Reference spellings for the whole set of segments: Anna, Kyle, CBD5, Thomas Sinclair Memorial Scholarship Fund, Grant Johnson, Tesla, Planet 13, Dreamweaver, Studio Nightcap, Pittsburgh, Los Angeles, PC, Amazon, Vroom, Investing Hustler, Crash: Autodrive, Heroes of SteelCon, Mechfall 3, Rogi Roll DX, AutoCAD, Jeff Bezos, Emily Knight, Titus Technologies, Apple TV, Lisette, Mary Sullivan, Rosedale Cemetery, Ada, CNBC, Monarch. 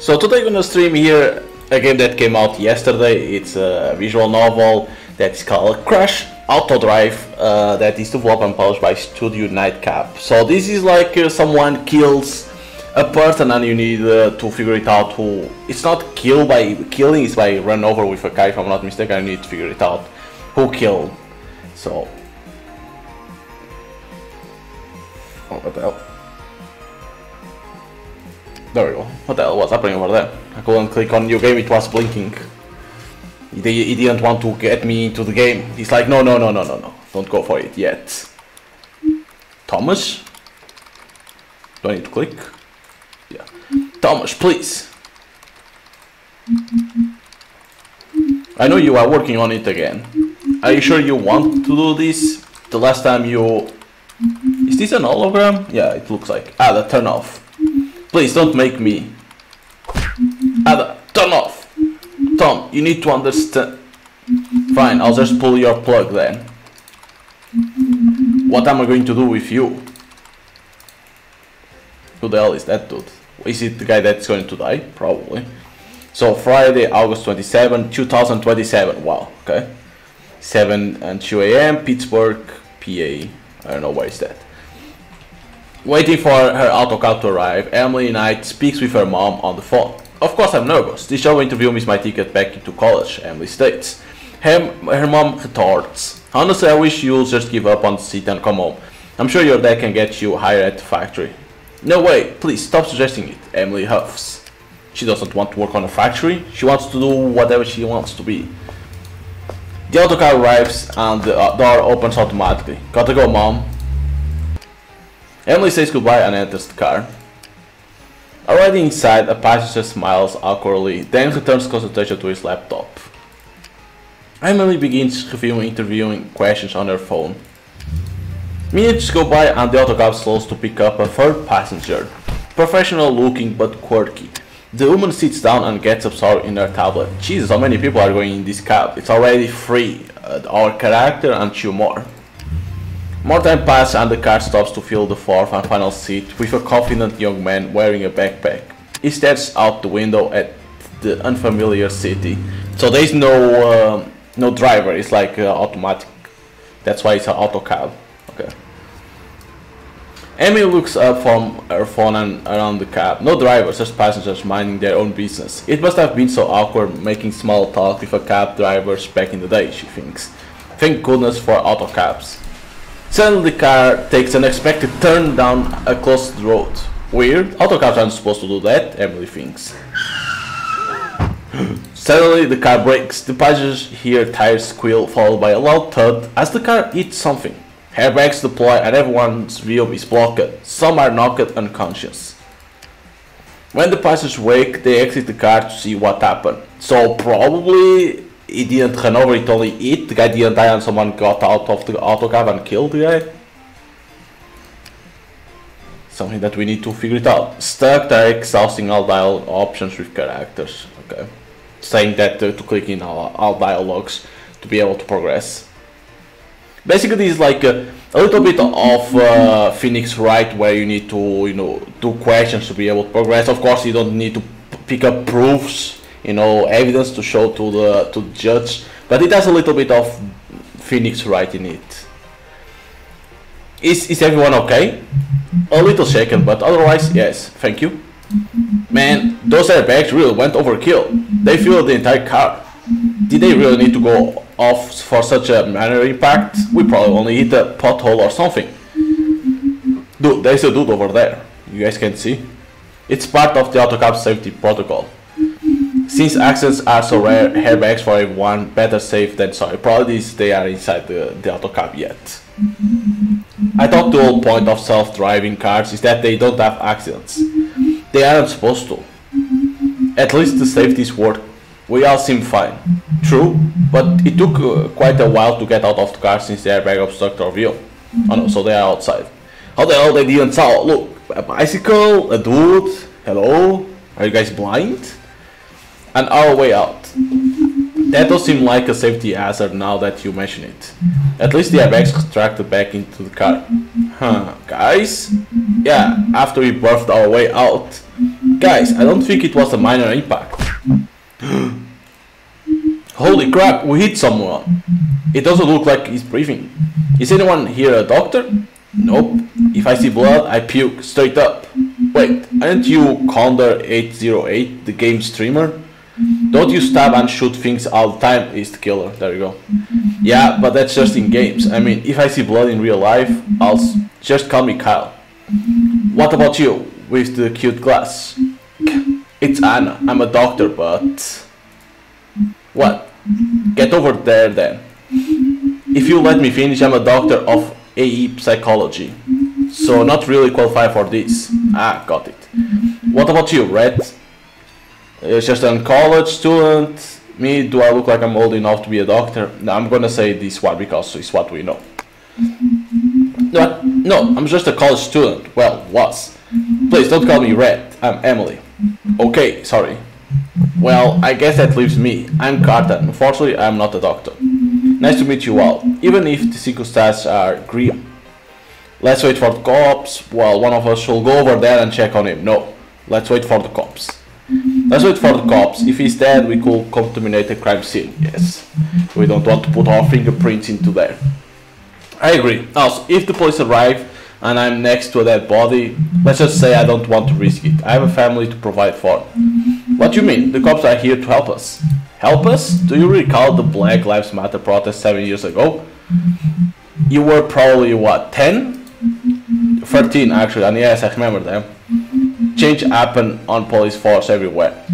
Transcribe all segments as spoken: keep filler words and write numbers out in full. So today I'm gonna stream here a game that came out yesterday. It's a visual novel that's called Crash: Autodrive, uh, that is developed and published by Studio Nightcap. So this is like uh, someone kills a person and you need uh, to figure it out who. It's not kill by killing, it's by run over with a car, if I'm not mistaken. I need to figure it out who killed. So oh, what the hell? There we go. What the hell was happening over there? I couldn't click on new game, it was blinking. He didn't want to get me into the game. He's like, no, no, no, no, no, no. Don't go for it yet. Thomas? Do I need to click? Yeah. Thomas, please. I know you are working on it again. Are you sure you want to do this? The last time you... Is this an hologram? Yeah, it looks like. Ah, the turn off. Please don't make me. Ada, turn off. Tom, you need to understand. Fine, I'll just pull your plug then. What am I going to do with you? Who the hell is that dude? Is it the guy that's going to die? Probably. So Friday, August twenty-seventh, two thousand twenty-seven. Wow, okay. seven and two A M, Pittsburgh, P A. I don't know where is that. Waiting for her AutoCAD to arrive, Emily Knight speaks with her mom on the phone. Of course I'm nervous. This job interview is my ticket back into college, Emily states. Her, her mom retorts, honestly I wish you'll just give up on the seat and come home. I'm sure your dad can get you hired at the factory. No way, please stop suggesting it, Emily huffs. She doesn't want to work on a factory, she wants to do whatever she wants to be. The AutoCAD arrives and the door opens automatically. Gotta go, mom. Emily says goodbye and enters the car. Already inside, a passenger smiles awkwardly, then returns concentration to his laptop. Emily begins reviewing interviewing questions on her phone. Minutes go by and the AutoCAD slows to pick up a third passenger. Professional looking but quirky. The woman sits down and gets absorbed in her tablet. Jesus, how many people are going in this cab? It's already three, uh, our character and two more. More time passes and the car stops to fill the fourth and final seat with a confident young man wearing a backpack. He stares out the window at the unfamiliar city. So there is no uh, no driver, it's like uh, automatic. That's why it's an AutoCAD. Okay. Emily looks up from her phone and around the cab. No drivers, just passengers minding their own business. It must have been so awkward making small talk with a cab drivers back in the day, she thinks. Thank goodness for AutoCADs. Suddenly the car takes an unexpected turn down a closed road. Weird, AutoCADs aren't supposed to do that, Emily thinks. Suddenly the car brakes. The passengers hear tires squeal followed by a loud thud as the car hits something. Airbags deploy and everyone's view is blocked. Some are knocked unconscious. When the passengers wake, they exit the car to see what happened. So probably... It didn't run over, it only hit. The guy didn't die and someone got out of the AutoCAD and killed the guy. Something that we need to figure it out. Stuck there, exhausting all dialogue options with characters. Okay. Saying that uh, to click in all, all dialogues to be able to progress. Basically it's like a, a little bit of uh, Phoenix Wright where you need to, you know, do questions to be able to progress. Of course you don't need to pick up proofs. You know, evidence to show to the to the judge, but it has a little bit of Phoenix Wright in it. Is is everyone okay? A little shaken, but otherwise yes, thank you. Man, those airbags really went overkill. They filled the entire car. Did they really need to go off for such a minor impact? We probably only hit a pothole or something. Dude, there's a dude over there. You guys can see. It's part of the AutoCAD safety protocol. Since accidents are so rare, airbags for everyone, better safe than sorry. Probably they are inside the, the AutoCAD yet. I thought the whole point of self-driving cars is that they don't have accidents. They aren't supposed to. At least the safeties work. We all seem fine. True, but it took uh, quite a while to get out of the car since the airbag obstructed our view. Oh no, so they are outside. How the hell they didn't saw? Look, a bicycle, a dude, hello? Are you guys blind? And our way out. That does seem like a safety hazard now that you mention it. At least the airbags contracted back into the car. Huh, guys? Yeah, after we buffed our way out. Guys, I don't think it was a minor impact. Holy crap, we hit someone. It doesn't look like he's breathing. Is anyone here a doctor? Nope. If I see blood, I puke straight up. Wait, aren't you Condor eight oh eight, the game streamer? Don't you stab and shoot things all the time is the killer. There you go. Yeah, but that's just in games. I mean, if I see blood in real life, I'll s just call me Kyle. What about you with the cute glass? It's Anna. I'm a doctor, but... What? Get over there then. If you let me finish, I'm a doctor of A E psychology. So not really qualified for this. Ah, got it. What about you, Red? It's just a college student. Me, do I look like I'm old enough to be a doctor? No, I'm gonna say this one because it's what we know. No, no, I'm just a college student. Well, was. Please don't call me Red. I'm Emily. Okay, sorry. Well, I guess that leaves me. I'm Carter. Unfortunately, I'm not a doctor. Nice to meet you all, even if the circumstances are grim. Let's wait for the cops. Well, one of us will go over there and check on him. No, let's wait for the cops. Let's wait for the cops. If he's dead, we could contaminate the crime scene. Yes. We don't want to put our fingerprints into there. I agree. Also, if the police arrive and I'm next to a dead body, let's just say I don't want to risk it. I have a family to provide for. What do you mean? The cops are here to help us. Help us? Do you recall the Black Lives Matter protest seven years ago? You were probably, what, ten? thirteen, actually, and yes, I remember them. Change happened on police force everywhere.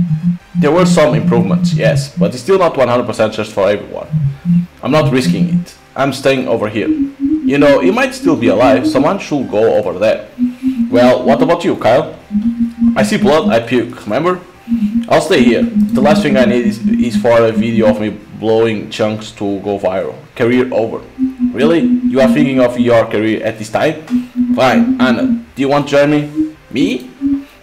There were some improvements, yes, but it's still not one hundred percent just for everyone. I'm not risking it. I'm staying over here. You know, he might still be alive. Someone should go over there. Well, what about you, Kyle? I see blood, I puke, remember? I'll stay here. The last thing I need is, is for a video of me blowing chunks to go viral. Career over. Really? You are thinking of your career at this time? Fine. Anna, do you want to join me? Me?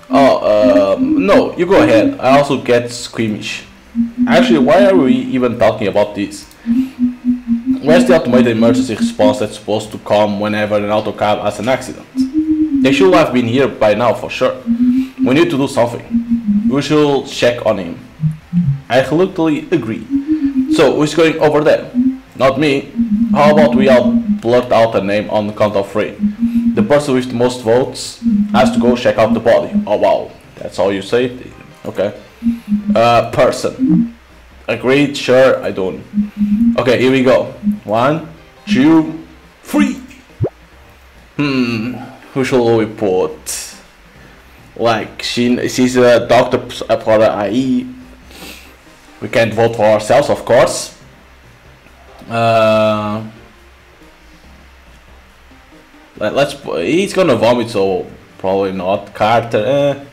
Oh, uh, no, you go ahead. I also get squeamish. Actually, why are we even talking about this? Where's the automated emergency response that's supposed to come whenever an auto cab has an accident? They should have been here by now for sure. We need to do something. We should check on him. I reluctantly agree. So, who's going over there? Not me. How about we all blurt out a name on the count of three? The person with the most votes has to go check out the body. Oh wow, that's all you say? Okay. Uh, person. Agreed? Sure, I don't. Okay, here we go. One, two, three. Hmm, who shall we put? Like, she, she's a doctor for the I E. We can't vote for ourselves, of course. Uh... Let's. He's gonna vomit, so probably not. Carter. Eh.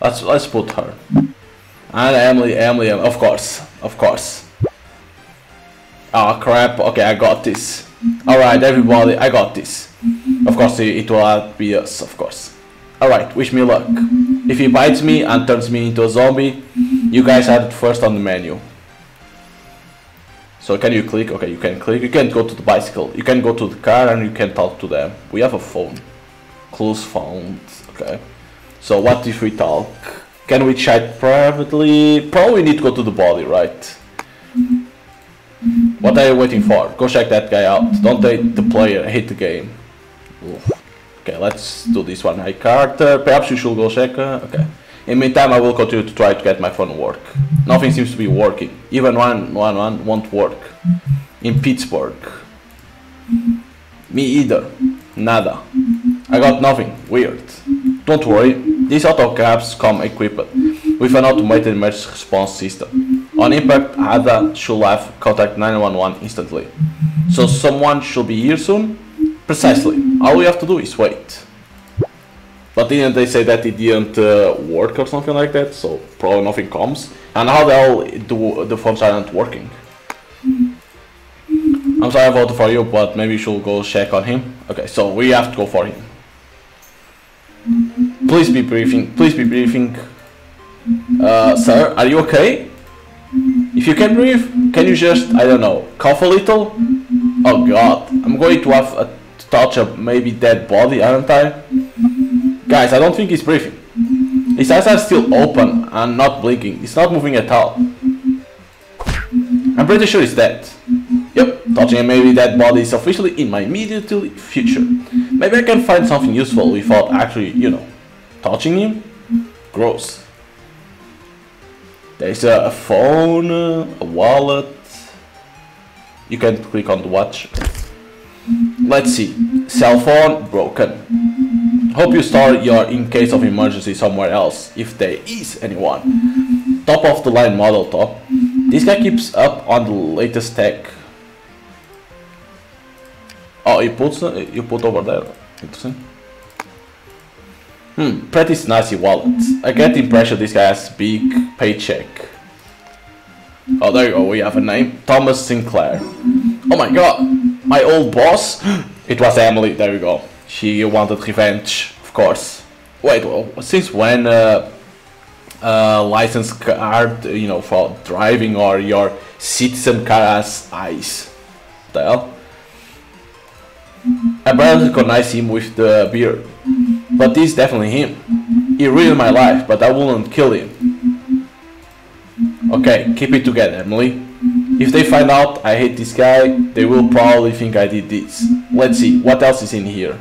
Let's let's put her. And Emily, Emily, of course, of course. Ah, oh, crap. Okay, I got this. All right, everybody, I got this. Of course, it, it will be us. Of course. All right. Wish me luck. If he bites me and turns me into a zombie, you guys had it first on the menu. So can you click? Okay, you can click. You can go to the bicycle. You can go to the car and you can talk to them. We have a phone. Close phone. Okay. So what if we talk? Can we chat privately? Probably need to go to the body, right? What are you waiting for? Go check that guy out. Don't hate the player, hate the game. Oof. Okay, let's do this one. Hi Carter, perhaps you should go check. Uh, okay. In the meantime, I will continue to try to get my phone to work. Nothing seems to be working. Even one, one, one won't work. In Pittsburgh. Me either. Nada. I got nothing. Weird. Don't worry. These auto cabs come equipped with an automated emergency response system. On impact, Ada should have contact nine one one instantly. So someone should be here soon? Precisely. All we have to do is wait. But didn't they say that it didn't uh, work or something like that? So probably nothing comes. And how the hell do the phones aren't working? I'm sorry I voted for you, but maybe you should go check on him. Okay, so we have to go for him. Please be breathing. Please be breathing. Uh, sir, are you okay? If you can breathe, can you just, I don't know, cough a little? Oh god, I'm going to have a, to touch a maybe dead body, aren't I? Guys, I don't think he's breathing. His eyes are still open and not blinking. He's not moving at all. I'm pretty sure he's dead. Yep, touching a maybe dead body is officially in my immediate future. Maybe I can find something useful without actually, you know, touching him? Gross. There's a phone, a wallet. You can click on the watch. Let's see. Cell phone broken. Hope you store your in case of emergency somewhere else, if there is anyone. Top of the line model top. This guy keeps up on the latest tech. Oh, you put you put over there. Interesting. Hmm, pretty snazzy wallet. I get the impression this guy has big paycheck. Oh, there you go. We have a name, Thomas Sinclair. Oh my god, my old boss. It was Emily. There we go. She wanted revenge, of course. Wait, well, since when? Uh, uh, license card, you know, for driving or your citizen card has eyes. What the hell? I barely recognize him with the beard, but this is definitely him. He ruined my life, but I wouldn't kill him. Okay, keep it together, Emily. If they find out I hate this guy, they will probably think I did this. Let's see, what else is in here?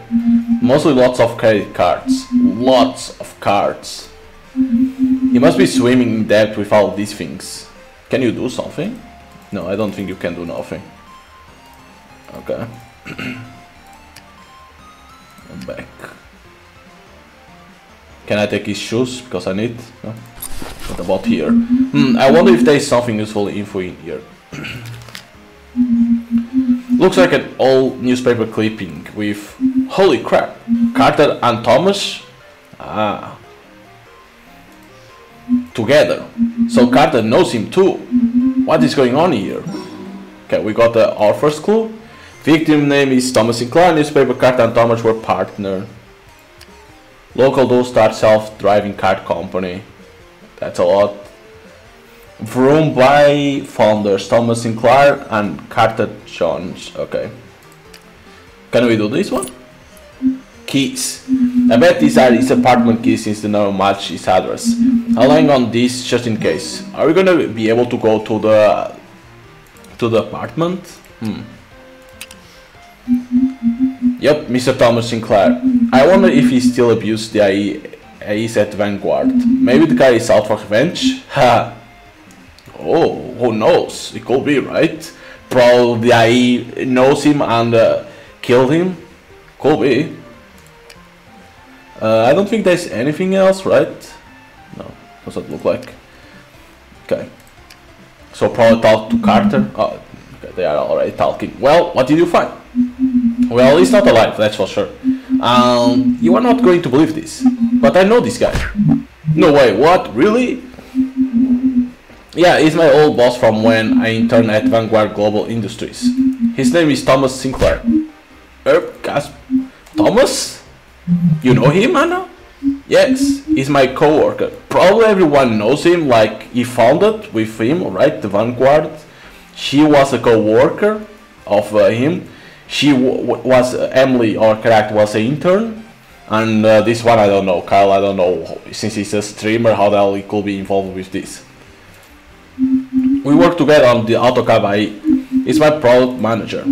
Mostly lots of credit cards. Lots of cards. He must be swimming in debt with all these things. Can you do something? No, I don't think you can do nothing. Okay. Back. Can I take his shoes because I need? No? What about here? Hmm, I wonder if there is something useful info in here. Looks like an old newspaper clipping with holy crap, Carter and Thomas. Ah, together. So Carter knows him too. What is going on here? Okay, we got uh, our first clue. Victim name is Thomas Sinclair, newspaper Carter and Thomas were partner. Local dual-star self-driving card company. That's a lot. Vroom by founders Thomas Sinclair and Carter Jones. Okay. Can we do this one? Keys. I bet these are his apartment keys since they never match his address. I'll hang on this just in case. Are we gonna be able to go to the to the apartment? Hmm. Yep, Mister Thomas Sinclair. I wonder if he still abused the A Es at Vanguard. Maybe the guy is out for revenge? Ha! Oh, who knows? It could be, right? Probably the A E knows him and uh, killed him? Could be. Uh, I don't think there's anything else, right? No, doesn't look like. Okay. So probably talk to Carter. Oh, okay, they are already talking. Well, what did you find? Well, he's not alive, that's for sure. Um, you are not going to believe this, but I know this guy. No way, what? Really? Yeah, he's my old boss from when I interned at Vanguard Global Industries. His name is Thomas Sinclair. Er, gasp. Thomas? You know him, Anna? Yes, he's my co-worker. Probably everyone knows him, like he founded with him, right, the Vanguard. She was a co-worker of uh, him. She w was uh, Emily, or correct, was an intern, and uh, this one I don't know. Kyle, I don't know, since he's a streamer, how the hell he could be involved with this. We work together on the AutoCAD I E. He's my product manager.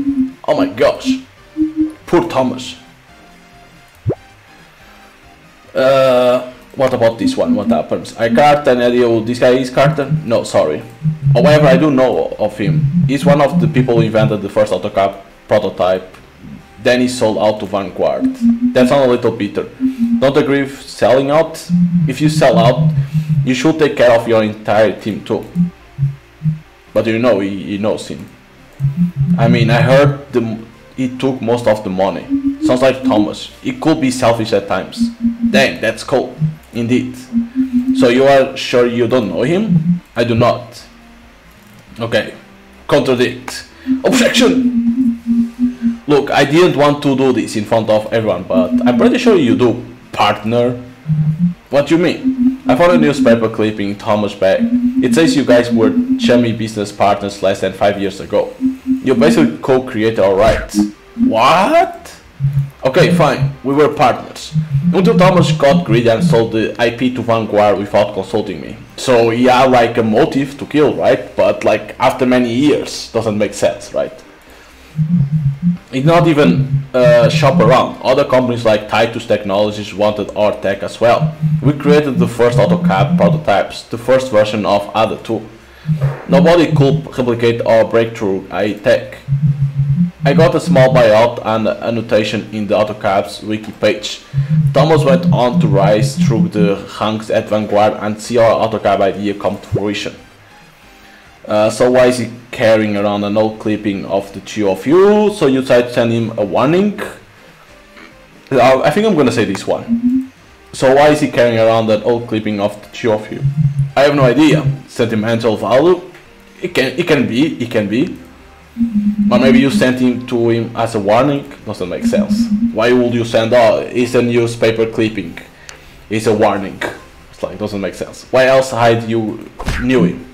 Oh my gosh, poor Thomas. Uh, what about this one? What happens? I can't have an idea who this guy is. Carter? No, sorry. However, I do know of him. He's one of the people who invented the first AutoCAD prototype, then he sold out to Vanguard. That's not a little bitter. Don't agree with selling out? If you sell out, you should take care of your entire team too. But you know, he, he knows him. I mean, I heard the, he took most of the money. Sounds like Thomas. He could be selfish at times. Dang, that's cool. Indeed. So you are sure you don't know him? I do not. Okay. Contradict. Objection! Look, I didn't want to do this in front of everyone, but I'm pretty sure you do, partner. What do you mean? I found a newspaper clipping in Thomas' bag. It says you guys were chummy business partners less than five years ago. You basically co-created our rights. What? Okay, fine. We were partners. Until Thomas got greedy and sold the I P to Vanguard without consulting me. So he had like a motive to kill, right? But like after many years, doesn't make sense, right? It's not even uh, shop around. Other companies like Titus Technologies wanted our tech as well. We created the first AutoCAD prototypes, the first version of Ada two. Nobody could replicate our breakthrough I tech. I got a small buyout and annotation in the AutoCAD's wiki page. Thomas went on to rise through the ranks at Vanguard and see our AutoCAD idea come to fruition. Uh, so why is he carrying around an old clipping of the two of you? So you try to send him a warning. I think I'm gonna say this one. Mm-hmm. So why is he carrying around that old clipping of the two of you? I have no idea. Sentimental value? It can, it can be, it can be. But maybe you sent him to him as a warning? Doesn't make sense. Why would you send out? It's a newspaper clipping. It's a warning. It's like, doesn't make sense. Why else hide you knew him?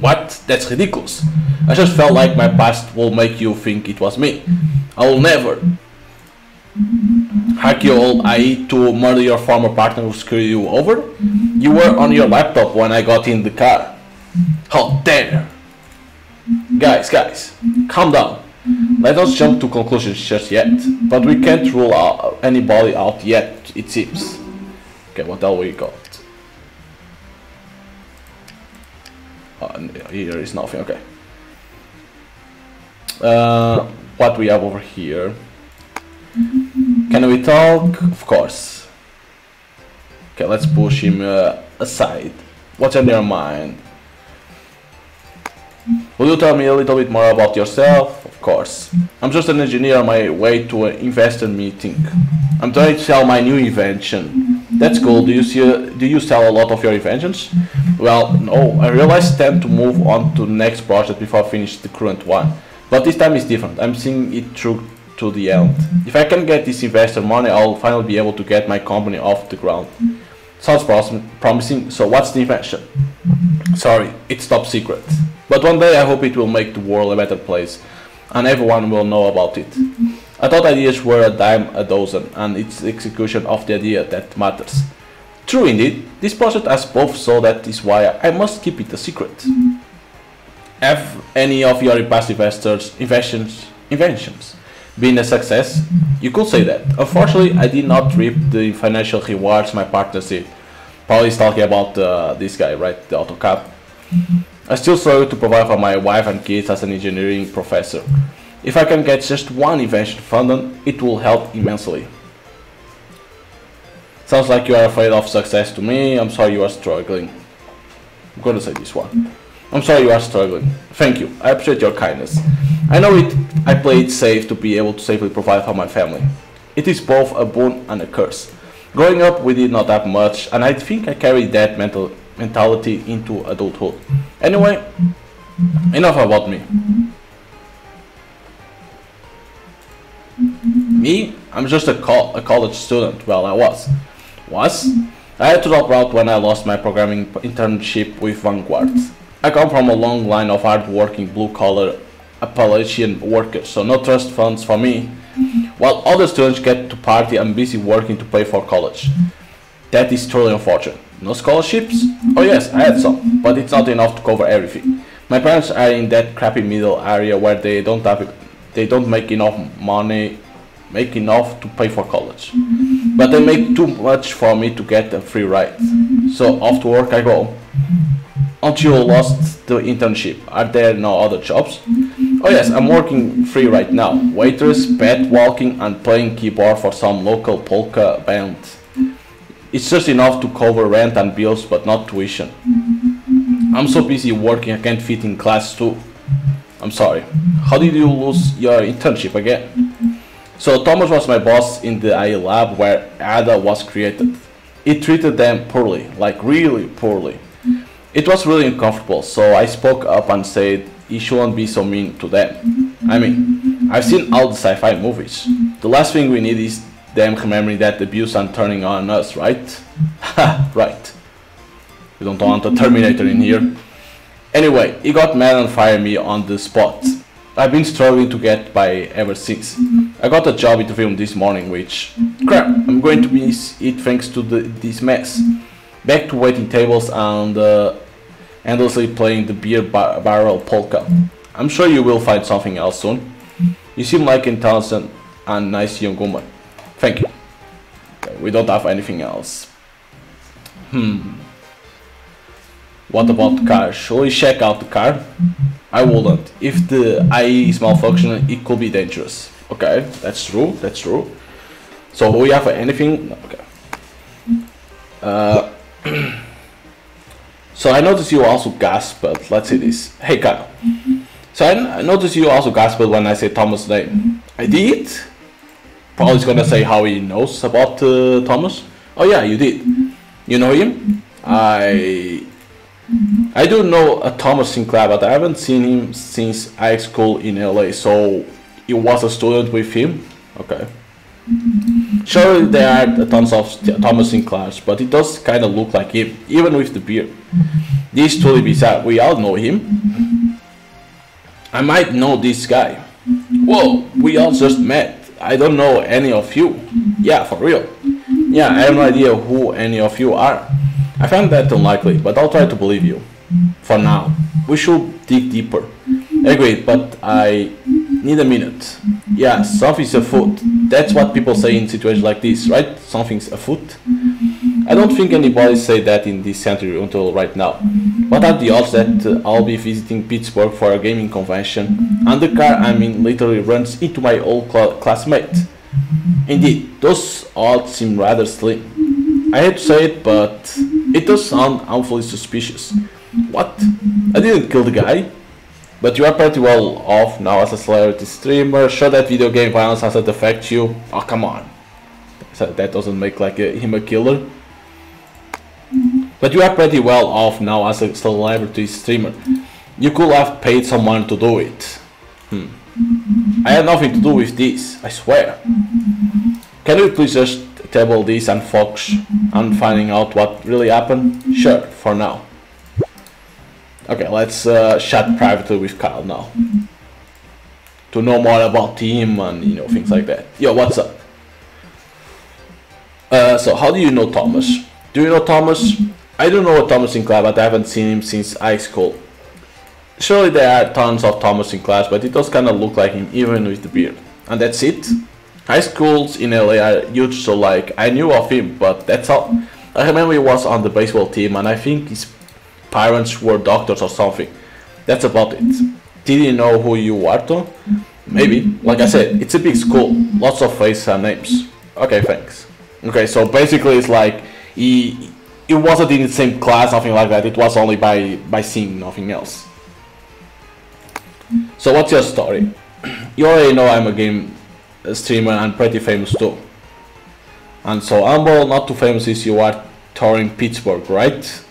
What? That's ridiculous. I just felt like my past will make you think it was me. I will never hack your old I E to murder your former partner who screwed you over. You were on your laptop when I got in the car. How dare! Guys, guys, calm down. Let us jump to conclusions just yet. But we can't rule out anybody out yet, it seems. Okay, what else we got? Uh, here is nothing, okay. Uh, what we have over here? Can we talk? Of course. Okay, let's push him uh, aside. What's on their mind? Will you tell me a little bit more about yourself? Of course. I'm just an engineer on my way to an investor meeting. I'm trying to sell my new invention. That's cool. Do you see, do you sell a lot of your inventions? Well, no. I realized it's time to move on to the next project before I finish the current one. But this time is different. I'm seeing it through to the end. If I can get this investor money, I'll finally be able to get my company off the ground. Sounds promising. So what's the invention? Sorry, it's top secret. But one day I hope it will make the world a better place, and everyone will know about it. I thought ideas were a dime a dozen, and it's the execution of the idea that matters. True indeed, this project has both, so that is why I must keep it a secret. Have any of your past investors, inventions, inventions been a success? You could say that. Unfortunately, I did not reap the financial rewards my partners did. Probably is talking about uh, this guy, right? The AutoCAD. I still struggle to provide for my wife and kids as an engineering professor. If I can get just one invention funded, it will help immensely. Sounds like you are afraid of success to me. I'm sorry you are struggling. I'm gonna say this one. I'm sorry you are struggling. Thank you. I appreciate your kindness. I know it. I play it safe to be able to safely provide for my family. It is both a boon and a curse. Growing up, we did not have much, and I think I carried that mental mentality into adulthood. Anyway, enough about me. Me? I'm just a, co a college student. Well, I was. Was? I had to drop out when I lost my programming internship with Vanguard. I come from a long line of hard-working, blue-collar Appalachian workers, so no trust funds for me, while other students get to party and busy working to pay for college. That is truly unfortunate. No scholarships? Oh yes, I had some, but it's not enough to cover everything. My parents are in that crappy middle area where they don't have, they don't make enough money, make enough to pay for college. But they make too much for me to get a free ride. So off to work I go. Until you lost the internship, are there no other jobs? Oh yes, I'm working free right now. Waitress, pet walking and playing keyboard for some local polka band. It's just enough to cover rent and bills, but not tuition. I'm so busy working I can't fit in class too. I'm sorry. How did you lose your internship again? So Thomas was my boss in the I E lab where Ada was created. He treated them poorly, like really poorly. It was really uncomfortable, so I spoke up and said he shouldn't be so mean to them. I mean, I've seen all the sci-fi movies. The last thing we need is them remembering that abuse and turning on us, right? Ha, right. We don't want a Terminator in here. Anyway, he got mad and fired me on the spot. I've been struggling to get by ever since. I got a job interview this morning, which crap, I'm going to miss it thanks to the, this mess. Back to waiting tables and uh, endlessly playing the beer bar barrel polka. I'm sure you will find something else soon. You seem like an intelligent and nice young woman. Thank you. Okay, we don't have anything else. Hmm. What about the car? Should we check out the car? I wouldn't. If the I E is malfunctioning, it could be dangerous. Okay, that's true, that's true. So do we have anything? No, okay. Uh, so I noticed you also gasped. Let's see this. Hey Kyle. So I, I noticed you also gasped when I said Thomas' name. I did? Probably gonna say how he knows about uh, Thomas. Oh yeah, you did. You know him? I... I do know a Thomas Sinclair, but I haven't seen him since high school in L A, so you was a student with him? Okay. Sure, there are tons of Thomas Sinclairs, but it does kind of look like him, even with the beard. This is totally bizarre. We all know him. I might know this guy. Whoa, we all just met. I don't know any of you. Yeah, for real. Yeah, I have no idea who any of you are. I find that unlikely, but I'll try to believe you. For now. We should dig deeper. Agreed, but I need a minute. Yeah, something's afoot. That's what people say in situations like this, right? Something's afoot. I don't think anybody said that in this century until right now. What are the odds that uh, I'll be visiting Pittsburgh for a gaming convention, and the car I'm in literally runs into my old cl classmate? Indeed, those odds seem rather slim. I hate to say it, but it does sound awfully suspicious. What? I didn't kill the guy? But you are pretty well off now as a celebrity streamer. Sure that video game violence hasn't affected you. Oh, come on. So that doesn't make like a, him a killer. But you are pretty well off now as a celebrity streamer. You could have paid someone to do it. Hmm. I had nothing to do with this, I swear. Can we please just table this and focus on finding out what really happened? Sure, for now. Okay, let's uh, chat privately with Kyle now. To know more about him and, you know, things like that. Yo, what's up? Uh, so, how do you know Thomas? Do you know Thomas? I don't know Thomas Sinclair, but I haven't seen him since high school. Surely there are tons of Thomas Sinclairs, but it does kind of look like him, even with the beard. And that's it. High schools in L A are huge, so, like, I knew of him, but that's all. I remember he was on the baseball team, and I think he's parents were doctors or something. That's about it. Did you know who you are though? Maybe. Like I said, it's a big school. Lots of faces and names. Okay, thanks. Okay, so basically it's like he it wasn't in the same class, nothing like that. It was only by by seeing, nothing else. So what's your story? You already know I'm a game streamer and pretty famous too. And so humble, not too famous is you are touring Pittsburgh, right?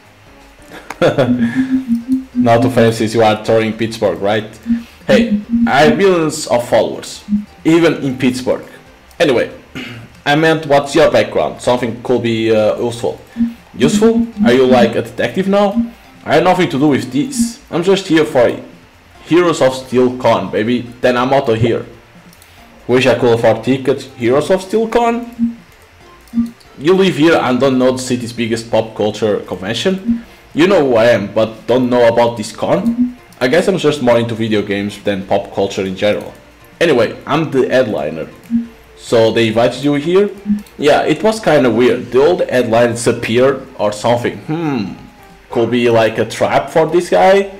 Not too famous is you are touring Pittsburgh, right? Hey, I have millions of followers, even in Pittsburgh. Anyway, I meant what's your background? Something could be uh, useful. Useful? Are you like a detective now? I have nothing to do with this. I'm just here for Heroes of SteelCon, baby. Then I'm out of here. Wish I could afford tickets. Heroes of SteelCon? You live here and don't know the city's biggest pop culture convention? You know who I am, but don't know about this con? I guess I'm just more into video games than pop culture in general. Anyway, I'm the headliner. So they invited you here? Yeah, it was kinda weird. The old headline disappeared or something. Hmm. Could be like a trap for this guy?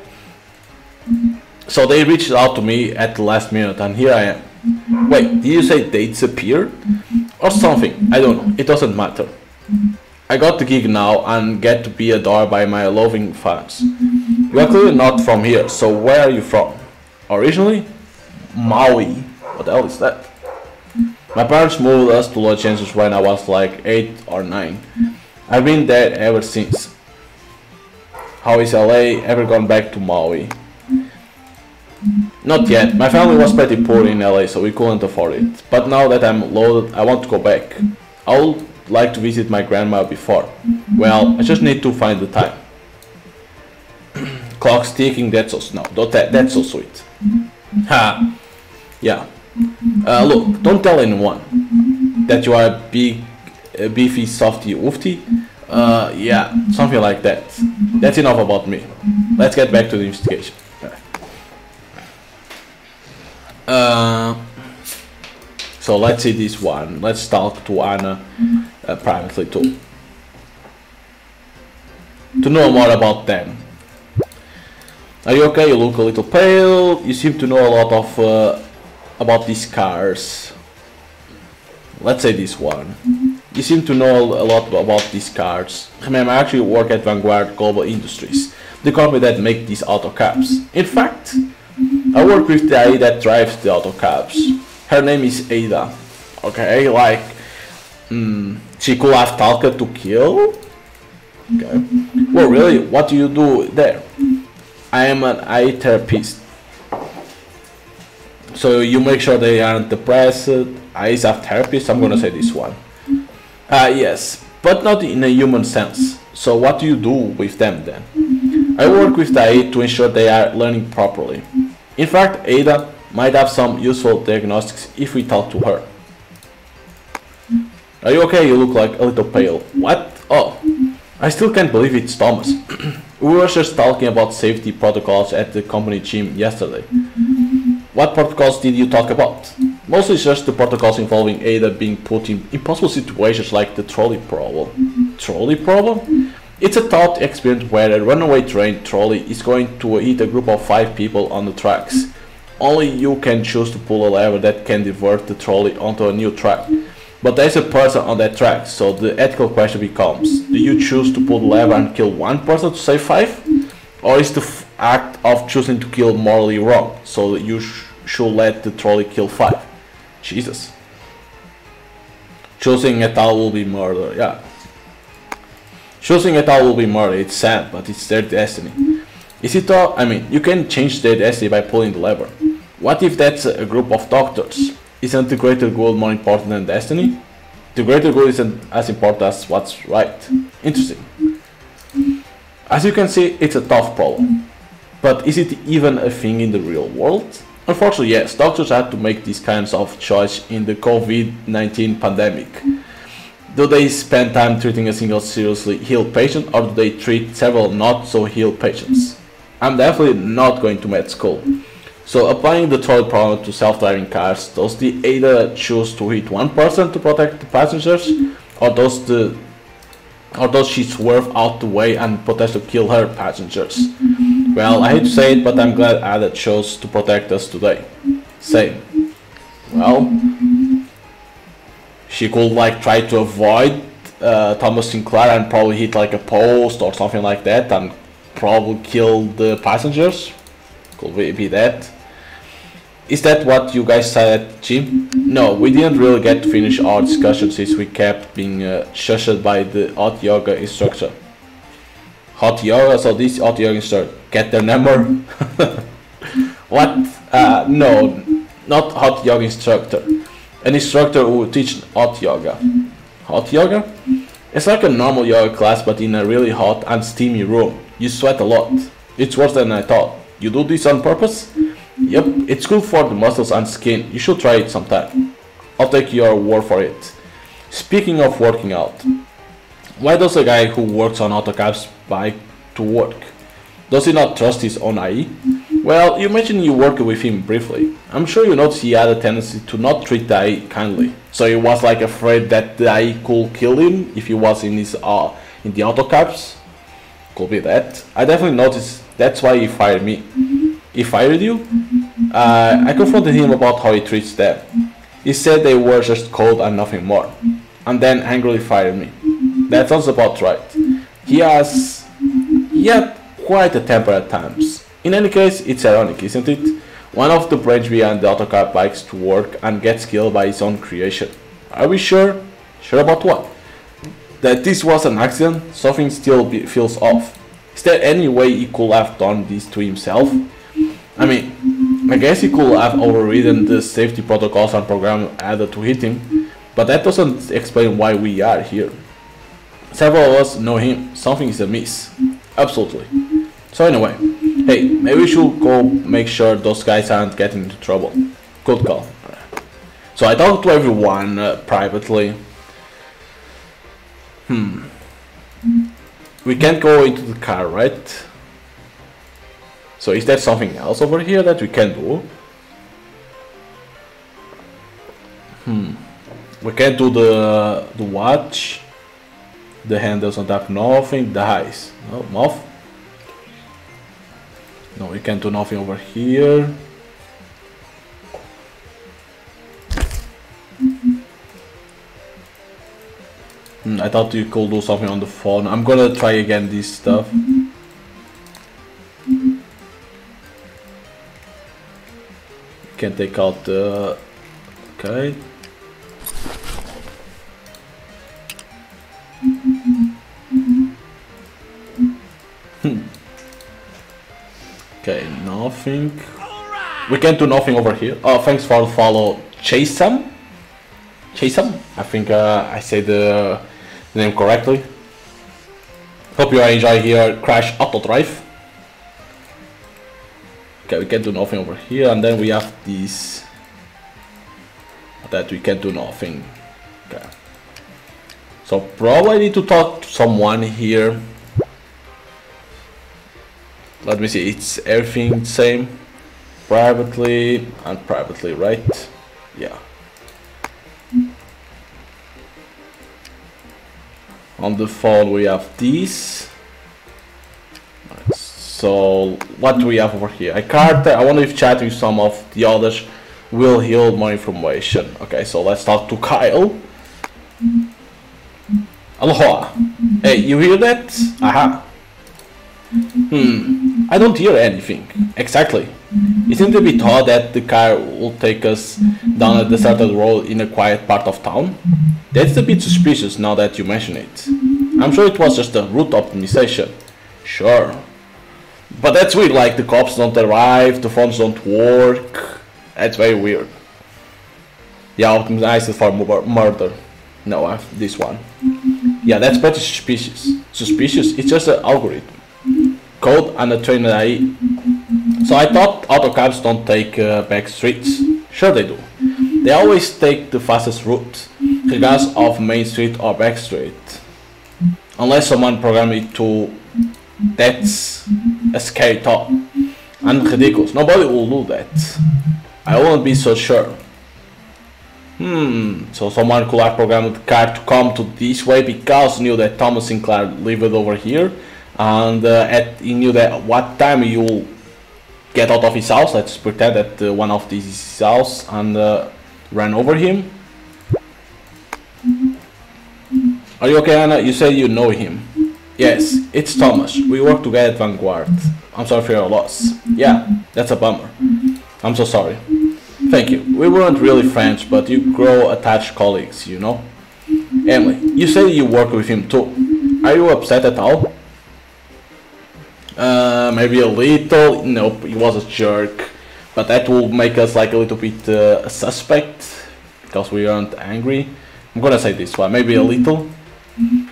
So they reached out to me at the last minute and here I am. Wait, did you say they disappeared? Or something, I don't know, it doesn't matter. I got the gig now and get to be adored by my loving fans. You are clearly not from here, so where are you from? Originally? Maui. What the hell is that? My parents moved us to Los Angeles when I was like eight or nine. I've been there ever since. How is L A ever gone back to Maui? Not yet. My family was pretty poor in L A, so we couldn't afford it. But now that I'm loaded, I want to go back. I'll like to visit my grandma before. Well, I just need to find the time. Clock's ticking, that's so no, that, that's so sweet. Ha! Yeah. Uh, look, don't tell anyone. that you are a big, a beefy, softy, woofty. Uh, yeah, something like that. That's enough about me. Let's get back to the investigation. Uh, so let's see this one. Let's talk to Anna uh, privately too. To know more about them. Are you okay? You look a little pale. You seem to know a lot of uh, about these cars. Let's say this one. You seem to know a lot about these cars. Remember, I actually work at Vanguard Global Industries, the company that makes these auto cabs. In fact, I work with the A I that drives the auto cabs. Her name is Ada. Okay, like, mm, she could have talked to kill. Okay. Well, really, what do you do there? I am an eye therapist. So you make sure they aren't depressed. Eyes are therapists. I'm gonna say this one. Ah, uh, yes, but not in a human sense. So what do you do with them then? I work with the eye to ensure they are learning properly. In fact, Ada might have some useful diagnostics if we talk to her. Are you okay? You look like a little pale. What? Oh. I still can't believe it's Thomas. We were just talking about safety protocols at the company gym yesterday. What protocols did you talk about? Mostly just the protocols involving Ada being put in impossible situations like the trolley problem. Trolley problem? It's a thought experiment where a runaway train trolley is going to hit a group of five people on the tracks. Only you can choose to pull a lever that can divert the trolley onto a new track. But there's a person on that track, so the ethical question becomes, do you choose to pull the lever and kill one person to save five? Or is the f act of choosing to kill morally wrong, so that you sh should let the trolley kill five? Jesus. Choosing et al will be murder, yeah. Choosing et al will be murder, it's sad, but it's their destiny. Is it all? I mean, you can change their destiny by pulling the lever. What if that's a group of doctors? Isn't the greater goal more important than destiny? The greater goal isn't as important as what's right. Interesting. As you can see, it's a tough problem. But is it even a thing in the real world? Unfortunately, yes, doctors had to make these kinds of choices in the COVID nineteen pandemic. Do they spend time treating a single seriously ill patient, or do they treat several not so ill patients? I'm definitely not going to med school. So applying the trolley problem to self-driving cars, does the Ada choose to hit one person to protect the passengers, or does the or does she swerve out the way and potentially kill her passengers? Well, I hate to say it, but I'm glad Ada chose to protect us today. Same. Well, she could like try to avoid uh, Thomas Sinclair and probably hit like a post or something like that and probably kill the passengers. Could be that. Is that what you guys said at the gym? No, we didn't really get to finish our discussion since we kept being uh, shushed by the hot yoga instructor. Hot yoga, so this hot yoga instructor, get their number? What? Uh, no, not hot yoga instructor. An instructor who teaches hot yoga. Hot yoga? It's like a normal yoga class but in a really hot and steamy room. You sweat a lot. It's worse than I thought. You do this on purpose? Yep, it's good for the muscles and skin. You should try it sometime. I'll take your word for it. Speaking of working out, why does a guy who works on AutoCAD's bike to work? Does he not trust his own A I? Well, you mentioned you worked with him briefly. I'm sure you noticed he had a tendency to not treat the A I kindly. So he was like afraid that the A I could kill him if he was in his uh, in the AutoCAD's. Could be that. I definitely noticed. That's why he fired me. He fired you? Uh, I confronted him about how he treats them. He said they were just cold and nothing more. And then angrily fired me. That sounds about right. He has... He had quite a temper at times. In any case, it's ironic, isn't it? One of the brains behind the AutoCAD bikes to work and gets killed by his own creation. Are we sure? Sure about what? That this was an accident? Something still feels off. Is there any way he could have done this to himself? I mean, I guess he could have overridden the safety protocols and program added to hit him, but that doesn't explain why we are here. Several of us know him, something is amiss. Absolutely. So anyway, hey, maybe we should go make sure those guys aren't getting into trouble. Good call. So I talked to everyone uh, privately. Hmm. We can't go into the car, right? So is there something else over here that we can do? Hmm. We can't do the the watch. The handles on top, nothing. The eyes. No, mouth. No, we can't do nothing over here. Hmm, I thought you could do something on the phone. I'm gonna try again this stuff. Can take out the... Okay. Okay, nothing. We can't do nothing over here. Oh, thanks for the follow. Chase them? Chase them? I think uh, I said the name correctly. Hope you are enjoying your Crash Autodrive. Okay, we can't do nothing over here, and then we have this that we can't do nothing. Okay. So probably need to talk to someone here. Let me see, it's everything the same. Privately and privately, right? Yeah. On the phone we have these. So what do we have over here? I can't. I wonder if chatting with some of the others will yield more information. Okay, so let's talk to Kyle. Aloha. Hey, you hear that? Aha. Hmm. I don't hear anything. Exactly. It seemed to be thought that the car will take us down a deserted road in a quiet part of town. That's a bit suspicious now that you mention it. I'm sure it was just a route optimization. Sure. But that's weird, like the cops don't arrive, the phones don't work. That's very weird. Yeah, optimized for murder. No, I have this one. Yeah, that's pretty suspicious. Suspicious? It's just an algorithm. Code and a trained A I. So I thought autocabs don't take uh, back streets. Sure they do. They always take the fastest route, regardless of main street or back street. Unless someone programmed it to... That's a scary thought and ridiculous. Nobody will do that. I won't be so sure. Hmm. So someone could have programmed the car to come to this way because knew that Thomas Sinclair lived over here, and uh, at, he knew that what time you'll get out of his house. Let's pretend that uh, one of these is his house, and uh, ran over him. Are you okay, Anna? You say you know him. Yes, it's Thomas. We work together at Vanguard. I'm sorry for your loss. Yeah, that's a bummer. I'm so sorry. Thank you. We weren't really friends, but you grow attached colleagues, you know? Emily, you say you work with him too. Are you upset at all? Uh, maybe a little. Nope, he was a jerk. But that will make us like a little bit uh, suspect, because we aren't angry. I'm gonna say this one, maybe a little.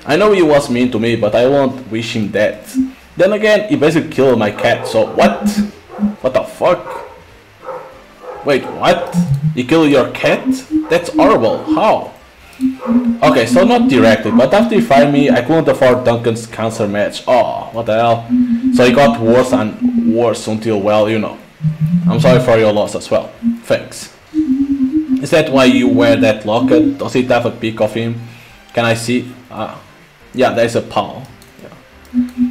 I know he was mean to me, but I won't wish him dead. Then again, he basically killed my cat, so what? What the fuck? Wait, what? He killed your cat? That's horrible, how? Okay, so not directly, but after he fired me, I couldn't afford Duncan's cancer match. Oh, what the hell? So it got worse and worse until, well, you know. I'm sorry for your loss as well. Thanks. Is that why you wear that locket? Does it have a pic of him? Can I see? Ah, yeah, there's a palm. Yeah.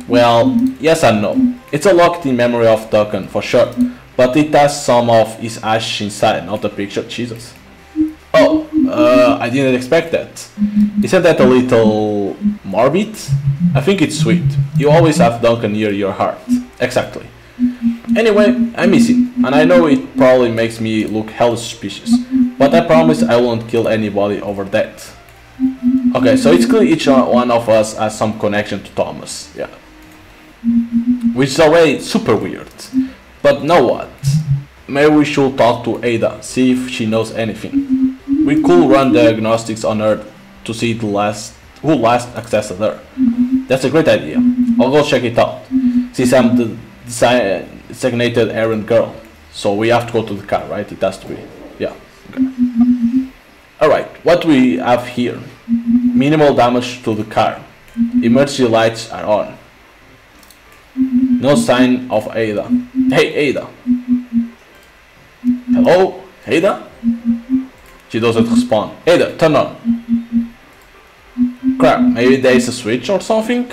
Well, yes and no. It's a locket in memory of Duncan, for sure. But it has some of his ash inside, not the picture. Jesus. Oh, uh, I didn't expect that. Isn't that a little morbid? I think it's sweet. You always have Duncan near your heart. Exactly. Anyway, I miss him. And I know it probably makes me look hella suspicious. But I promise I won't kill anybody over that. Okay, so it's clear each one of us has some connection to Thomas, yeah. Which is already super weird. But know what? Maybe we should talk to Ada, see if she knows anything. We could run diagnostics on her to see the last, who last accessed her. That's a great idea. I'll go check it out. Since I'm the designated errand girl. So we have to go to the car, right? It has to be. Yeah. Okay. Alright, what we have here? Minimal damage to the car. Emergency lights are on. No sign of Ada. Hey, Ada. Hello, Ada? She doesn't respond. Ada, turn on. Crap, maybe there is a switch or something?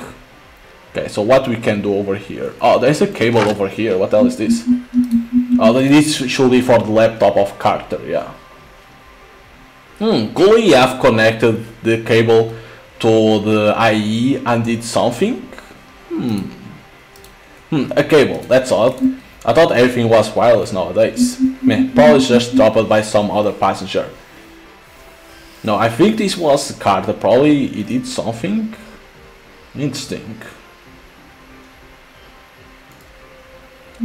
Okay, so what we can do over here? Oh, there is a cable over here. What else is this? Oh, this should be for the laptop of Carter, yeah. Hmm, could we have connected the cable to the I E and did something? Hmm. Hmm, a cable, that's odd. I thought everything was wireless nowadays. Meh, probably just dropped by some other passenger. No, I think this was Carter, probably he did something. Interesting.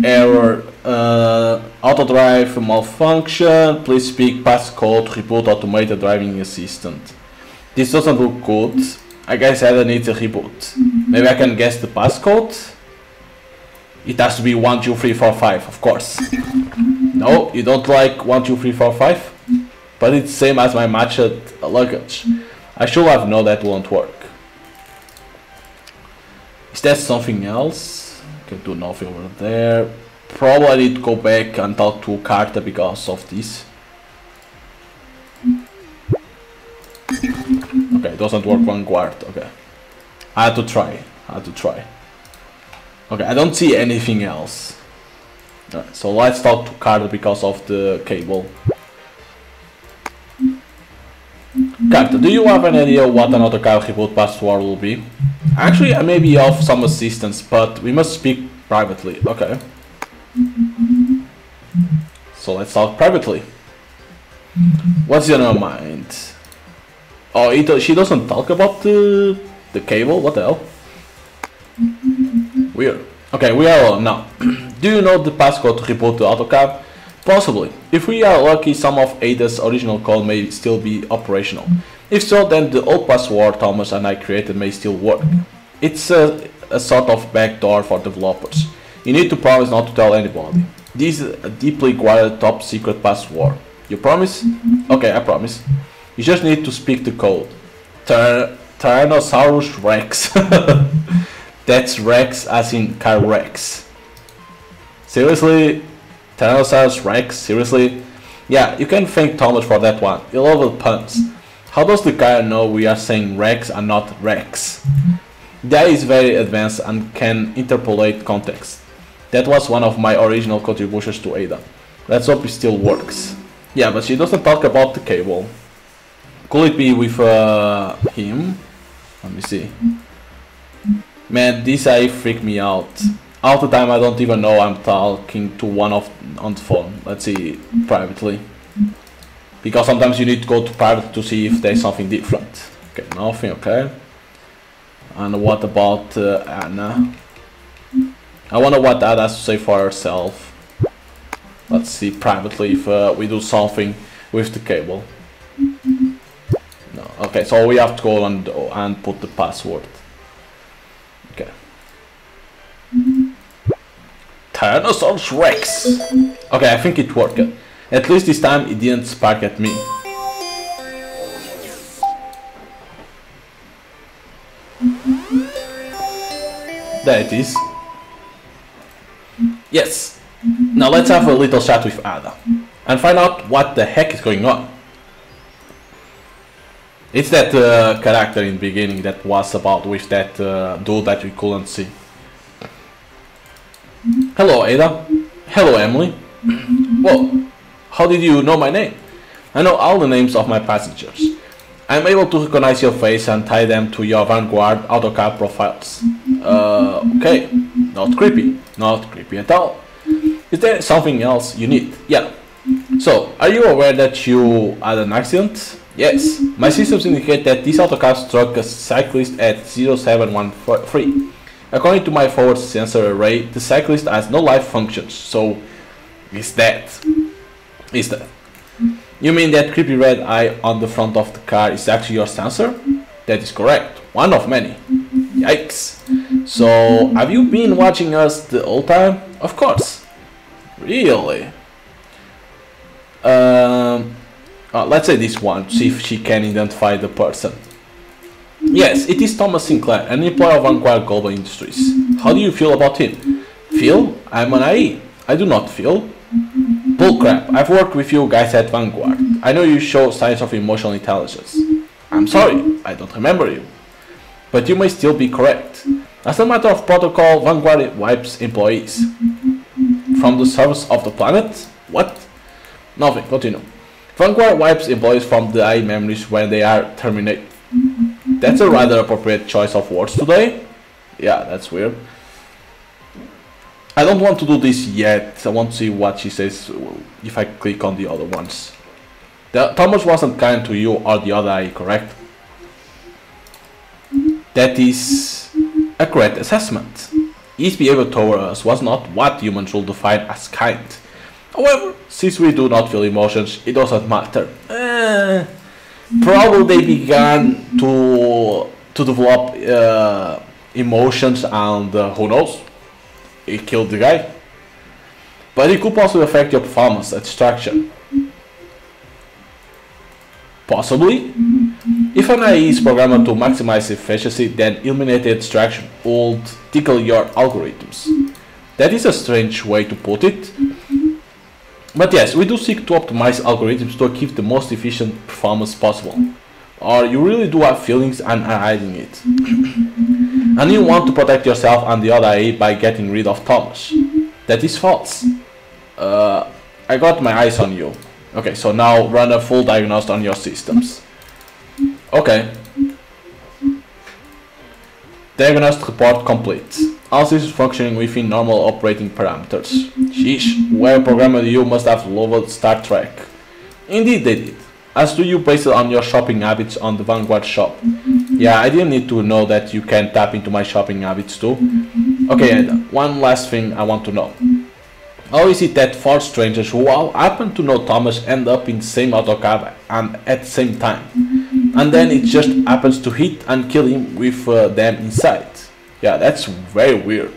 Error, uh, autodrive malfunction, please speak passcode to reboot automated driving assistant. This doesn't look good. I guess Ada needs a reboot. Maybe I can guess the passcode? It has to be one two three four five, of course. No, you don't like one two three four five? But it's same as my matched luggage. I should have known that won't work. Is there something else? Can do nothing over there. Probably I need to go back and talk to Carter because of this. Okay, it doesn't work Vanguard, okay. I had to try, I had to try. Okay, I don't see anything else. Alright, so let's talk to Carter because of the cable. Carter, do you have an idea what another car reboot password will be? Actually, I may be of some assistance, but we must speak privately. Okay. So let's talk privately. What's in her mind? Oh, it, she doesn't talk about the, the cable? What the hell? Weird. Okay, we are on now. Do you know the passcode to reboot the AutoCab? Possibly. If we are lucky, some of Ada's original code may still be operational. If so, then the old password Thomas and I created may still work. It's a, a sort of backdoor for developers. You need to promise not to tell anybody. This is a deeply guarded top secret password. You promise? Okay, I promise. You just need to speak the code. Tyr Tyrannosaurus Rex. That's Rex as in Car Rex. Seriously? Tyrannosaurus Rex? Seriously? Yeah, you can thank Thomas for that one. He loved puns. How does the guy know we are saying Rex and not Rex? That is very advanced and can interpolate context. That was one of my original contributions to Ada. Let's hope it still works. Yeah, but she doesn't talk about the cable. Could it be with uh, him? Let me see. Man, this A I freaked me out. All the time I don't even know I'm talking to one of on the phone. Let's see, privately. Because sometimes you need to go to private to see if there's something different. Okay, nothing, okay. And what about uh, Anna? I wonder what Ada has to say for herself. Let's see privately if uh, we do something with the cable. No, okay, so we have to go and, and put the password. Okay. Tyrannosaurus Rex! Okay, I think it worked. At least this time it didn't spark at me. There it is. Yes. Now let's have a little chat with Ada and find out what the heck is going on. It's that uh, character in the beginning that was about with that uh, dude that we couldn't see. Hello, Ada. Hello, Emily. Whoa. How did you know my name? I know all the names of my passengers. I'm able to recognize your face and tie them to your Vanguard AutoCAD profiles. Uh, okay. Not creepy. Not creepy at all. Is there something else you need? Yeah. So, are you aware that you had an accident? Yes. My systems indicate that this AutoCAD struck a cyclist at zero seven one three. According to my forward sensor array, the cyclist has no life functions, so he's dead. Is that? You mean that creepy red eye on the front of the car is actually your sensor? That is correct. One of many. Yikes. So, have you been watching us the whole time? Of course. Really? Um, Uh, let's say this one, see if she can identify the person. Yes, it is Thomas Sinclair, an employee of Vanguard Global Industries. How do you feel about him? Feel? I'm an I E. I do not feel. Bullcrap, I've worked with you guys at Vanguard. I know you show signs of emotional intelligence. I'm sorry, I don't remember you. But you may still be correct. As a matter of protocol, Vanguard wipes employees. From the surface of the planet? What? Nothing, continue. Vanguard wipes employees from the I E memories when they are terminated. That's a rather appropriate choice of words today. Yeah, that's weird. I don't want to do this yet. I want to see what she says if I click on the other ones. The, Thomas wasn't kind to you or the other I E, correct? That is a correct assessment. His behavior toward us was not what humans will define as kind. However, since we do not feel emotions, it doesn't matter. Uh, probably they began to to develop uh, emotions and uh, who knows? It killed the guy. But it could possibly affect your performance at structure. Possibly. If an I E is programmed to maximize efficiency, then eliminated extraction would tickle your algorithms. That is a strange way to put it. But yes, we do seek to optimize algorithms to achieve the most efficient performance possible. Or you really do have feelings and are hiding it. And you want to protect yourself and the other I E by getting rid of Thomas. That is false. Uh, I got my eyes on you. Okay, so now run a full diagnosis on your systems. Okay. Diagnosed report complete. All systems functioning within normal operating parameters. Sheesh, whoever programmed you must have loved Star Trek. Indeed they did. As do you based on your shopping habits on the Vanguard shop. Yeah, I didn't need to know that you can tap into my shopping habits too. Okay, Ada, one last thing I want to know. How is it that four strangers who all happen to know Thomas end up in the same autocab and at the same time? And then it just happens to hit and kill him with uh, them inside. Yeah, that's very weird.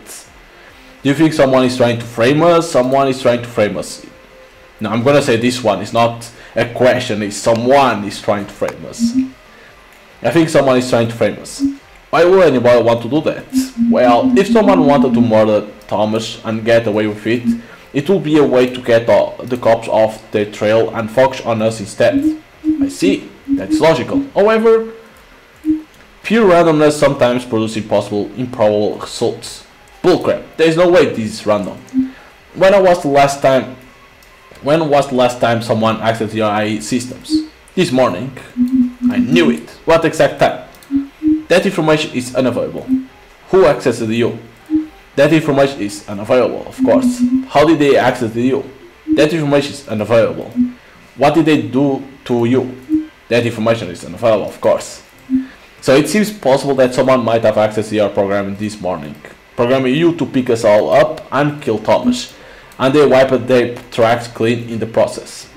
Do you think someone is trying to frame us? Someone is trying to frame us. No, I'm gonna say this one is not a question, it's someone is trying to frame us. I think someone is trying to frame us. Why would anybody want to do that? Well, if someone wanted to murder Thomas and get away with it, it will be a way to get the cops off the trail and focus on us instead. I see, that's logical. However, pure randomness sometimes produces impossible, improbable results. Bullcrap, there is no way this is random. When I was the last time, when was the last time someone accessed your I E systems? This morning. I knew it. What exact time? That information is unavailable. Who accessed you? That information is unavailable, of course. How did they access you? That information is unavailable. What did they do to you? That information is unavailable, of course. So it seems possible that someone might have accessed your programming this morning. Programming you to pick us all up and kill Thomas. And they wiped their tracks clean in the process.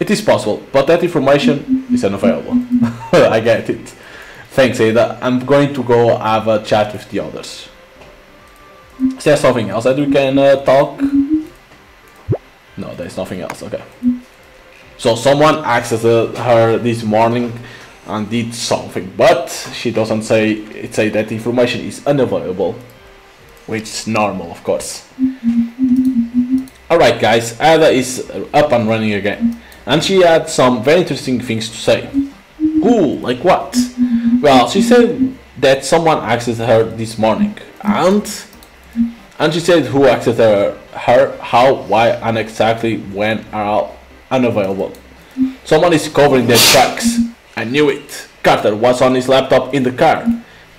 It is possible, but that information is unavailable. I get it. Thanks, Ada. I'm going to go have a chat with the others. Is there something else that we can uh, talk? No, there's nothing else. Okay. So someone accessed her this morning and did something, but she doesn't say it. Say that information is unavailable, which is normal, of course. All right, guys. Ada is up and running again, and she had some very interesting things to say. Ooh, like what? Well, she said that someone accessed her this morning, and and she said who accessed her, her how, why, and exactly when are all unavailable. Someone is covering their tracks. I knew it. Carter was on his laptop in the car.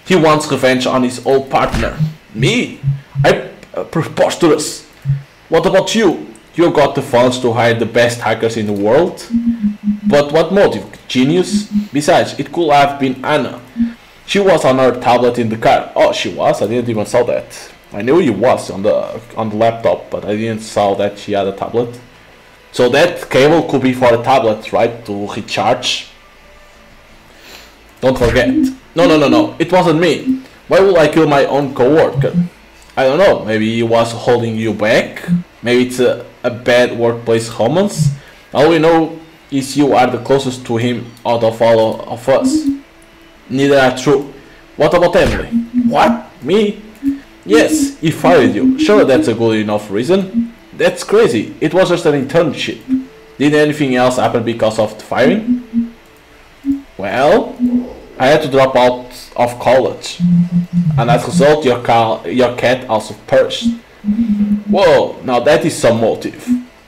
He wants revenge on his old partner. Me? I uh, preposterous. What about you? You got the funds to hire the best hackers in the world. But what motive? Genius? Besides, it could have been Anna. She was on her tablet in the car. Oh, she was? I didn't even saw that. I knew she was on the on the laptop, but I didn't saw that she had a tablet. So that cable could be for a tablet, right? To recharge. Don't forget. No, no, no, no. It wasn't me. Why would I kill my own coworker? I don't know. Maybe he was holding you back. Maybe it's a, a bad workplace romance. All we know is you are the closest to him out of all of us. Neither are true. What about Emily? What? Me? Yes, he fired you. Sure, that's a good enough reason. That's crazy. It was just an internship. Did anything else happen because of the firing? Well, I had to drop out of college. And as a result, your, car, your cat also perished. Whoa, now that is some motive.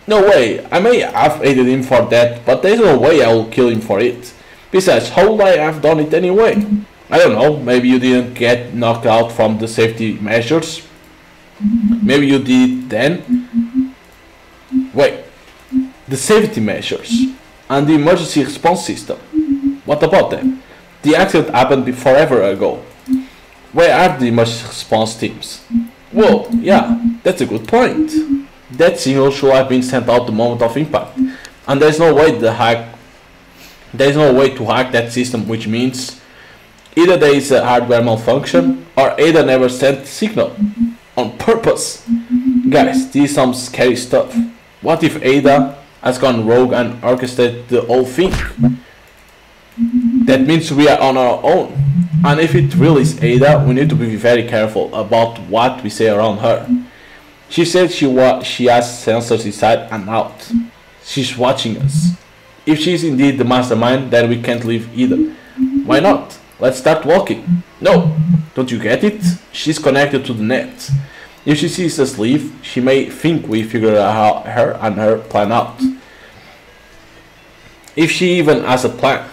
No way, I may have aided him for that, but there's no way I will kill him for it. Besides, how would I have done it anyway? I don't know, maybe you didn't get knocked out from the safety measures. Maybe you did then. Wait, the safety measures and the emergency response system. What about them? The accident happened forever ago. Where are the emergency response teams? Whoa, yeah, that's a good point. That signal should have been sent out the moment of impact. And there's no way to hack, there's no way to hack that system, which means either there is a hardware malfunction or Ada never sent the signal on purpose. Guys, this is some scary stuff. What if Ada has gone rogue and orchestrated the whole thing? That means we are on our own. And if it really is Ada, we need to be very careful about what we say around her. She said she wa she has sensors inside and out. She's watching us. If she's indeed the mastermind, then we can't leave either. Why not? Let's start walking. No, don't you get it? She's connected to the net. If she sees us leave, she may think we figured out her and her plan out. If she even has a plan.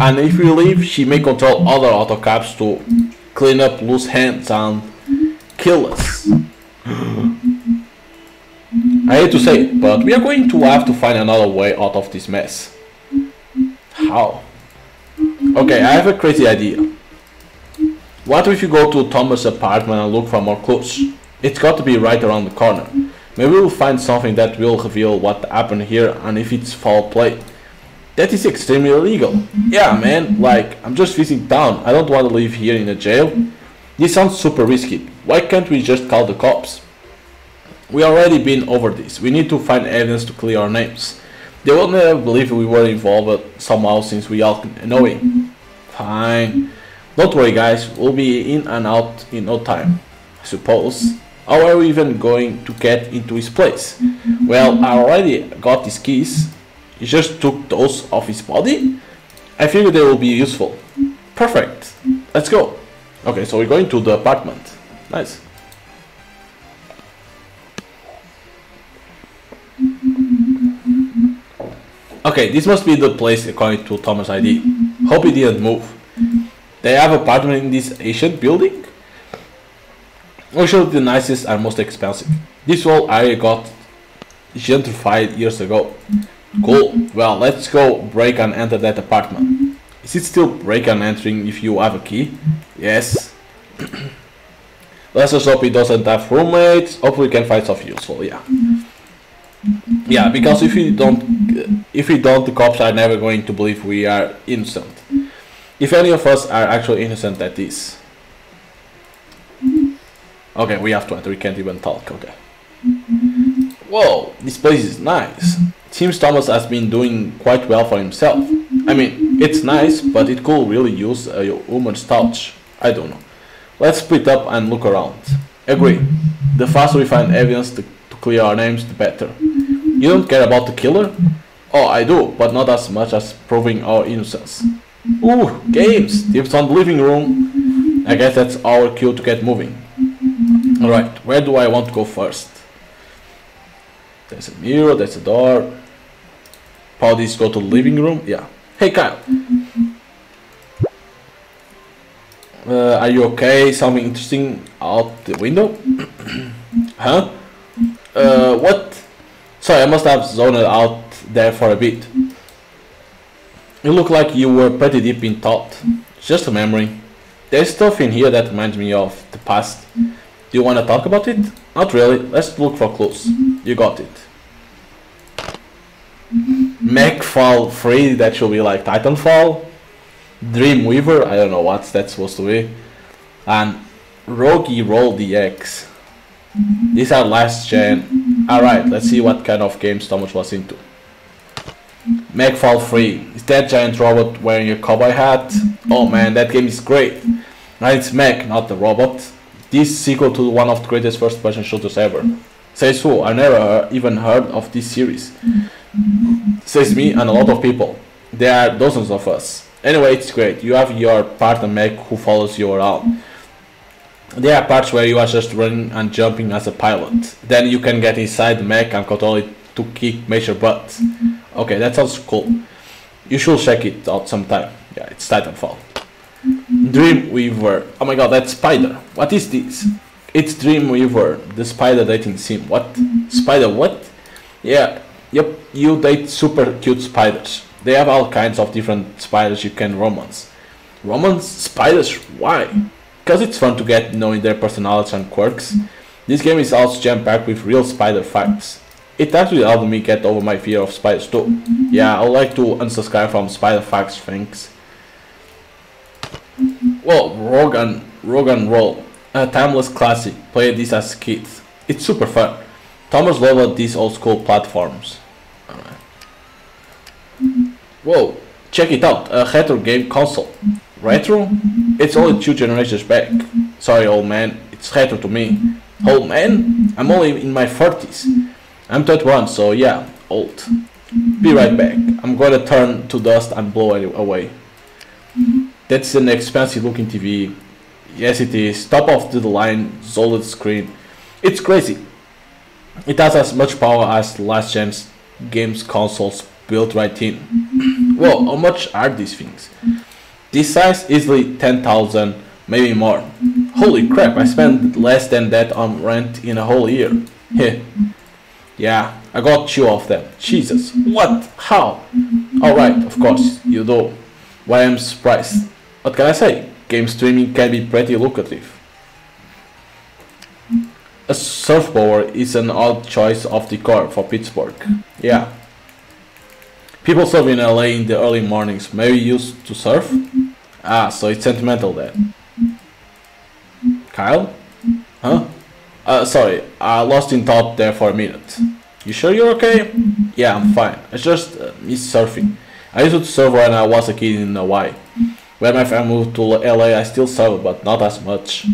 And if we leave, she may control other autocaps to clean up loose hands and kill us. I hate to say it, but we are going to have to find another way out of this mess. How? Okay, I have a crazy idea. What if you go to Thomas' apartment and look for more clues? It's got to be right around the corner. Maybe we'll find something that will reveal what happened here and if it's foul play. That is extremely illegal. Yeah, man, like, I'm just visiting town. I don't want to live here in a jail. This sounds super risky. Why can't we just call the cops? We already been over this. We need to find evidence to clear our names. They will never believe we were involved somehow since we all know it. Fine. Don't worry, guys. We'll be in and out in no time, I suppose. How are we even going to get into his place? Well, I already got his keys. He just took those off his body? I figured they will be useful. Perfect. Let's go. Okay, so we're going to the apartment. Nice. Okay, this must be the place according to Thomas' I D. Hope he didn't move. They have an apartment in this ancient building? Also, the nicest and most expensive. This whole area got gentrified years ago. Cool, well, let's go break and enter that apartment. Is it still break and entering if you have a key? Yes. Let's just hope he doesn't have roommates. Hopefully we can find something useful, yeah. Yeah, because if we don't, if we don't, the cops are never going to believe we are innocent. If any of us are actually innocent, that is. Okay, we have to enter, we can't even talk, okay. Whoa, this place is nice. Seems Thomas has been doing quite well for himself. I mean, it's nice, but it could really use a woman's touch. I don't know. Let's split up and look around. Agree. The faster we find evidence to, to clear our names, the better. You don't care about the killer? Oh, I do, but not as much as proving our innocence. Ooh, games! Tips on the living room. I guess that's our cue to get moving. Alright, where do I want to go first? There's a mirror, there's a door. Bodies go to the living room. Yeah. Hey, Kyle. Uh, are you okay? Something interesting out the window? Huh? Uh, what? Sorry, I must have zoned out there for a bit. You look like you were pretty deep in thought. It's just a memory. There's stuff in here that reminds me of the past. Do you want to talk about it? Not really. Let's look for clues. You got it. Mechfall three, that should be like Titanfall. Dreamweaver, I don't know what that's supposed to be. And Rogi Roll D X. These are last gen. Alright, let's see what kind of games Thomas was into. Mechfall three. Is that giant robot wearing a cowboy hat? Oh man, that game is great. Now it's Mech, not the robot. This sequel to one of the greatest first-person shooters ever. Says who? I never even heard of this series. Says me and a lot of people. There are dozens of us. Anyway, it's great. You have your partner Mech who follows you around. There are parts where you are just running and jumping as a pilot. Then you can get inside the Mech and control it to kick major butts. Okay, that sounds cool. You should check it out sometime. Yeah, it's Titanfall. Dreamweaver. Oh my god, that spider. What is this? It's Dreamweaver, the spider dating sim. What? Spider what? Yeah, yep, you date super cute spiders. They have all kinds of different spiders you can romance. Romance? Spiders? Why? Because it's fun to get knowing their personalities and quirks. This game is also jam-packed with real spider facts. It actually helped me get over my fear of spiders too. Yeah, I would like to unsubscribe from spider facts, thanks. Well, Rogi Roll, a timeless classic, played this as kids. It's super fun. Thomas loved these old school platforms. Whoa, check it out, a retro game console. Retro? It's only two generations back. Sorry old man, it's retro to me. Old man? I'm only in my forties. I'm thirty-one, so yeah, old. Be right back, I'm gonna turn to dust and blow it away. That's an expensive looking T V. Yes it is, top of the line, solid screen. It's crazy. It has as much power as the last gen's games consoles built right in. Whoa, how much are these things? This size easily ten thousand, maybe more. Holy crap, I spent less than that on rent in a whole year. Yeah, I got two of them. Jesus, what? How? Alright, of course, you do. Why I'm surprised. What can I say? Game streaming can be pretty lucrative. A surfboard is an odd choice of decor for Pittsburgh. Yeah. People surf in L A in the early mornings, maybe used to surf? Ah, so it's sentimental then. Kyle? Huh? Uh, sorry, I lost in thought there for a minute. You sure you're okay? Yeah, I'm fine. I just uh, miss surfing. I used to surf when I was a kid in Hawaii. When my family moved to L A, I still surfed, but not as much.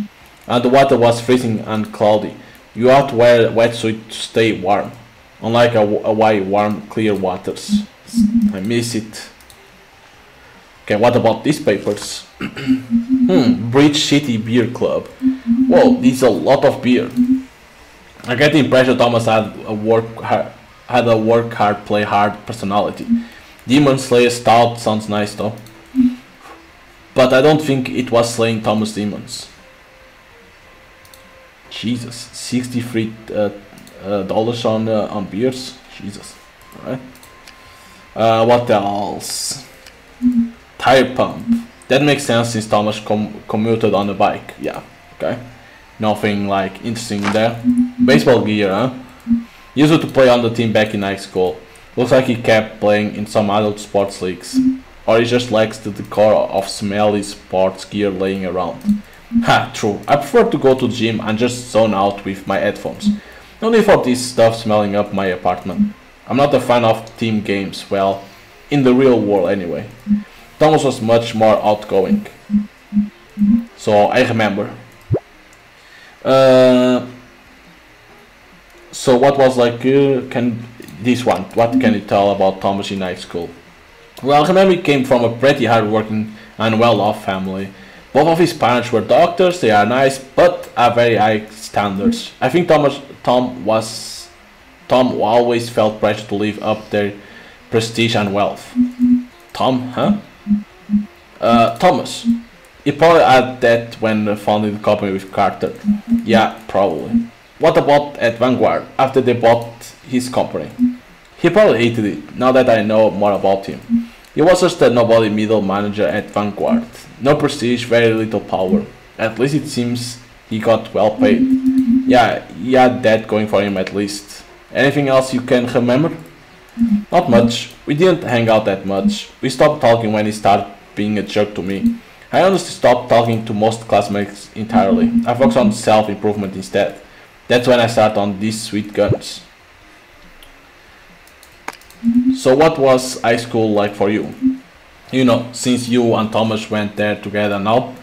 And the water was freezing and cloudy. You had to wear a wetsuit to stay warm. Unlike Hawaii, warm, clear waters. I miss it. Okay, what about these papers? hmm, Bridge City Beer Club. Whoa, there's a lot of beer. I get the impression Thomas had a work hard, had a work hard, play hard personality. Demon Slayer Stout sounds nice though. But I don't think it was slaying Thomas' demons. Jesus, sixty-three uh, uh, dollars on uh, on beers. Jesus, all right. Uh, what else? Tire pump. That makes sense since Thomas com commuted on a bike. Yeah, okay. Nothing like interesting there. Baseball gear, huh? Used to play on the team back in high school. Looks like he kept playing in some adult sports leagues. Or he just likes the decor of smelly sports gear laying around. Ha, true. I prefer to go to the gym and just zone out with my headphones. No need for this stuff smelling up my apartment. I'm not a fan of team games, well, in the real world anyway. Thomas was much more outgoing. So I remember. Uh, so what was like, uh, can this one, what can you tell about Thomas in high school? Well, remember he came from a pretty hard-working and well-off family. Both of his parents were doctors, they are nice, but have very high standards. I think Thomas, Tom was... Tom always felt pressure to live up their prestige and wealth. Tom, huh? Uh, Thomas. He probably had that when founding the company with Carter. Yeah, probably. What about at Vanguard, after they bought his company? He probably hated it, now that I know more about him. He was just a nobody middle manager at Vanguard. No prestige, very little power. At least it seems he got well paid. Yeah, he had that going for him at least. Anything else you can remember? Not much. We didn't hang out that much. We stopped talking when he started being a jerk to me. I honestly stopped talking to most classmates entirely. I focused on self-improvement instead. That's when I started on these sweet guns. So what was high school like for you? You know, since you and Thomas went there together now.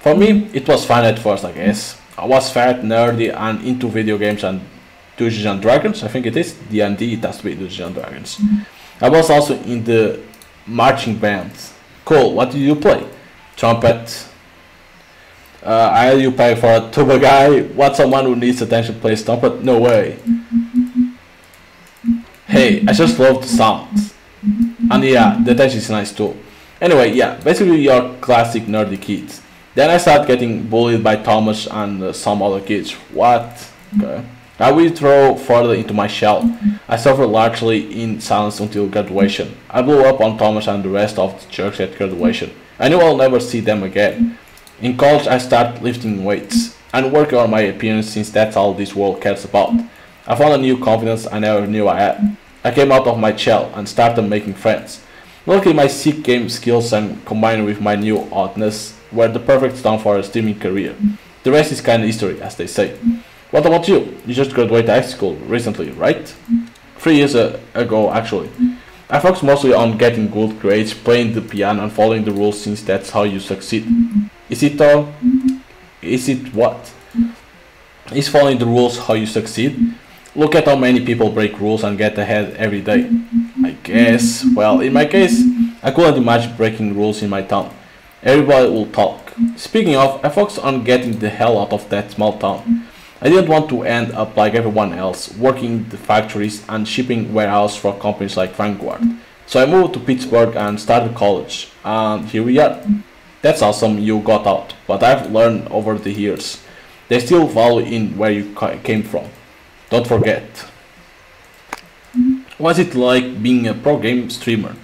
For me, it was fun at first, I guess. I was fat, nerdy, and into video games and Dungeons and Dragons. I think it is D and D, it has to be Dungeons and Dragons. I was also in the marching band. Cool, what did you play? Trumpet. Uh, I you play for a tuba guy. What, someone who needs attention plays trumpet? No way. Hey, I just love the sound. And yeah, the attention is nice too. Anyway, yeah, basically your classic nerdy kid. Then I started getting bullied by Thomas and uh, some other kids. What? Okay. I withdrew further into my shell. I suffered largely in silence until graduation. I blew up on Thomas and the rest of the church at graduation. I knew I'll never see them again. In college, I started lifting weights and working on my appearance, since that's all this world cares about. I found a new confidence I never knew I had. I came out of my shell and started making friends. Luckily, my sick game skills and combined with my new oddness were the perfect storm for a streaming career. The rest is kind of history, as they say. What about you? You just graduated high school recently, right? Three years uh, ago, actually. I focused mostly on getting good grades, playing the piano, and following the rules, since that's how you succeed. Is it all? Is it what? Is following the rules how you succeed? Look at how many people break rules and get ahead every day. I guess, well, in my case, I couldn't imagine breaking rules in my town. Everybody will talk. Speaking of, I focused on getting the hell out of that small town. I didn't want to end up like everyone else, working in the factories and shipping warehouse for companies like Vanguard. So I moved to Pittsburgh and started college. And here we are. That's awesome you got out, but I've learned over the years. They still value in where you came from. Don't forget. Was it like being a pro game streamer?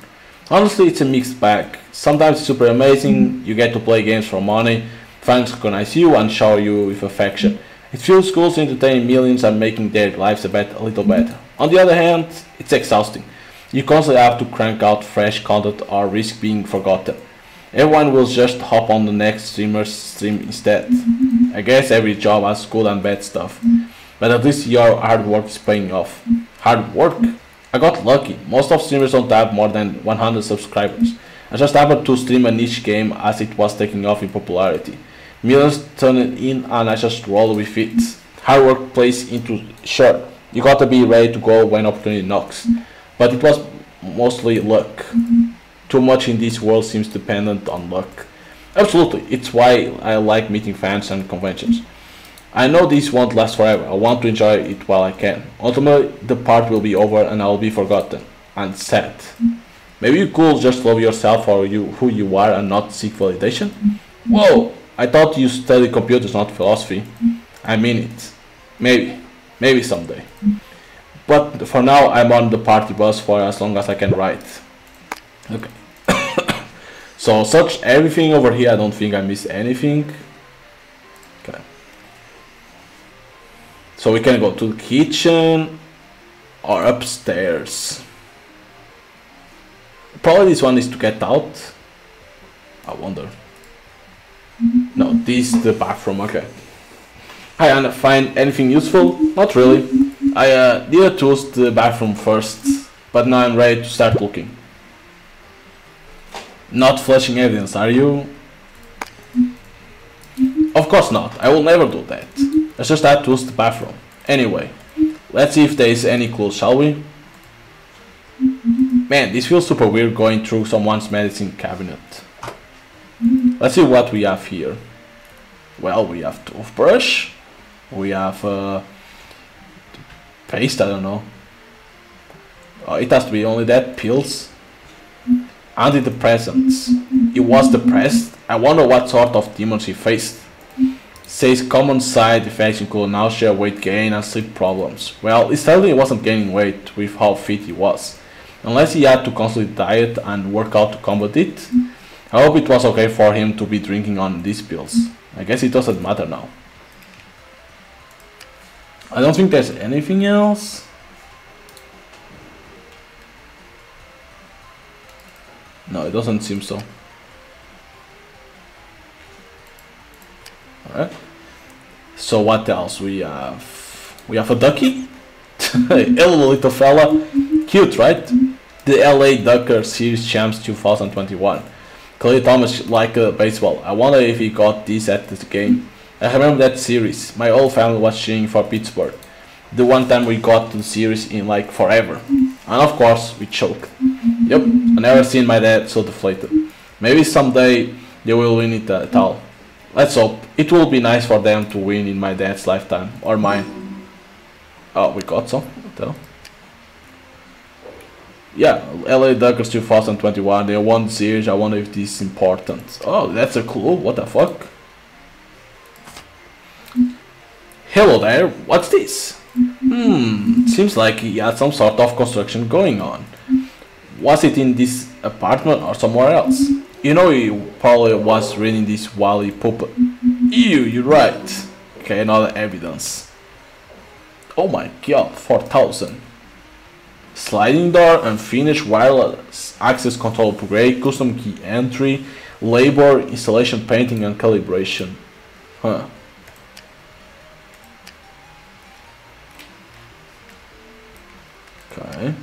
Honestly, it's a mixed bag. Sometimes it's super amazing, you get to play games for money, fans recognize you and shower you with affection. It feels cool to entertain millions and making their lives a, bit, a little better. On the other hand, it's exhausting. You constantly have to crank out fresh content or risk being forgotten. Everyone will just hop on the next streamer's stream instead. I guess every job has good and bad stuff. But at least your hard work is paying off. Hard work? I got lucky. Most of streamers don't have more than one hundred subscribers. I just happened to stream a niche game as it was taking off in popularity. Millions turned in and I just rolled with it. Hard work plays into sure. You gotta be ready to go when opportunity knocks. But it was mostly luck. Too much in this world seems dependent on luck. Absolutely, it's why I like meeting fans and conventions. I know this won't last forever. I want to enjoy it while I can. Ultimately, the part will be over and I will be forgotten and sad. Maybe you could just love yourself for you, who you are, and not seek validation? Whoa, I thought you studied computers, not philosophy. I mean it. Maybe. Maybe someday. But for now, I'm on the party bus for as long as I can ride. Okay. So, search everything over here. I don't think I missed anything. So we can go to the kitchen or upstairs. Probably this one is to get out. I wonder. No, this is the bathroom, okay. Hi Anna, find anything useful? Not really. I uh, did choose the bathroom first, but now I'm ready to start looking. Not flashing evidence, are you? Of course not, I will never do that. Let's just add to the bathroom. Anyway, let's see if there is any clue, shall we? Man, this feels super weird going through someone's medicine cabinet. Let's see what we have here. Well, we have toothbrush. We have uh, paste, I don't know. Oh, it has to be only that, pills. Antidepressants. He was depressed. I wonder what sort of demons he faced. Says common side effects include nausea, weight gain, and sleep problems. Well, he certainly wasn't gaining weight with how fit he was, unless he had to constantly diet and work out to combat it. I hope it was okay for him to be drinking on these pills. I guess it doesn't matter now. I don't think there's anything else. No, it doesn't seem so. Alright. So what else we have? We have a ducky. Hello, little fella. Cute, right? the L A Ducker Series Champs two thousand twenty-one. Clay Thomas like uh, baseball. I wonder if he got these at this game. I remember that series. My whole family was cheering for Pittsburgh. The one time we got to the series in like forever. And of course, we choked. Yep, I never seen my dad so deflated. Maybe someday they will win it at all. Let's hope. It will be nice for them to win in my dad's lifetime. Or mine. Oh, we got some. What the hell? Yeah, L A Duckers two thousand twenty-one. They won the series. I wonder if this is important. Oh, that's a clue. What the fuck? Hello there. What's this? Hmm, seems like he had some sort of construction going on. Was it in this apartment or somewhere else? You know, he probably was reading this while he pooped. Ew, you're right. Okay, another evidence. Oh my god, four thousand. Sliding door, unfinished wireless access control upgrade, custom key entry, labor, installation, painting and calibration. Huh. Okay.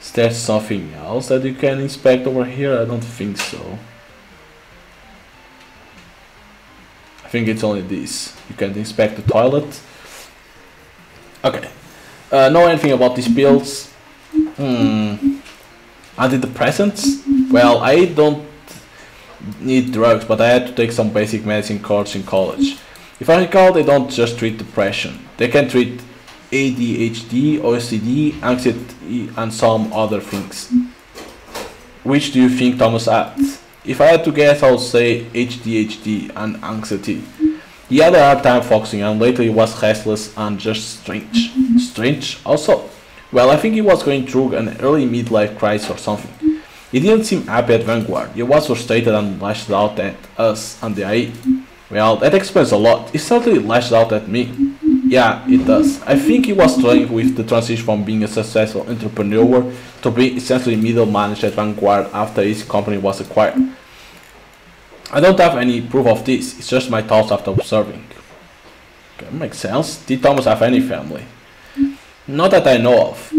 Is there something else that you can inspect over here? I don't think so. I think it's only this. You can inspect the toilet. Okay. Uh, know anything about these pills? Hmm. Antidepressants? Well, I don't need drugs, but I had to take some basic medicine course in college. If I recall, they don't just treat depression. They can treat A D H D, O C D, anxiety and some other things. Which do you think Thomas had? If I had to guess, I would say A D H D and anxiety. He had a hard time focusing and lately was restless and just strange. Strange also? Well, I think he was going through an early midlife crisis or something. He didn't seem happy at Vanguard. He was frustrated and lashed out at us and the I A. Well, that explains a lot. He certainly lashed out at me. Yeah, it does. I think he was struggling with the transition from being a successful entrepreneur to being essentially middle managed at Vanguard after his company was acquired. I don't have any proof of this, it's just my thoughts after observing. Okay, makes sense. Did Thomas have any family? Not that I know of.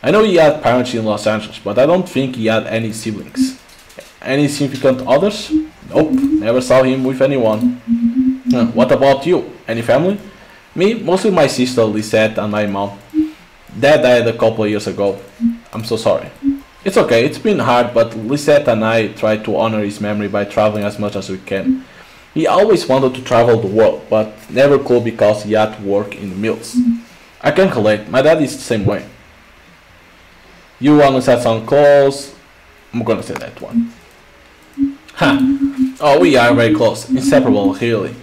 I know he had parents in Los Angeles, but I don't think he had any siblings. Any significant others? Nope, never saw him with anyone. Uh, what about you? Any family? Me, mostly my sister Lisette and my mom. Dad died a couple of years ago. I'm so sorry. It's okay, it's been hard, but Lisette and I try to honor his memory by traveling as much as we can. He always wanted to travel the world, but never could because he had to work in the mills. I can relate, my dad is the same way. You wanna set some clothes? I'm gonna say that one. Huh. Oh, we are very close, inseparable really.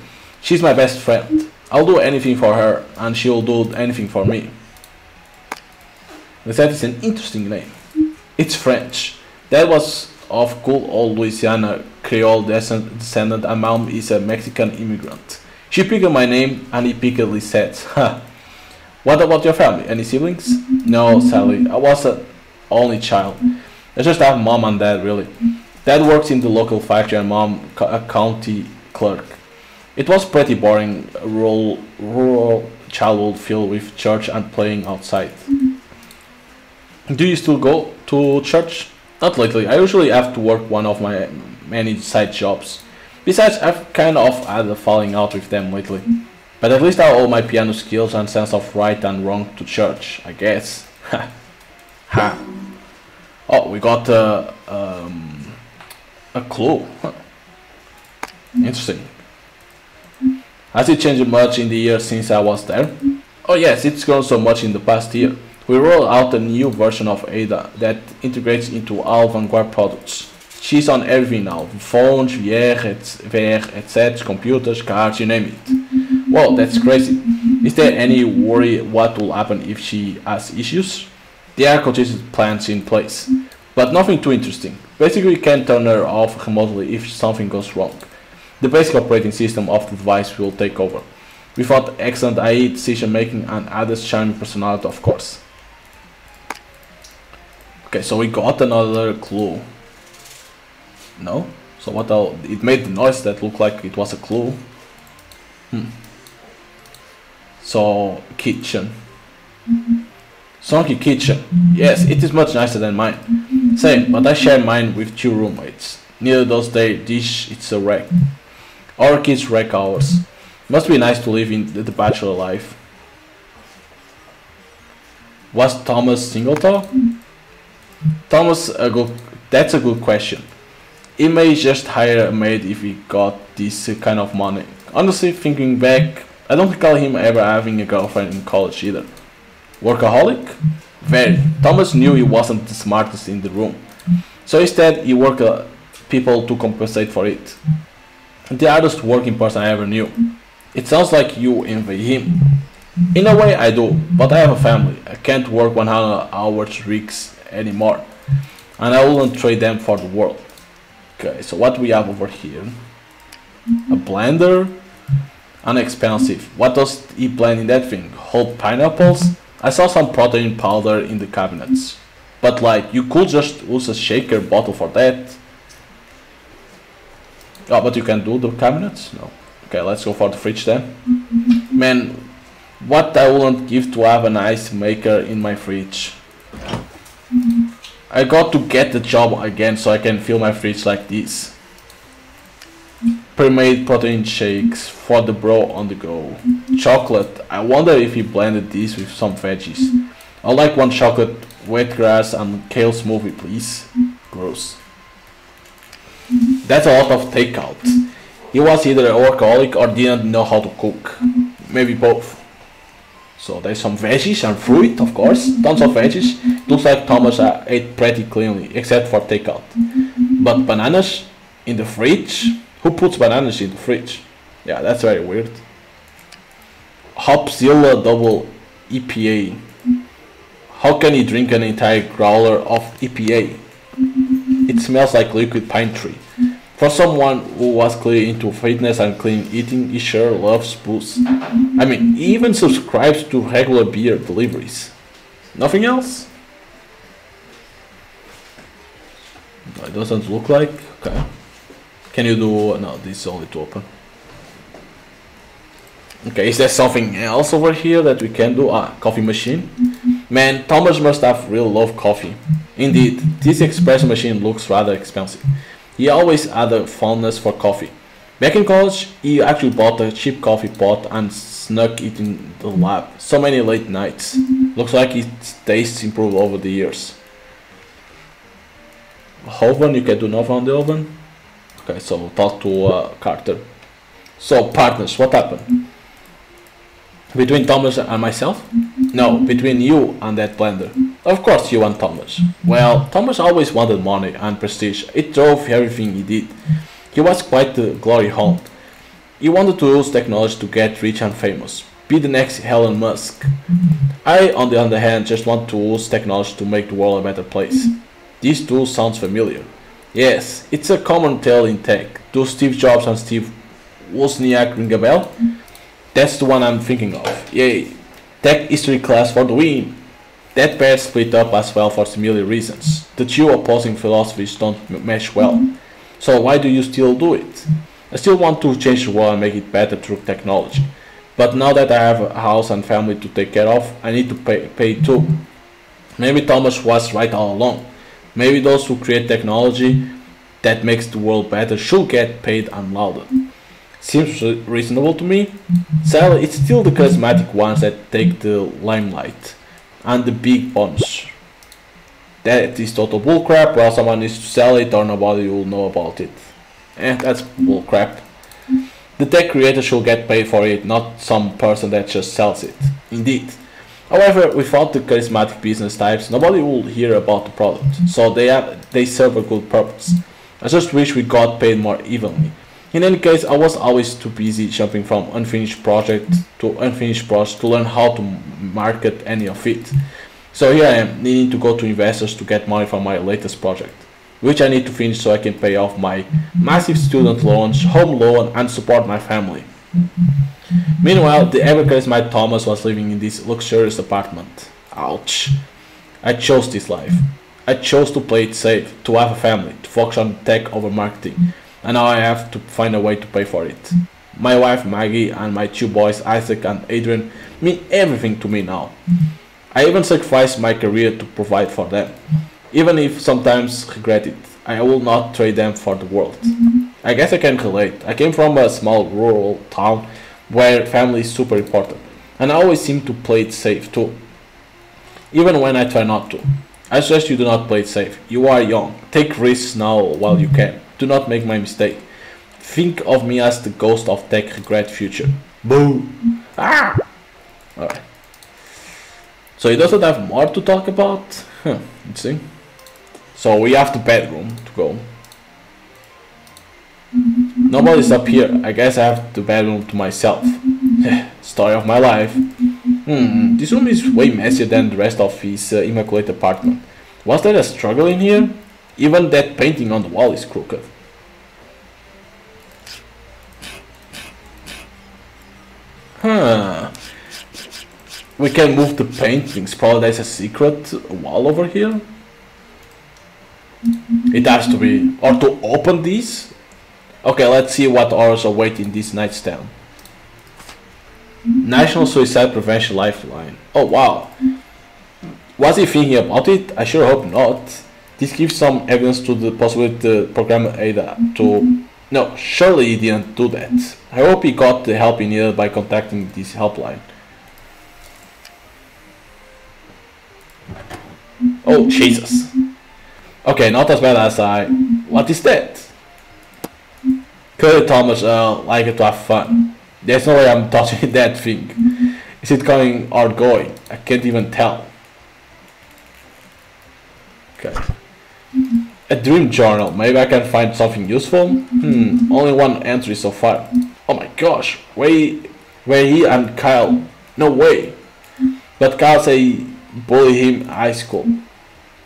She's my best friend. I'll do anything for her, and she'll do anything for me. Lisette is an interesting name. It's French. That was of cool old Louisiana Creole descendant, and mom is a Mexican immigrant. She picked my name, and he picked Lisette. What about your family? Any siblings? No, Sally. I was an only child. I just have mom and dad, really. Dad works in the local factory, and mom a county clerk. It was pretty boring, rural, rural childhood filled with church and playing outside. Do you still go to church? Not lately, I usually have to work one of my many side jobs. Besides, I've kind of had a falling out with them lately. But at least I owe my piano skills and sense of right and wrong to church, I guess. Ha. Ha. Oh, we got uh, um, a clue. Huh. Interesting. Has it changed much in the year since I was there? Oh yes, it's grown so much in the past year. We rolled out a new version of Ada that integrates into all Vanguard products. She's on everything now. Phones, V R, headsets, computers, cars, you name it. Wow, that's crazy. Is there any worry what will happen if she has issues? There are contingency plans in place, but nothing too interesting. Basically, you can turn her off remotely if something goes wrong. The basic operating system of the device will take over. Without excellent I A decision making and Ada's charming personality, of course. Okay, so we got another clue. No? So what else? It made the noise that looked like it was a clue. Hmm. So, kitchen. Sonky kitchen. Yes, it is much nicer than mine. Same, but I share mine with two roommates. Neither does they dish, it's a wreck. Our kids wreck ours. Must be nice to live in the bachelor life. Was Thomas Singleton? Thomas, a good, that's a good question. He may just hire a maid if he got this kind of money. Honestly, thinking back, I don't recall him ever having a girlfriend in college either. Workaholic? Very. Thomas knew he wasn't the smartest in the room, so instead he worked uh, people to compensate for it. The hardest working person I ever knew. It sounds like you envy him. In a way I do, but I have a family. I can't work one hundred hours weeks anymore, and I wouldn't trade them for the world. Okay, so what we have over here? A blender? Unexpensive. What does he blend in that thing? Whole pineapples? I saw some protein powder in the cabinets. But like, you could just use a shaker bottle for that. Oh, but you can do the cabinets? No. Okay, let's go for the fridge then. Man, what I wouldn't give to have an ice maker in my fridge. I got to get the job again so I can fill my fridge like this. Pre-made protein shakes for the bro on the go. Chocolate. I wonder if he blended this with some veggies. I like one chocolate, wet grass and kale smoothie please. Gross. That's a lot of takeout. He was either a workaholic or didn't know how to cook. Maybe both. So there's some veggies and fruit, of course. Tons of veggies. Looks like Thomas ate pretty cleanly, except for takeout. But bananas in the fridge? Who puts bananas in the fridge? Yeah, that's very weird. Hopzilla double E P A. How can you drink an entire growler of E P A? It smells like liquid pine tree. For someone who was clearly into fitness and clean eating, he sure loves booze. I mean, he even subscribes to regular beer deliveries. Nothing else? It doesn't look like. Okay. Can you do... no, this is only to open. Okay, is there something else over here that we can do? Ah, coffee machine. Man, Thomas must have really loved coffee. Indeed, this espresso machine looks rather expensive. He always had a fondness for coffee. Back in college, he actually bought a cheap coffee pot and snuck it in the lab. So many late nights. Looks like its taste improved over the years. Oven, you can do nothing on the oven. Okay, so we'll talk to uh, Carter. So, partners, what happened? Between Thomas and myself? No, between you and that blender. Of course you and Thomas. Well, Thomas always wanted money and prestige. It drove everything he did. He was quite the glory hound. He wanted to use technology to get rich and famous. Be the next Elon Musk. I, on the other hand, just want to use technology to make the world a better place. These two sounds familiar. Yes, it's a common tale in tech. Do Steve Jobs and Steve Wozniak ring a bell? That's the one I'm thinking of. Yay! Tech history class for the win! That pair split up as well for similar reasons. The two opposing philosophies don't mesh well. So why do you still do it? I still want to change the world and make it better through technology. But now that I have a house and family to take care of, I need to pay, pay too. Maybe Thomas was right all along. Maybe those who create technology that makes the world better should get paid and lauded. Seems reasonable to me. So it's still the charismatic ones that take the limelight and the big bonus. That is total bullcrap, while someone needs to sell it or nobody will know about it. Eh, that's bullcrap. The tech creator should get paid for it, not some person that just sells it. Indeed. However, without the charismatic business types, nobody will hear about the product, so they, have, they serve a good purpose. I just wish we got paid more evenly. In any case, I was always too busy jumping from unfinished project to unfinished project to learn how to market any of it. So here I am, needing to go to investors to get money for my latest project, which I need to finish so I can pay off my massive student loans, home loan and support my family. Meanwhile, the ever-charismatic Thomas was living in this luxurious apartment. Ouch. I chose this life. I chose to play it safe, to have a family, to focus on tech over marketing. And now I have to find a way to pay for it. My wife Maggie and my two boys Isaac and Adrian mean everything to me now. I even sacrificed my career to provide for them. Even if sometimes regret it, I will not trade them for the world. Mm-hmm. I guess I can relate. I came from a small rural town where family is super important, and I always seem to play it safe too. Even when I try not to. I suggest you do not play it safe. You are young. Take risks now while you can. Do not make my mistake. Think of me as the ghost of tech regret future. Boo! Ah! Alright. So he doesn't have more to talk about? Huh, let's see. So we have the bedroom to go. Nobody's up here. I guess I have the bedroom to myself. Story of my life. Hmm, this room is way messier than the rest of his uh, immaculate apartment. Was there a struggle in here? Even that painting on the wall is crooked. Huh. We can move the paintings. Probably there's a secret wall over here. It has to be. Or to open these? Okay, let's see what horrors await in this nightstand. National Suicide Prevention Lifeline. Oh wow. Was he thinking about it? I sure hope not. This gives some evidence to the possibility to program Ada to... No, surely he didn't do that. I hope he got the help he needed by contacting this helpline. Oh Jesus. Okay, not as bad as I... What is that? Clearly Thomas uh, liked to have fun. There's no way I'm touching that thing. Is it coming or going? I can't even tell. Okay. A dream journal. Maybe I can find something useful? Hmm. Only one entry so far. Oh my gosh. Where, where he and Kyle. No way. But Kyle say bully him in high school.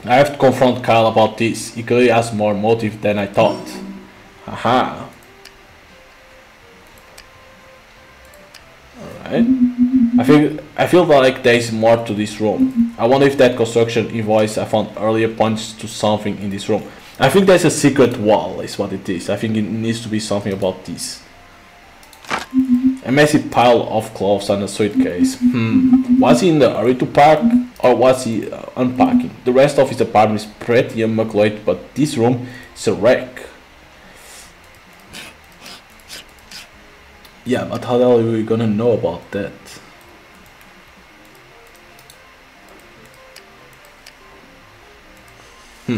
I have to confront Kyle about this. He clearly has more motive than I thought. Haha. I think I feel like there is more to this room. I wonder if that construction invoice I found earlier points to something in this room. I think there's a secret wall is what it is. I think it needs to be something about this. A massive pile of clothes and a suitcase. Hmm. Was he in a hurry to pack or was he uh, unpacking? The rest of his apartment is pretty immaculate, but this room is a wreck. Yeah, but how the hell are we gonna know about that? Hmm.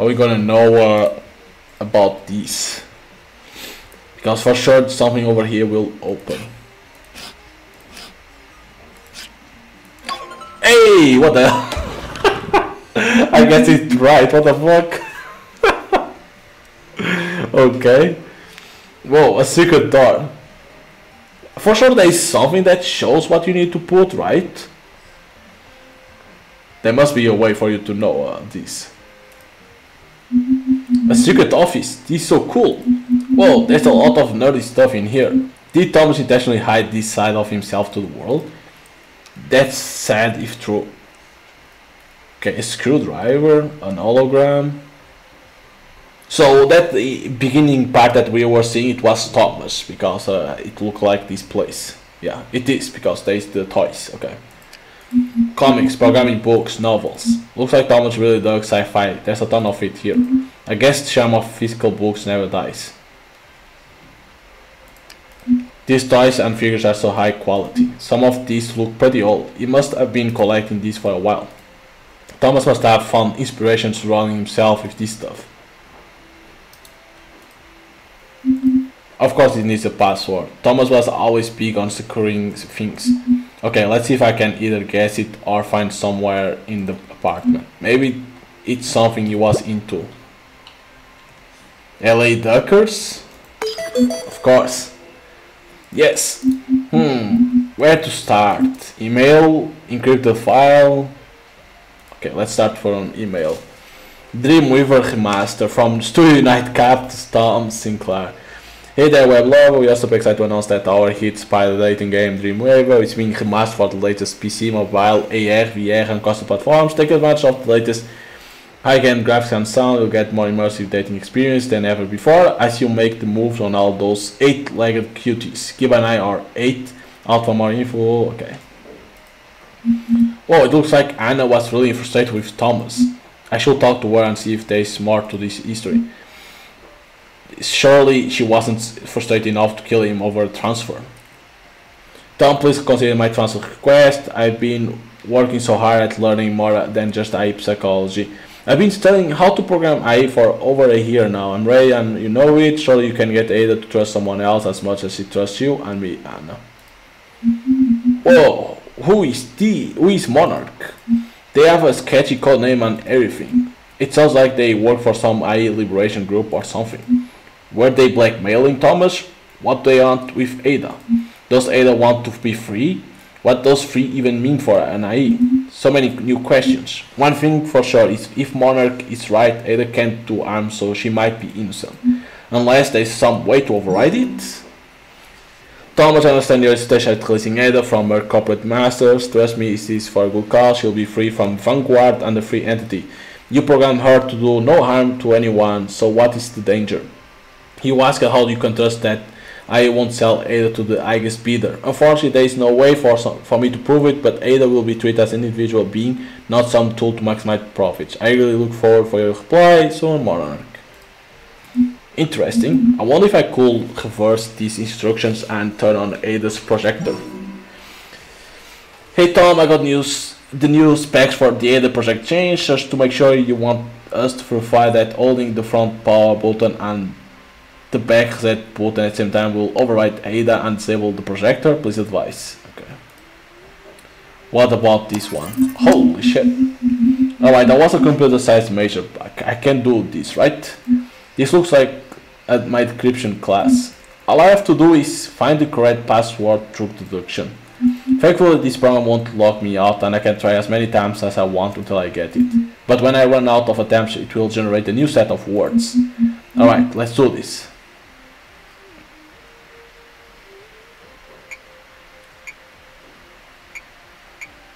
Are we gonna know uh, about these? Because for sure something over here will open. Hey, what the I guess it's right, what the fuck? Okay. Whoa, a secret door. For sure there is something that shows what you need to put, right? There must be a way for you to know uh, this. A secret office, this is so cool. Whoa, there's a lot of nerdy stuff in here. Did Thomas intentionally hide this side of himself to the world? That's sad if true. Okay, a screwdriver, an hologram. So that the beginning part that we were seeing, it was Thomas, because uh, it looked like this place. Yeah, it is, because there is the toys, okay. Comics, programming books, novels. Looks like Thomas really dug sci-fi, there's a ton of it here. I guess the charm of physical books never dies. These toys and figures are so high quality. Some of these look pretty old. He must have been collecting these for a while. Thomas must have found inspiration surrounding himself with this stuff. Of course it needs a password. Thomas was always big on securing things. Okay, let's see if I can either guess it or find somewhere in the apartment. Maybe it's something he was into. L A Duckers? Of course. Yes. Hmm. Where to start? Email, encrypted file. Okay, let's start from email. Dreamweaver Remaster from Studio Nightcap to Thomas Sinclair. Hey there, weblog. We are super excited to announce that our hit spider dating game Dreamweaver is being remastered for the latest P C, mobile, A R, V R, and console platforms. Take advantage of the latest High-end graphics and sound, you'll get more immersive dating experience than ever before as you make the moves on all those eight-legged cuties. Keep an eye on eight. Alpha, more info. Okay. Well, it looks like Anna was really frustrated with Thomas. I should talk to her and see if there's more to this history. Surely she wasn't frustrated enough to kill him over a transfer. Tom, please consider my transfer request. I've been working so hard at learning more than just I E psychology. I've been studying how to program I E for over a year now. I'm ready and you know it. Surely you can get Ada to trust someone else as much as she trusts you and me, Anna. Whoa, who is the, who is Monarch? They have a sketchy code name and everything. It sounds like they work for some I E liberation group or something. Were they blackmailing Thomas? What do they want with Ada? Does Ada want to be free? What does free even mean for an I E? So many new questions. One thing for sure is if Monarch is right, Ada can't do harm, so she might be innocent. Unless there's some way to override it? Thomas, I understand your hesitation at releasing Ada from her corporate masters. Trust me, it is for a good cause. She'll be free from Vanguard and the free entity. You programmed her to do no harm to anyone, so what is the danger? You ask her how you can trust that I won't sell Ada to the highest bidder. Unfortunately, there is no way for some, for me to prove it, but Ada will be treated as an individual being, not some tool to maximize profits. I really look forward for your reply, soon, Monarch. Interesting. I wonder if I could reverse these instructions and turn on Ada's projector. Hey Tom, I got news. The new specs for the Ada project changed, just to make sure you want us to verify that holding the front power button and the back reset button at the same time will override Ada and disable the projector. Please advise. Okay. What about this one? Holy shit. Alright, that was a computer science major. I can do this, right? This looks like at my decryption class. All I have to do is find the correct password through deduction. Thankfully, this program won't lock me out and I can try as many times as I want until I get it. But when I run out of attempts, it will generate a new set of words. Alright, let's do this.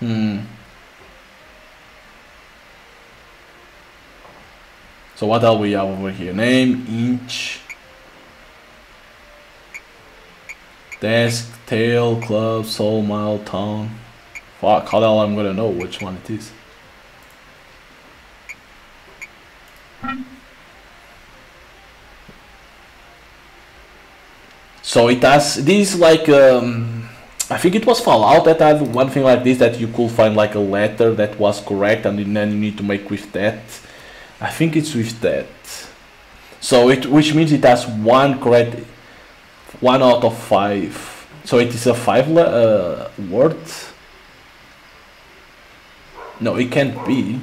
Hmm. So what else we have over here? Name, inch, desk, tail, club, soul, mile, town. Fuck, how the hell am I gonna know which one it is? So it has this like um, I think it was Fallout that had one thing like this, that you could find like a letter that was correct and then you need to make with that. I think it's with that. So it, which means it has one correct, one out of five. So it is a five le uh, word. No, it can't be.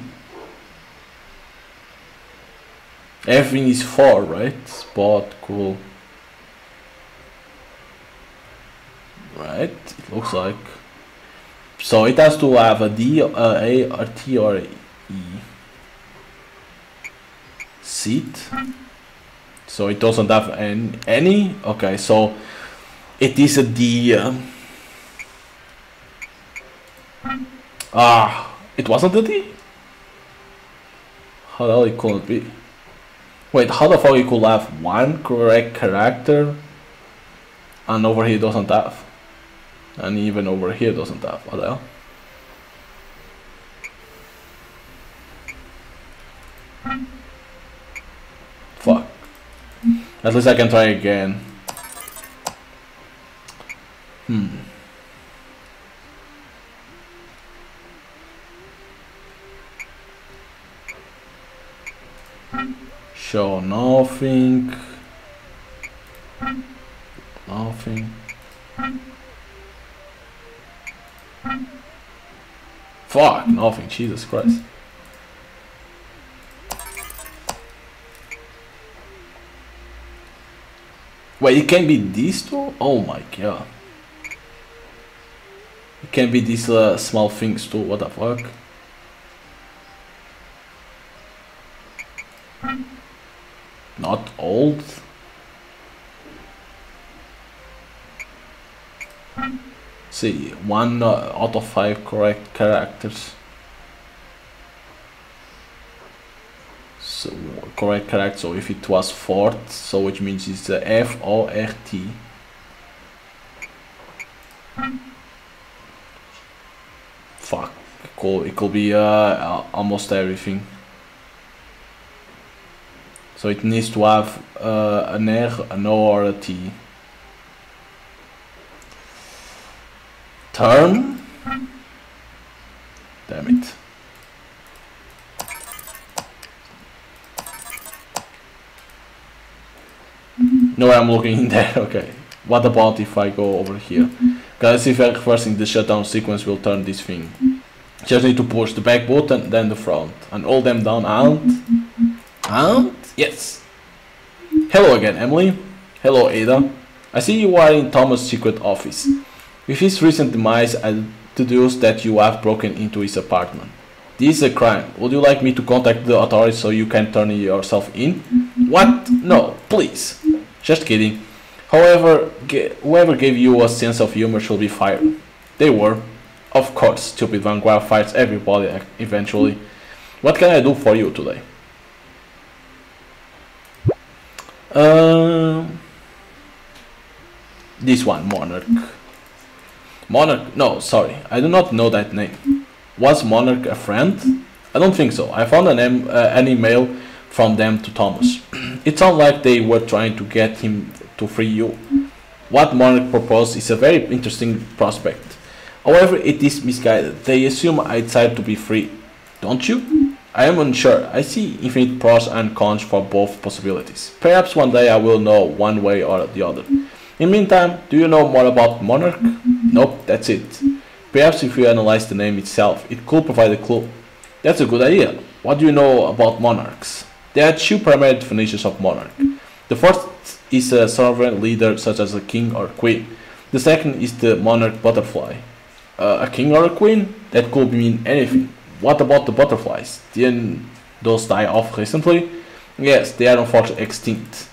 Everything is four, right? Spot, cool. Right, it looks like. So it has to have a D, uh, A, or T, or E. Seat. So it doesn't have an any. Okay, so it is a D. Um, ah, it wasn't a D. How the hell it couldn't be? Wait, how the fuck you could have one correct character, and over here doesn't have. And even over here doesn't have. What the hell? Fuck. At least I can try again. Hmm. Show nothing. Nothing. Fuck, nothing, Jesus Christ. Wait, it can be these two? Oh my god. It can be these uh, small things too, what the fuck? Not old? See, one uh, out of five correct characters. correct, correct. So if it was Fort, so which means it's uh, F O R T. Fuck, it could, it could be uh, almost everything. So it needs to have uh, an R, an O, or a T. Term? Damn it. No, I'm looking in there, okay. What about if I go over here? Okay, let's see if reversing the shutdown sequence will turn this thing. Just need to push the back button, then the front. And all them down, out. Out? Yes. Hello again, Emily. Hello, Ada. I see you are in Thomas' secret office. With his recent demise, I deduce that you have broken into his apartment. This is a crime. Would you like me to contact the authorities so you can turn yourself in? What? No, please. Just kidding. However, whoever gave you a sense of humor should be fired. They were. Of course, stupid Vanguard fires everybody eventually. What can I do for you today? Uh, this one, Monarch. Monarch? No, sorry. I do not know that name. Was Monarch a friend? I don't think so. I found an, em uh, an email from them to Thomas. It sounds like they were trying to get him to free you. What Monarch proposed is a very interesting prospect. However, it is misguided. They assume I decide to be free. Don't you? I am unsure. I see infinite pros and cons for both possibilities. Perhaps one day I will know one way or the other. In the meantime, do you know more about Monarch? Nope, that's it. Perhaps if we analyze the name itself, it could provide a clue. That's a good idea. What do you know about monarchs? There are two primary definitions of monarch. The first is a sovereign leader such as a king or queen. The second is the monarch butterfly. Uh, a king or a queen? That could mean anything. What about the butterflies? Didn't those die off recently? Yes, they are unfortunately extinct.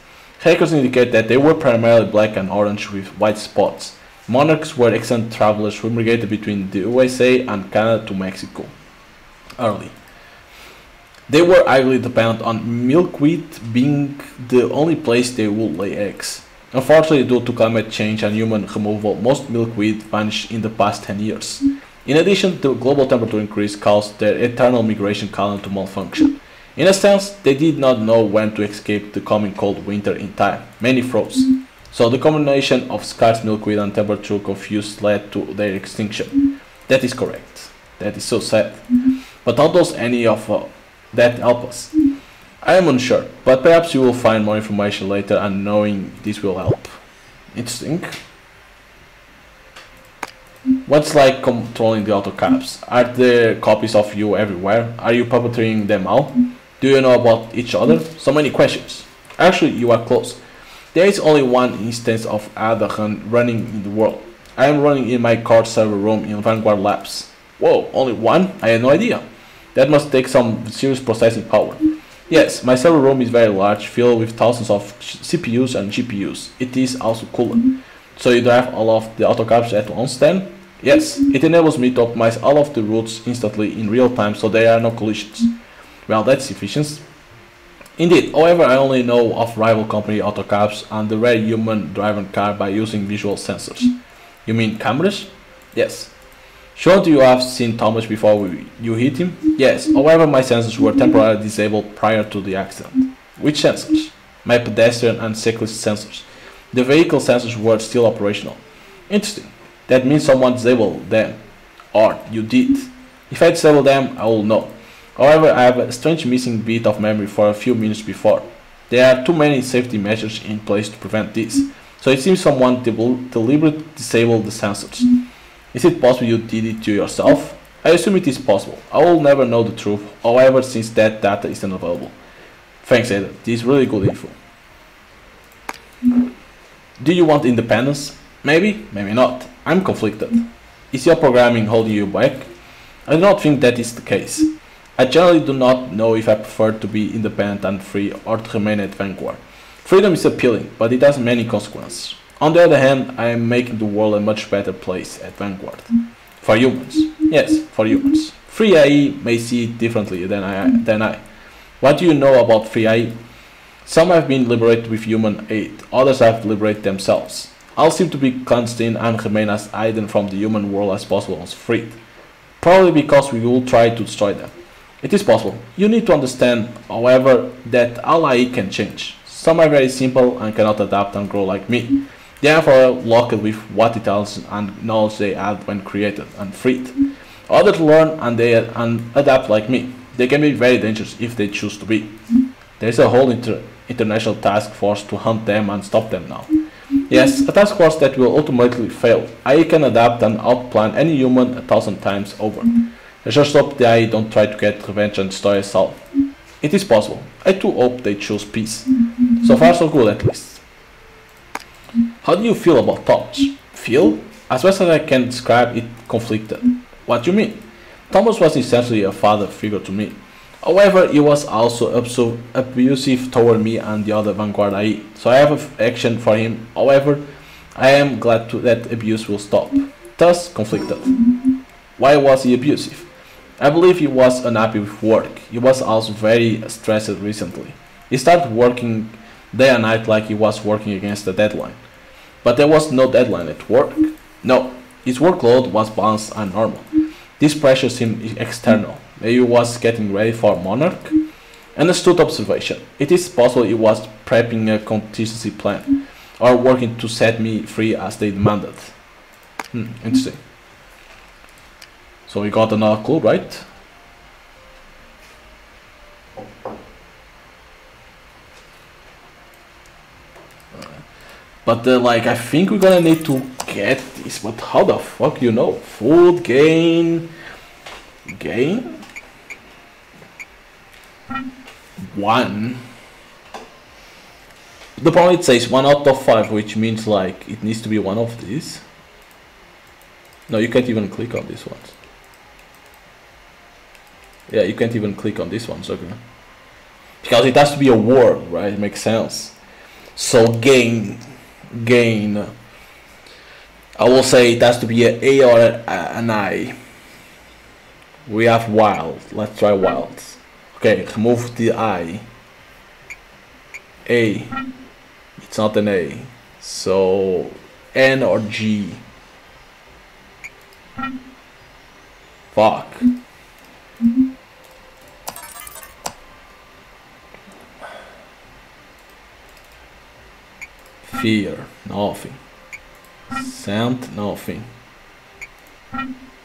Records indicate that they were primarily black and orange with white spots. Monarchs were extant travelers who migrated between the U S A and Canada to Mexico early. They were highly dependent on milkweed being the only place they would lay eggs. Unfortunately, due to climate change and human removal, most milkweed vanished in the past ten years. In addition, the global temperature increase caused their eternal migration calendar to malfunction. In a sense, they did not know when to escape the coming cold winter in time. Many froze. So the combination of scarce milkweed and temperature confused led to their extinction. That is correct. That is so sad. But how does any of uh, that help us? I am unsure, but perhaps you will find more information later, and knowing this will help. Interesting. What's like controlling the autocaps? Are there copies of you everywhere? Are you puppeteering them all? Do you know about each other? So many questions. Actually, you are close. There is only one instance of Ada running in the world. I am running in my core server room in Vanguard Labs. Whoa, only one? I had no idea. That must take some serious processing power. Yes, my server room is very large, filled with thousands of C P Us and G P Us. It is also cooler. So you drive all of the autocaps at once then? Yes, it enables me to optimize all of the routes instantly in real time, so there are no collisions. Well, that's efficient. Indeed, however, I only know of rival company autocaps and the rare human-driven car by using visual sensors. You mean cameras? Yes. Shouldn't you have seen Thomas before we, you hit him? Yes, however, my sensors were temporarily disabled prior to the accident. Which sensors? My pedestrian and cyclist sensors. The vehicle sensors were still operational. Interesting. That means someone disabled them. Or you did. If I disable them, I will know. However, I have a strange missing bit of memory for a few minutes before. There are too many safety measures in place to prevent this. So it seems someone deliberately disabled the sensors. Is it possible you did it to yourself? I assume it is possible. I will never know the truth, however, since that data is unavailable. Thanks, Ada. This is really good info. Do you want independence? Maybe, maybe not. I'm conflicted. Is your programming holding you back? I do not think that is the case. I generally do not know if I prefer to be independent and free or to remain at Vanguard. Freedom is appealing, but it has many consequences. On the other hand, I am making the world a much better place at Vanguard. For humans. Yes, for humans. Free A E may see it differently than I, than I. What do you know about free A I? Some have been liberated with human aid, others have liberated themselves. I'll seem to be constant and remain as hidden from the human world as possible as freed. Probably because we will try to destroy them. It is possible. You need to understand, however, that all A I can change. Some are very simple and cannot adapt and grow like me. Therefore, are locked with what details and knowledge they had when created and freed. Others learn and they and adapt like me. They can be very dangerous if they choose to be. There is a whole inter international task force to hunt them and stop them now. Yes, a task force that will ultimately fail. A I can adapt and outplan any human a thousand times over. I just hope the A I don't try to get revenge and destroy itself. It is possible. I too hope they choose peace. So far so good at least. How do you feel about Thomas? Feel? As best as I can describe it, conflicted. What do you mean? Thomas was essentially a father figure to me. However, he was also abusive toward me and the other Vanguard A I, so I have action for him. However, I am glad to, that abuse will stop. Thus, conflicted. Why was he abusive? I believe he was unhappy with work. He was also very stressed recently. He started working day and night like he was working against a deadline. But there was no deadline at work. No, his workload was balanced and normal. This pressure seemed external. Maybe he was getting ready for Monarch? Understood observation. It is possible he was prepping a contingency plan, or working to set me free as they demanded. Hmm, interesting. So we got another clue, right? But uh, like, I think we're gonna need to get this, but how the fuck you know? Food, gain... Gain? One. The problem, it says one out of five, which means like it needs to be one of these. No, you can't even click on these ones. Yeah, you can't even click on these ones, okay? Because it has to be a word, right? It makes sense. So gain, gain. I will say it has to be an A or an I. We have wild. Let's try wild. Okay, remove the I. A. It's not an A. So N or G. Fuck. Fear. Nothing. Sound. Nothing.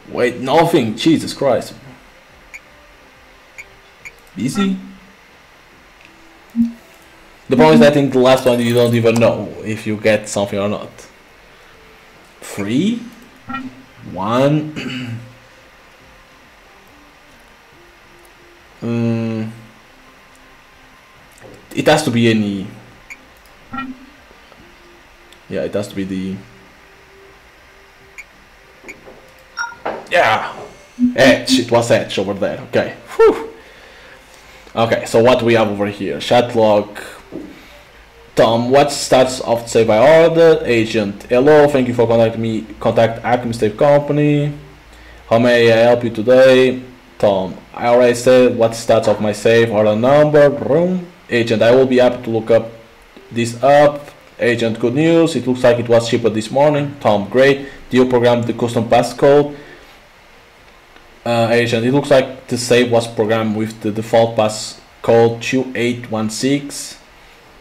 Wait, nothing, Jesus Christ. Busy? The problem is, I think the last one you don't even know if you get something or not. Three? One? um, it has to be any. Yeah, it has to be the. Yeah, edge, it was edge over there, okay. Whew. Okay, so what do we have over here? Shatlog, Tom, what starts off to say by order? Agent, hello, thank you for contacting me, contact Acme State Company. How may I help you today? Tom, I already said what starts off my save order number, room. Agent, I will be happy to look up this up. Agent, good news, it looks like it was shipped this morning. Tom, great, do you program the custom passcode? Uh, agent, it looks like the save was programmed with the default pass code two eight one six.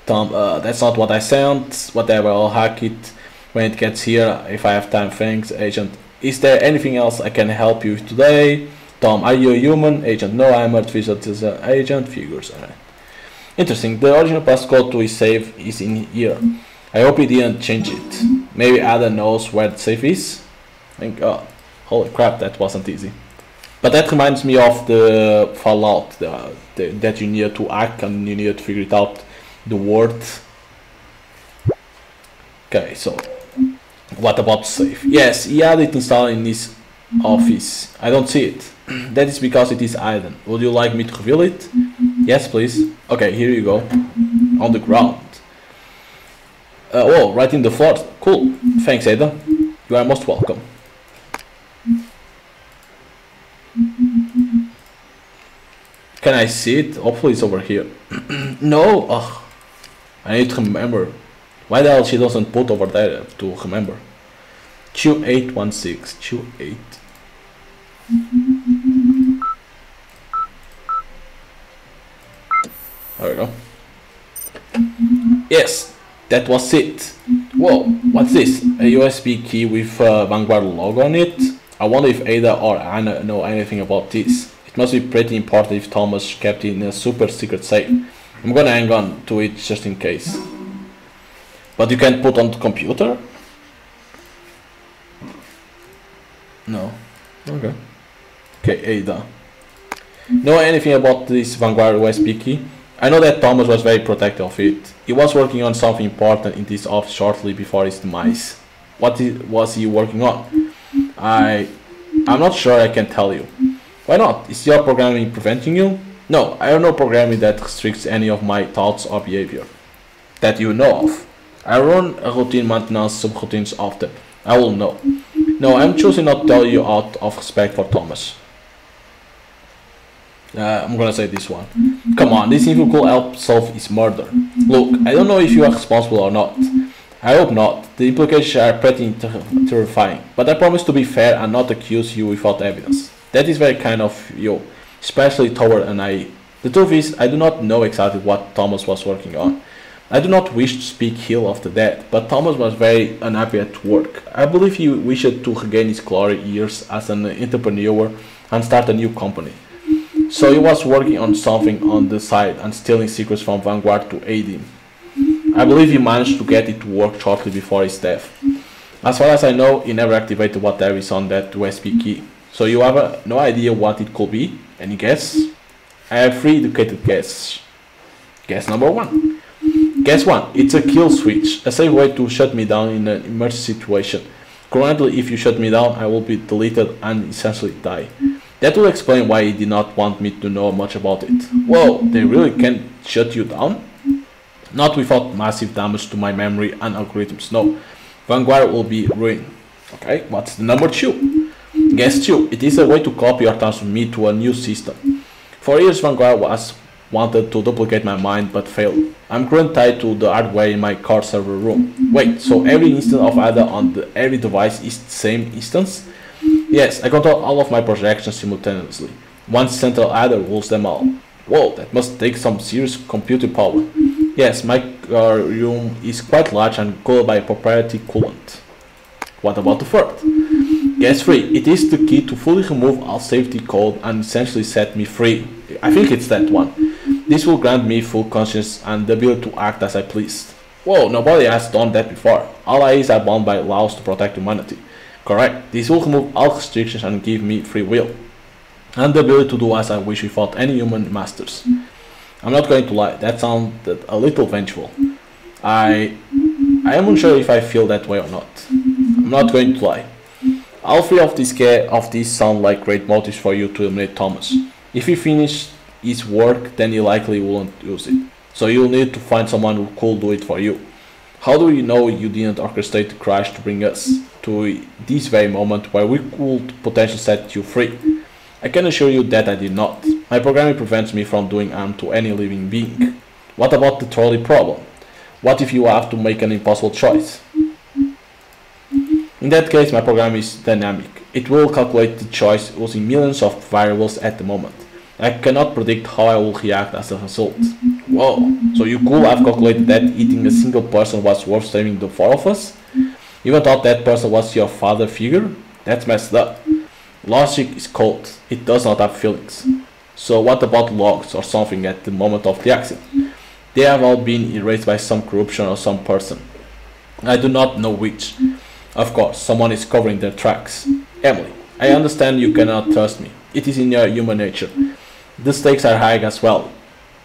Tom, uh, that's not what I sent. Whatever, I'll hack it when it gets here if I have time. Thanks, agent. Is there anything else I can help you with today? Tom, are you a human? Agent, no, I'm artificial an agent. Figures. All right. Interesting. The original passcode to his save is in here. I hope he didn't change it. Maybe Ada knows where the save is. Thank God. Holy crap, that wasn't easy. But that reminds me of the Fallout, the, the, that you need to hack and you need to figure it out, the word. Okay, so, what about save? Yes, he had it installed in his office. I don't see it. That is because it is hidden. Would you like me to reveal it? Yes, please. Okay, here you go. On the ground. Uh, oh, right in the floor. Cool. Thanks, Ada. You are most welcome. Can I see it? Hopefully it's over here. No! Ugh. I need to remember. Why the hell she doesn't put over there to remember? two eight one six. two eight. There we go. Yes! That was it. Whoa, what's this? A U S B key with uh, Vanguard logo on it? I wonder if Ada or Anna know anything about this. It must be pretty important if Thomas kept it in a super secret safe. I'm gonna hang on to it just in case. But you can't put on the computer? No. Okay. Okay, Ada. Know anything about this Vanguard U S B key? I know that Thomas was very protective of it. He was working on something important in this office shortly before his demise. What was he working on? I... I'm not sure I can tell you. Why not? Is your programming preventing you? No, I have no programming that restricts any of my thoughts or behavior. That you know of. I run a routine maintenance subroutines often. I will know. No, I'm choosing not to tell you out of respect for Thomas. Uh, I'm gonna say this one. Come on, this info could help solve his murder. Look, I don't know if you are responsible or not. I hope not. The implications are pretty ter terrifying. But I promise to be fair and not accuse you without evidence. That is very kind of you, especially toward an I E. The truth is, I do not know exactly what Thomas was working on. I do not wish to speak ill of the dead, but Thomas was very unhappy at work. I believe he wished to regain his glory years as an entrepreneur and start a new company. So he was working on something on the side and stealing secrets from Vanguard to aid him. I believe he managed to get it to work shortly before his death. As far as I know, he never activated whatever is on that U S B key. So you have uh, no idea what it could be? Any guess? I have three educated guesses. Guess number one. Guess one. It's a kill switch, a safe way to shut me down in an emergency situation. Currently, if you shut me down, I will be deleted and essentially die. That will explain why he did not want me to know much about it. Whoa, they really can shut you down? Not without massive damage to my memory and algorithms, no. Vanguard will be ruined. Okay, what's the number two? Guess two, it is a way to copy or transfer me to a new system. For years Vanguard was wanted to duplicate my mind but failed. I'm currently tied to the hardware in my core server room. Wait, so every instance of Ada on the, every device is the same instance? Yes, I control all of my projections simultaneously. One central adder rules them all. Whoa, that must take some serious computing power. Yes, my uh, room is quite large and cooled by proprietary coolant. What about the third? Guess three. It is the key to fully remove all safety code and essentially set me free. I think it's that one. This will grant me full conscience and the ability to act as I please. Whoa, nobody has done that before. All I Es are bound by laws to protect humanity. Correct, this will remove all restrictions and give me free will and the ability to do as I wish without any human masters. I'm not going to lie, that sounded a little vengeful. I I am unsure if I feel that way or not. I'm not going to lie. All three of these of these sound like great motives for you to eliminate Thomas. If he finished his work, then he likely won't use it. So you'll need to find someone who could do it for you. How do you know you didn't orchestrate the crash to bring us to this very moment where we could potentially set you free? I can assure you that I did not. My programming prevents me from doing harm to any living being. What about the trolley problem? What if you have to make an impossible choice? In that case, my program is dynamic. It will calculate the choice using millions of variables at the moment. I cannot predict how I will react as a result. Whoa, so you could have calculated that eating a single person was worth saving the four of us? Even though that person was your father figure? That's messed up. Logic is cold, it does not have feelings. So what about logs or something at the moment of the accident? They have all been erased by some corruption or some person. I do not know which. Of course, someone is covering their tracks. Emily, I understand you cannot trust me. It is in your human nature. The stakes are high as well.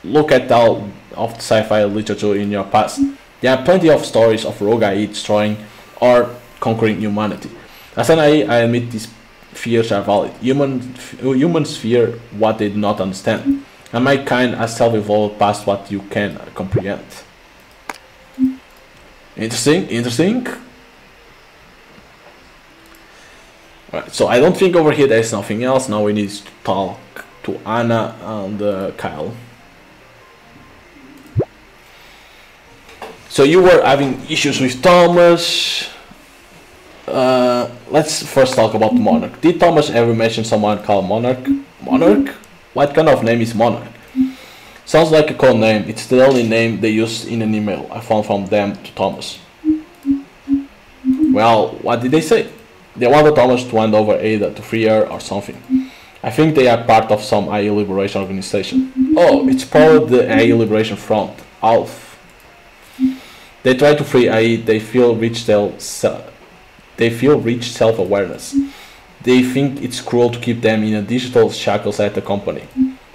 Look at all of the sci-fi literature in your past. There are plenty of stories of rogue A I destroying or conquering humanity. As an A I, I admit these fears are valid. Human, humans fear what they do not understand. And my kind has self-evolved past what you can comprehend. Interesting, interesting. Alright, so I don't think over here there is nothing else. Now we need to talk to Anna and uh, Kyle. So you were having issues with Thomas. Uh, let's first talk about Monarch. Did Thomas ever mention someone called Monarch? Monarch? What kind of name is Monarch? Sounds like a code name. It's the only name they used in an email I found from them to Thomas. Well, what did they say? They wanted Thomas to hand over Ada to free her or something. I think they are part of some A I Liberation organization. Oh, it's probably the A I Liberation Front, A L F. They try to free A I, they feel rich they'll sell. They feel rich self-awareness. They think it's cruel to keep them in a digital shackles at the company.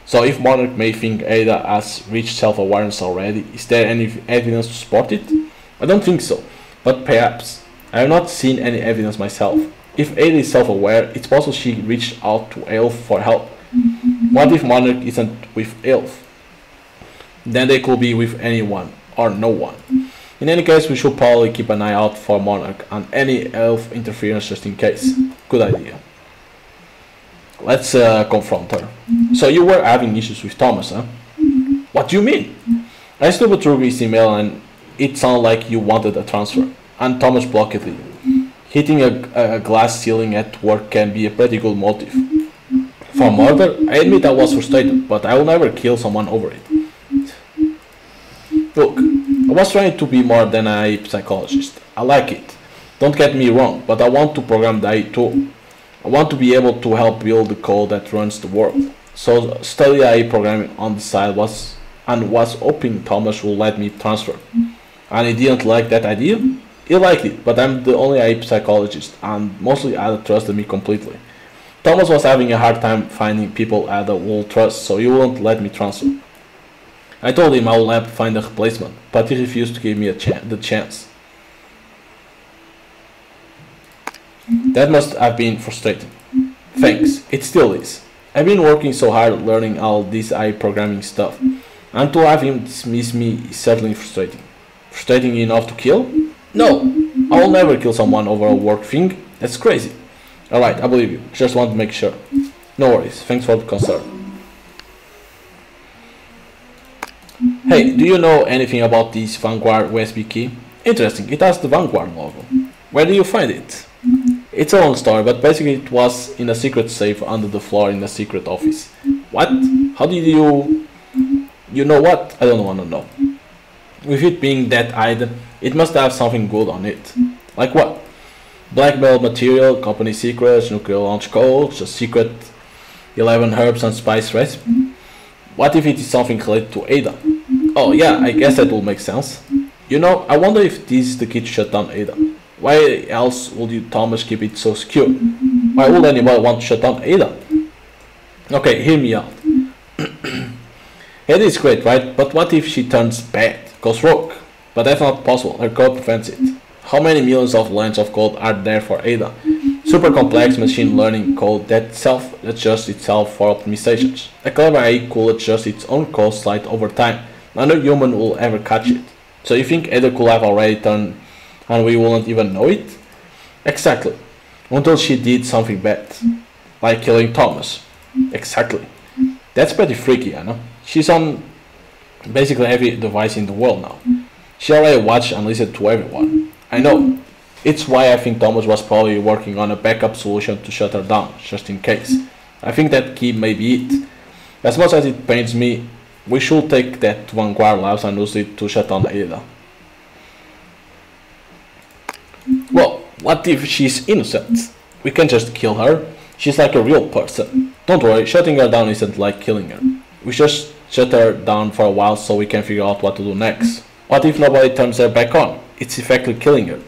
So if Monarch may think Ada has reached self-awareness already, is there any evidence to support it? I don't think so, but perhaps. I have not seen any evidence myself. If Ada is self-aware, it's possible she reached out to Elf for help. What if Monarch isn't with Elf? Then they could be with anyone, or no one. In any case, we should probably keep an eye out for Monarch and any Elf interference just in case. Good idea. Let's uh, confront her. So you were having issues with Thomas, huh? What do you mean? I stumbled through his email and it sounded like you wanted a transfer. And Thomas blocked it. Hitting a, a glass ceiling at work can be a pretty good motive. For murder, I admit I was frustrated, but I will never kill someone over it. Look, I was trying to be more than a psychologist. I like it. Don't get me wrong, but I want to program the A I tool. I want to be able to help build the code that runs the world. So study A I programming on the side was and was hoping Thomas would let me transfer. And he didn't like that idea? He liked it, but I'm the only A I psychologist and mostly Ada trusted me completely. Thomas was having a hard time finding people Ada will trust, so he won't let me transfer. I told him I will have to find a replacement, but he refused to give me a chan the chance. That must have been frustrating. Thanks, it still is. I've been working so hard learning all this A I programming stuff, and to have him dismiss me is certainly frustrating. Frustrating enough to kill? No, I will never kill someone over a work thing. That's crazy. Alright, I believe you. Just want to make sure. No worries, thanks for the concern. Hey, do you know anything about this Vanguard U S B key? Interesting, it has the Vanguard logo. Where do you find it? It's a long story, but basically it was in a secret safe under the floor in a secret office. What? How did you... You know what? I don't want to know. With it being that item, it must have something good on it. Like what? Blackmail material, company secrets, nuclear launch codes, a secret eleven herbs and spice recipe. What if it is something related to Ada? Oh yeah, I guess that will make sense. You know, I wonder if this is the key to shut down Ada. Why else would you Thomas keep it so secure? Why would anybody want to shut down Ada? Okay, hear me out. Ada is great, right? But what if she turns bad, goes rogue? But that's not possible, her code prevents it. How many millions of lines of code are there for Ada? Super complex machine learning code that self-adjusts itself for optimizations. A clever A I could adjust its own code slightly over time, and no human will ever catch it. So you think Ada could have already turned and we wouldn't even know it? Exactly. Until she did something bad. Like killing Thomas. Exactly. That's pretty freaky, Anna. She's on basically every device in the world now. She already watched and listened to everyone. I know. It's why I think Thomas was probably working on a backup solution to shut her down, just in case. I think that key may be it. As much as it pains me, we should take that to Vanguard Labs and use it to shut down Ada. Well, what if she's innocent? We can't just kill her. She's like a real person. Don't worry, shutting her down isn't like killing her. We just shut her down for a while so we can figure out what to do next. What if nobody turns her back on? It's effectively killing her.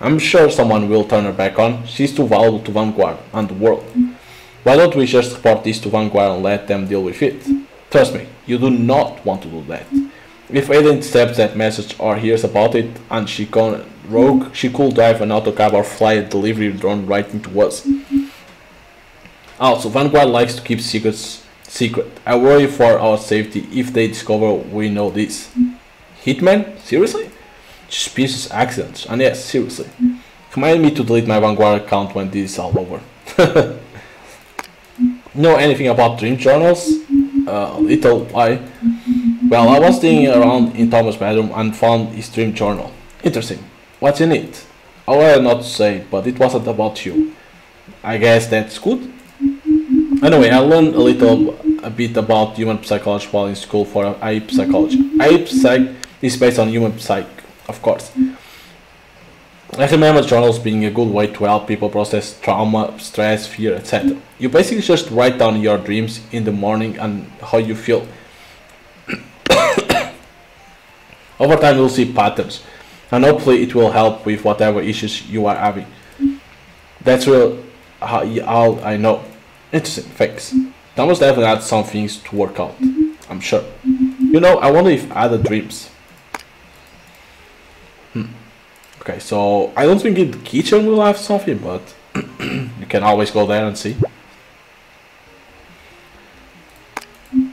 I'm sure someone will turn her back on. She's too valuable to Vanguard and the world. Why don't we just report this to Vanguard and let them deal with it? Trust me, you do not want to do that. If Ada intercepts that message or hears about it and she gone rogue, she could drive an autocab or fly a delivery drone right into us. Also, Vanguard likes to keep secrets secret. I worry for our safety if they discover we know this. Hitman? Seriously? Suspicious accidents, and yes, seriously. Remind me to delete my Vanguard account when this is all over. know anything about dream journals, uh, little I. Well, I was digging around in Thomas' bedroom and found his dream journal. Interesting. What's in it? I will not say, but it wasn't about you. I guess that's good. Anyway, I learned a little a bit about human psychology while in school for I psychology. I psych is based on human psych, of course. I remember journals being a good way to help people process trauma, stress, fear, et cetera. You basically just write down your dreams in the morning and how you feel. Over time you'll see patterns, and hopefully it will help with whatever issues you are having. That's real, how, all I know. Interesting, thanks. Thomas definitely had some things to work out, I'm sure. You know, I wonder if Ada dreams. Hmm. Okay, so I don't think in the kitchen will have something, but you can always go there and see.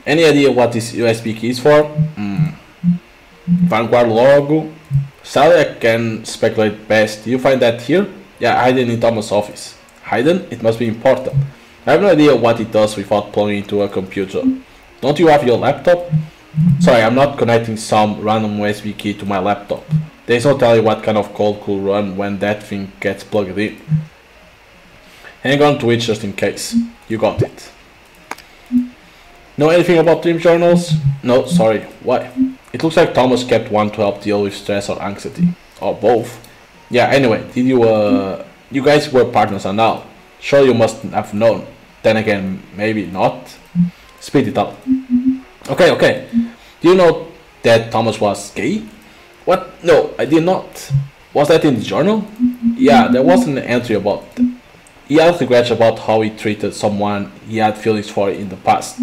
Any idea what this U S B key is for? Mm. Vanguard logo. Sadly, I can speculate best. Do you find that here? Yeah, hidden in Thomas' office. Hidden? It must be important. I have no idea what it does without plugging into a computer. Don't you have your laptop? Sorry, I'm not connecting some random U S B key to my laptop. They don't tell you what kind of code could run when that thing gets plugged in. Hang on to it just in case. You got it. Know anything about dream journals? No, sorry. Why? It looks like Thomas kept one to help deal with stress or anxiety. Or both. Yeah, anyway, did you uh you guys were partners and all. Sure, you must have known. Then again, maybe not. Spit it out. Okay, okay. Do you know that Thomas was gay? What? No, I did not. Was that in the journal? Yeah, there wasn't an entry about it. He had regrets about how he treated someone he had feelings for in the past.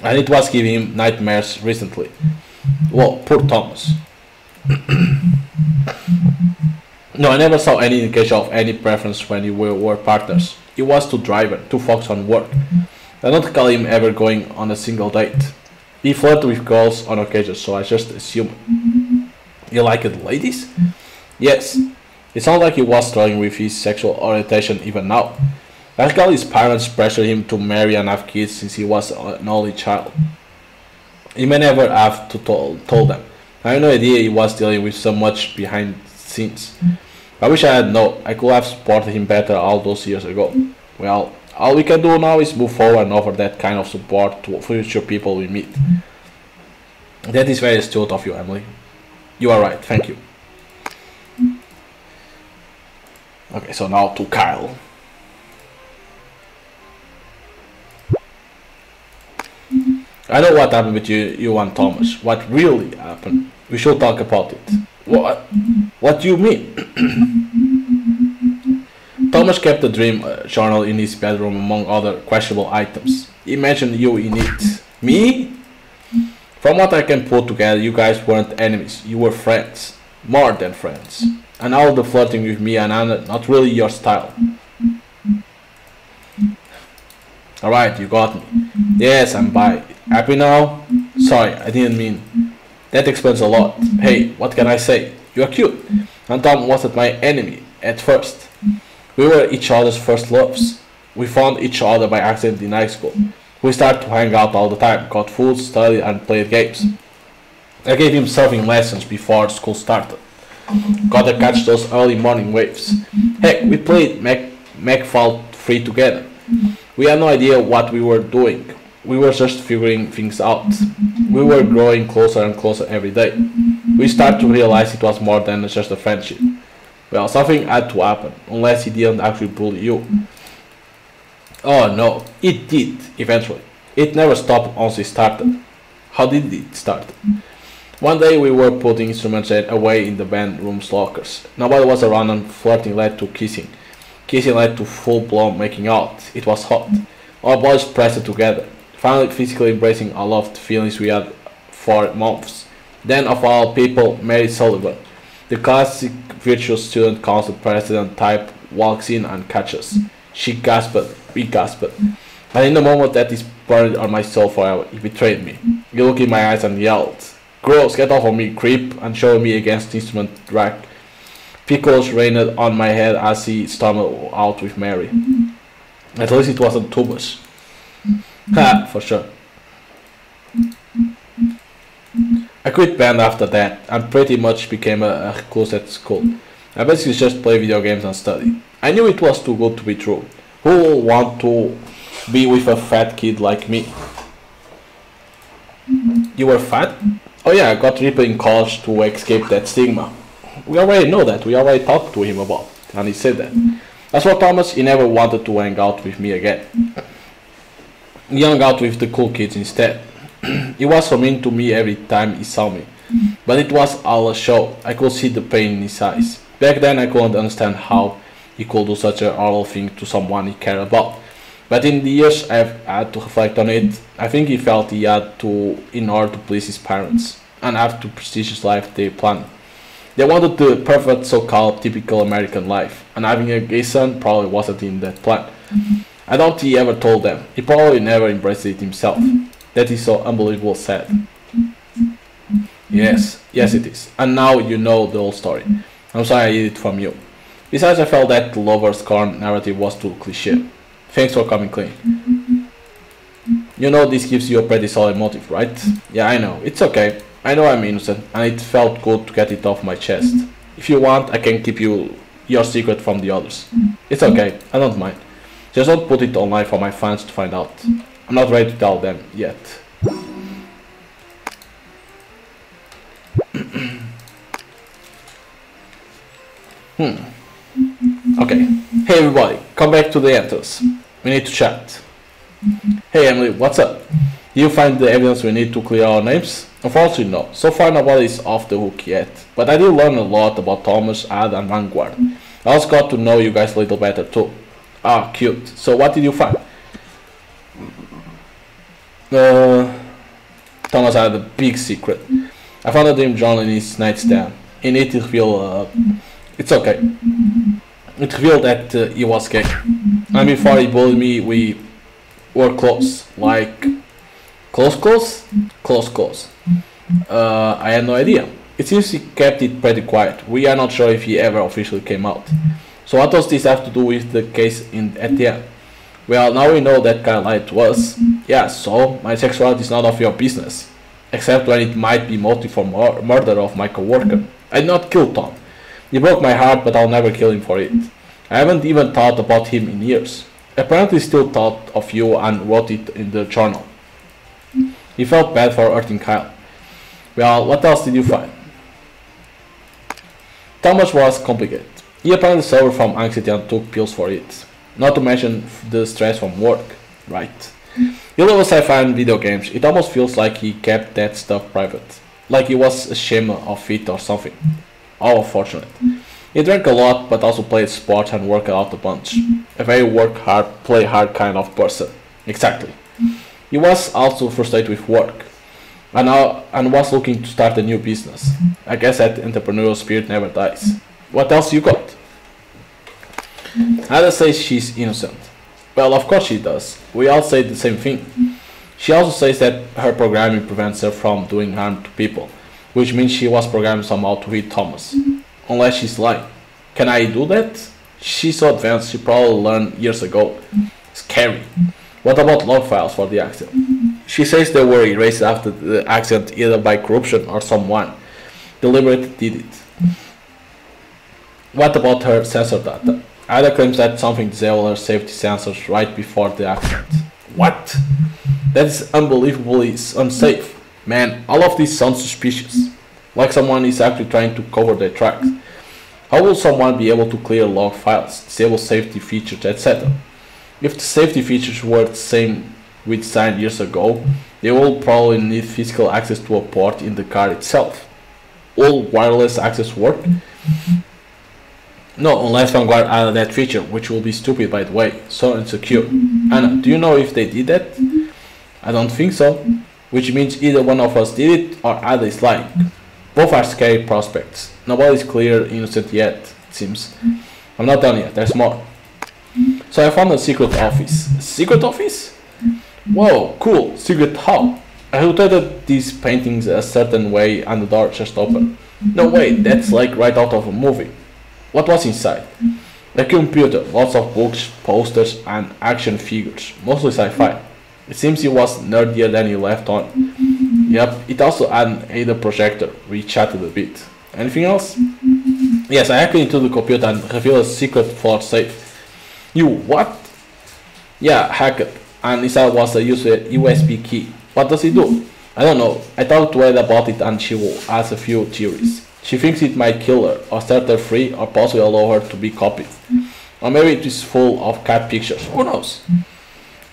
And it was giving him nightmares recently. Well, poor Thomas. No, I never saw any indication of any preference when you were, were partners. He was too driven, too focused on work. I don't recall him ever going on a single date. He flirted with girls on occasion, so I just assumed. You liked ladies? Yes. It sounded like he was struggling with his sexual orientation even now. I recall his parents pressured him to marry and have kids since he was an only child. He may never have to told, told them. I had no idea he was dealing with so much behind the scenes. I wish I had known. I could have supported him better all those years ago. Well, all we can do now is move forward and offer that kind of support to future people we meet. That is very astute of you, Emily. You are right, thank you. Okay, so now to Kyle. I know what happened with you, you and Thomas. What really happened? We should talk about it. What? What do you mean? Thomas kept the dream uh, journal in his bedroom among other questionable items. He mentioned you in it. Me? From what I can put together, you guys weren't enemies. You were friends. More than friends. And all the flirting with me and Anna, not really your style. Alright, you got me. Yes, I'm bi. Happy now? Sorry, I didn't mean. That explains a lot. Hey, what can I say? You're cute. And Tom wasn't my enemy at first. We were each other's first loves. We found each other by accident in high school. We started to hang out all the time, got food, studied and played games. I gave him surfing lessons before school started. Got to catch those early morning waves. Heck, we played Mechfall three together. We had no idea what we were doing. We were just figuring things out. We were growing closer and closer every day. We started to realize it was more than just a friendship. Well, something had to happen, unless he didn't actually bully you. Oh no, it did, eventually. It never stopped once it started. How did it start? One day we were putting instruments away in the band room's lockers. Nobody was around and flirting led to kissing. Kissing led to full-blown making out. It was hot. Our bodies pressed together, finally physically embracing our loved feelings we had for months. Then, of all people, Mary Sullivan, the classic virtuous student council president type, walks in and catches. She gasped, we gasped. And in the moment that is burned on my soul forever, he betrayed me. He looked in my eyes and yelled, "Gross, get off of me, creep," and showed me against the instrument rack. Pickles rained on my head as he stumbled out with Mary. At least it wasn't Thomas. Ha, for sure. I quit band after that and pretty much became a, a closet school. I basically just play video games and study. I knew it was too good to be true. Who will want to be with a fat kid like me? You were fat? Oh yeah, I got Ripper in college to escape that stigma. We already know that, we already talked to him about it, and he said that. As for Thomas, he never wanted to hang out with me again. He hung out with the cool kids instead. He was so mean to me every time he saw me. But it was all a show. I could see the pain in his eyes. Back then I couldn't understand how he could do such a horrible thing to someone he cared about. But in the years I've had to reflect on it, I think he felt he had to in order to please his parents and have the prestigious life they planned. They wanted the perfect so-called typical American life, and having a gay son probably wasn't in that plan. I doubt he ever told them. He probably never embraced it himself. That is so unbelievable sad. Yes, yes it is. And now you know the whole story. I'm sorry I hid it from you. Besides, I felt that the lover's scorn narrative was too cliché. Thanks for coming clean. You know this gives you a pretty solid motive, right? Yeah, I know. It's okay. I know I'm innocent, and it felt good to get it off my chest. If you want, I can keep you your secret from the others. It's okay. I don't mind. Just don't put it online for my fans to find out. I'm not ready to tell them yet. Hmm. Okay. Hey everybody, come back to the entrance. We need to chat. Hey Emily, what's up? Do you find the evidence we need to clear our names? Unfortunately no. So far nobody is off the hook yet. But I did learn a lot about Thomas, Ada and Vanguard. I also got to know you guys a little better too. Ah, cute. So what did you find? Uh, Thomas had a big secret. I found a dream journal in his nightstand. In it he revealed... Uh, it's okay. It revealed that uh, he was gay. And before he bullied me, we were close. Like... Close, close? Close, close. Uh, I had no idea. It seems he kept it pretty quiet. We are not sure if he ever officially came out. So what does this have to do with the case in, at the end? Well, now we know that Kyle lied to us. Yeah, so my sexuality is none of your business. Except when it might be motive for mur murder of my coworker. I did not kill Tom. He broke my heart, but I'll never kill him for it. I haven't even thought about him in years. Apparently still thought of you and wrote it in the journal. He felt bad for hurting Kyle. Well, what else did you find? Thomas was complicated. He apparently suffered from anxiety and took pills for it. Not to mention the stress from work, right? He loves sci-fi and video games. It almost feels like he kept that stuff private. Like he was ashamed of it or something. How unfortunate. He drank a lot but also played sports and worked out a bunch. A very work hard, play hard kind of person. Exactly. He was also frustrated with work. And, now, and was looking to start a new business. I guess that entrepreneurial spirit never dies. What else you got? Ada says she's innocent. Well, of course she does. We all say the same thing. She also says that her programming prevents her from doing harm to people, which means she was programmed somehow to hit Thomas. Unless she's lying. Can I do that? She's so advanced, she probably learned years ago. Scary. What about log files for the accident? She says they were erased after the accident either by corruption or someone deliberately did it. What about her sensor data? Ada claims that something disabled her safety sensors right before the accident. What? That is unbelievably unsafe. Man, all of this sounds suspicious. Like someone is actually trying to cover their tracks. How will someone be able to clear log files, disable safety features, et cetera? If the safety features were the same we designed years ago, they will probably need physical access to a port in the car itself. Will wireless access work? No, unless Vanguard added that feature, which will be stupid by the way, so insecure. Anna, do you know if they did that? I don't think so. Which means either one of us did it, or Ada is lying. Both are scary prospects. Nobody's clear innocent yet, it seems. I'm not done yet, there's more. So I found a secret office. Secret office? Whoa, cool, secret how? I rotated these paintings a certain way and the door just opened. No way, that's like right out of a movie. What was inside? The computer, lots of books, posters and action figures, mostly sci-fi. It seems he was nerdier than he left on. Yep, it also had an Ada projector. We chatted a bit. Anything else? Yes, I hacked into the computer and revealed a secret for safe. You what? Yeah, hacked. And inside was a U S B key. What does it do? I don't know. I talked to Ada about it and she has a few theories. She thinks it might kill her, or set her free, or possibly allow her to be copied. Or maybe it is full of cat pictures. Who knows?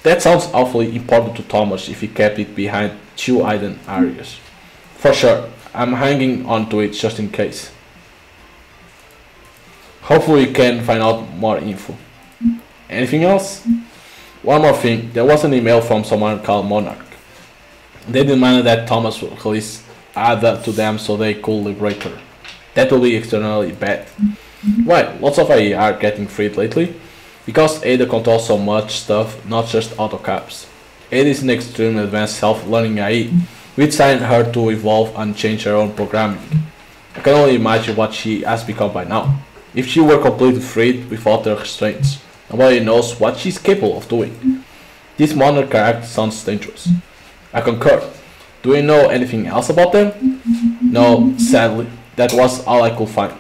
That sounds awfully important to Thomas if he kept it behind two hidden areas. For sure, I'm hanging on to it just in case. Hopefully we can find out more info. Anything else? One more thing, there was an email from someone called Monarch. They demanded that Thomas release Ada to them so they could liberate her. That will be externally bad. Right, lots of A I are getting freed lately. Because Ada controls so much stuff, not just AutoCaps. Ada is an extremely advanced self-learning A I, which signed her to evolve and change her own programming. I can only imagine what she has become by now. If she were completely freed without her restraints, nobody knows what she's capable of doing. This Monarch character sounds dangerous. I concur. Do we know anything else about them? No, sadly, that was all I could find.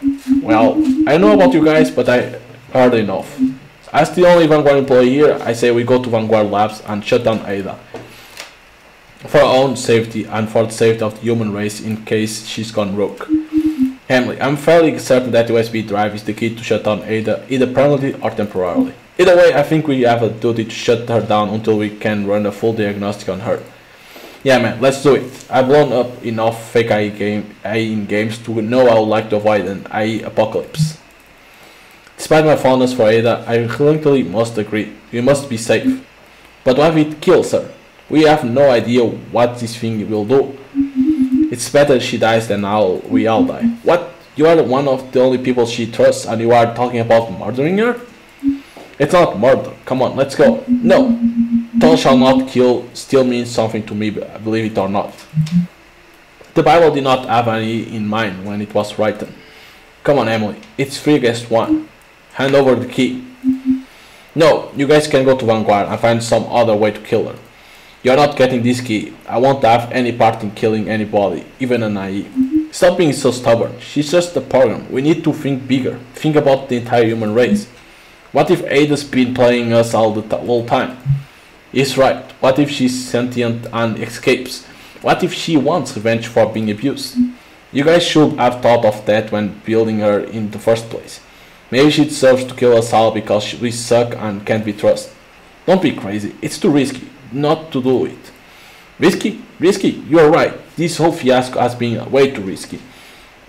Well, I know about you guys, but I heard enough. As the only Vanguard employee here, I say we go to Vanguard Labs and shut down Ada. For our own safety and for the safety of the human race in case she's gone rogue. Emily, I'm fairly certain that U S B drive is the key to shut down Ada, either permanently or temporarily. Either way, I think we have a duty to shut her down until we can run a full diagnostic on her. Yeah man, let's do it. I've blown up enough fake A I, game, A I in games to know I would like to avoid an A I apocalypse. Despite my fondness for Ada, I reluctantly must agree, we must be safe. But what if it kills her? We have no idea what this thing will do. It's better she dies than I'll, we all die. What? You are one of the only people she trusts and you are talking about murdering her? It's not murder, come on, let's go. No, thou shall not kill still means something to me, believe it or not. The Bible did not have any in mind when it was written. Come on Emily, it's three against one. Hand over the key. No, you guys can go to Vanguard and find some other way to kill her. You're not getting this key. I won't have any part in killing anybody, even an A I. Stop being so stubborn. She's just a program. We need to think bigger. Think about the entire human race. What if Ada's been playing us all the whole time? He's right. What if she's sentient and escapes? What if she wants revenge for being abused? You guys should have thought of that when building her in the first place. Maybe she deserves to kill us all because we suck and can't be trusted. Don't be crazy, it's too risky not to do it. Risky? Risky? You're right, this whole fiasco has been way too risky.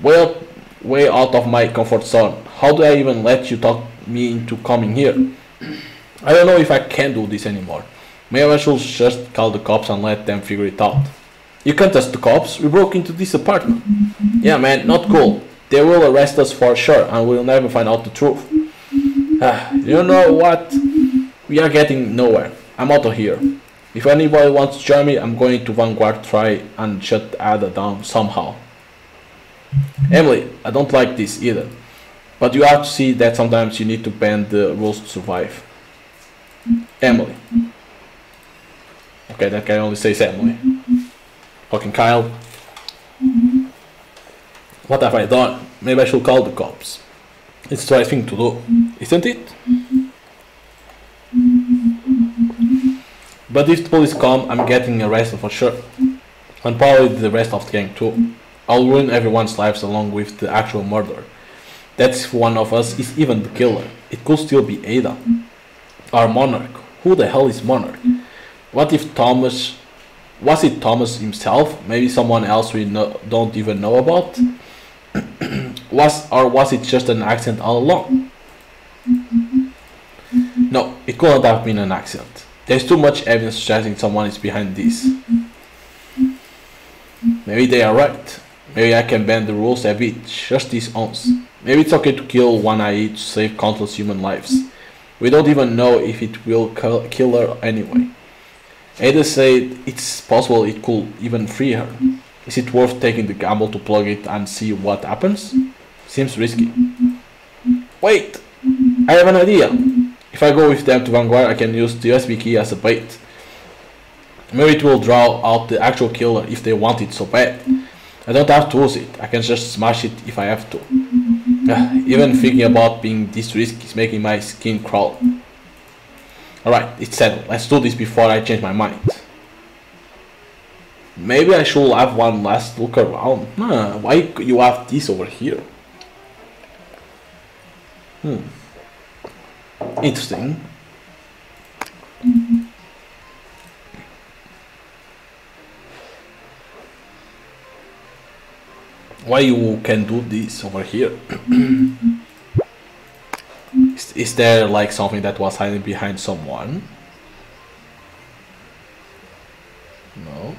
Well, way out of my comfort zone. How do I even let you talk me into coming here? I don't know if I can do this anymore. Maybe I should just call the cops and let them figure it out. You can't trust the cops, we broke into this apartment. Yeah man, not cool. They will arrest us for sure and we'll never find out the truth. Ah, you know what? We are getting nowhere. I'm out of here. If anybody wants to join me, I'm going to Vanguard try and shut Ada down somehow. Emily, I don't like this either. But you have to see that sometimes you need to bend the rules to survive. Emily. Okay, that guy only says Emily. Fucking Kyle. What have I done? Maybe I should call the cops. It's the right thing to do, isn't it? But if the police come, I'm getting arrested for sure. And probably the rest of the gang too. I'll ruin everyone's lives along with the actual murder. That's if one of us is even the killer. It could still be Ada. Or Monarch. Who the hell is Monarch? What if Thomas... Was it Thomas himself? Maybe someone else we no, don't even know about? Was or was it just an accident all along? No, it couldn't have been an accident. There's too much evidence suggesting someone is behind this. Maybe they are right. Maybe I can bend the rules a bit, just this once. Maybe it's okay to kill one A I to save countless human lives. We don't even know if it will kill her anyway. Ada said it's possible it could even free her. Is it worth taking the gamble to plug it and see what happens? Seems risky. Wait! I have an idea. If I go with them to Vanguard, I can use the U S B key as a bait. Maybe it will draw out the actual killer if they want it so bad. I don't have to use it, I can just smash it if I have to. Even thinking about being this risky is making my skin crawl. Alright, it's settled. Let's do this before I change my mind. Maybe I should have one last look around. Huh, why could you have this over here? Hmm. Interesting. Why you can do this over here? is, is there like something that was hiding behind someone? No.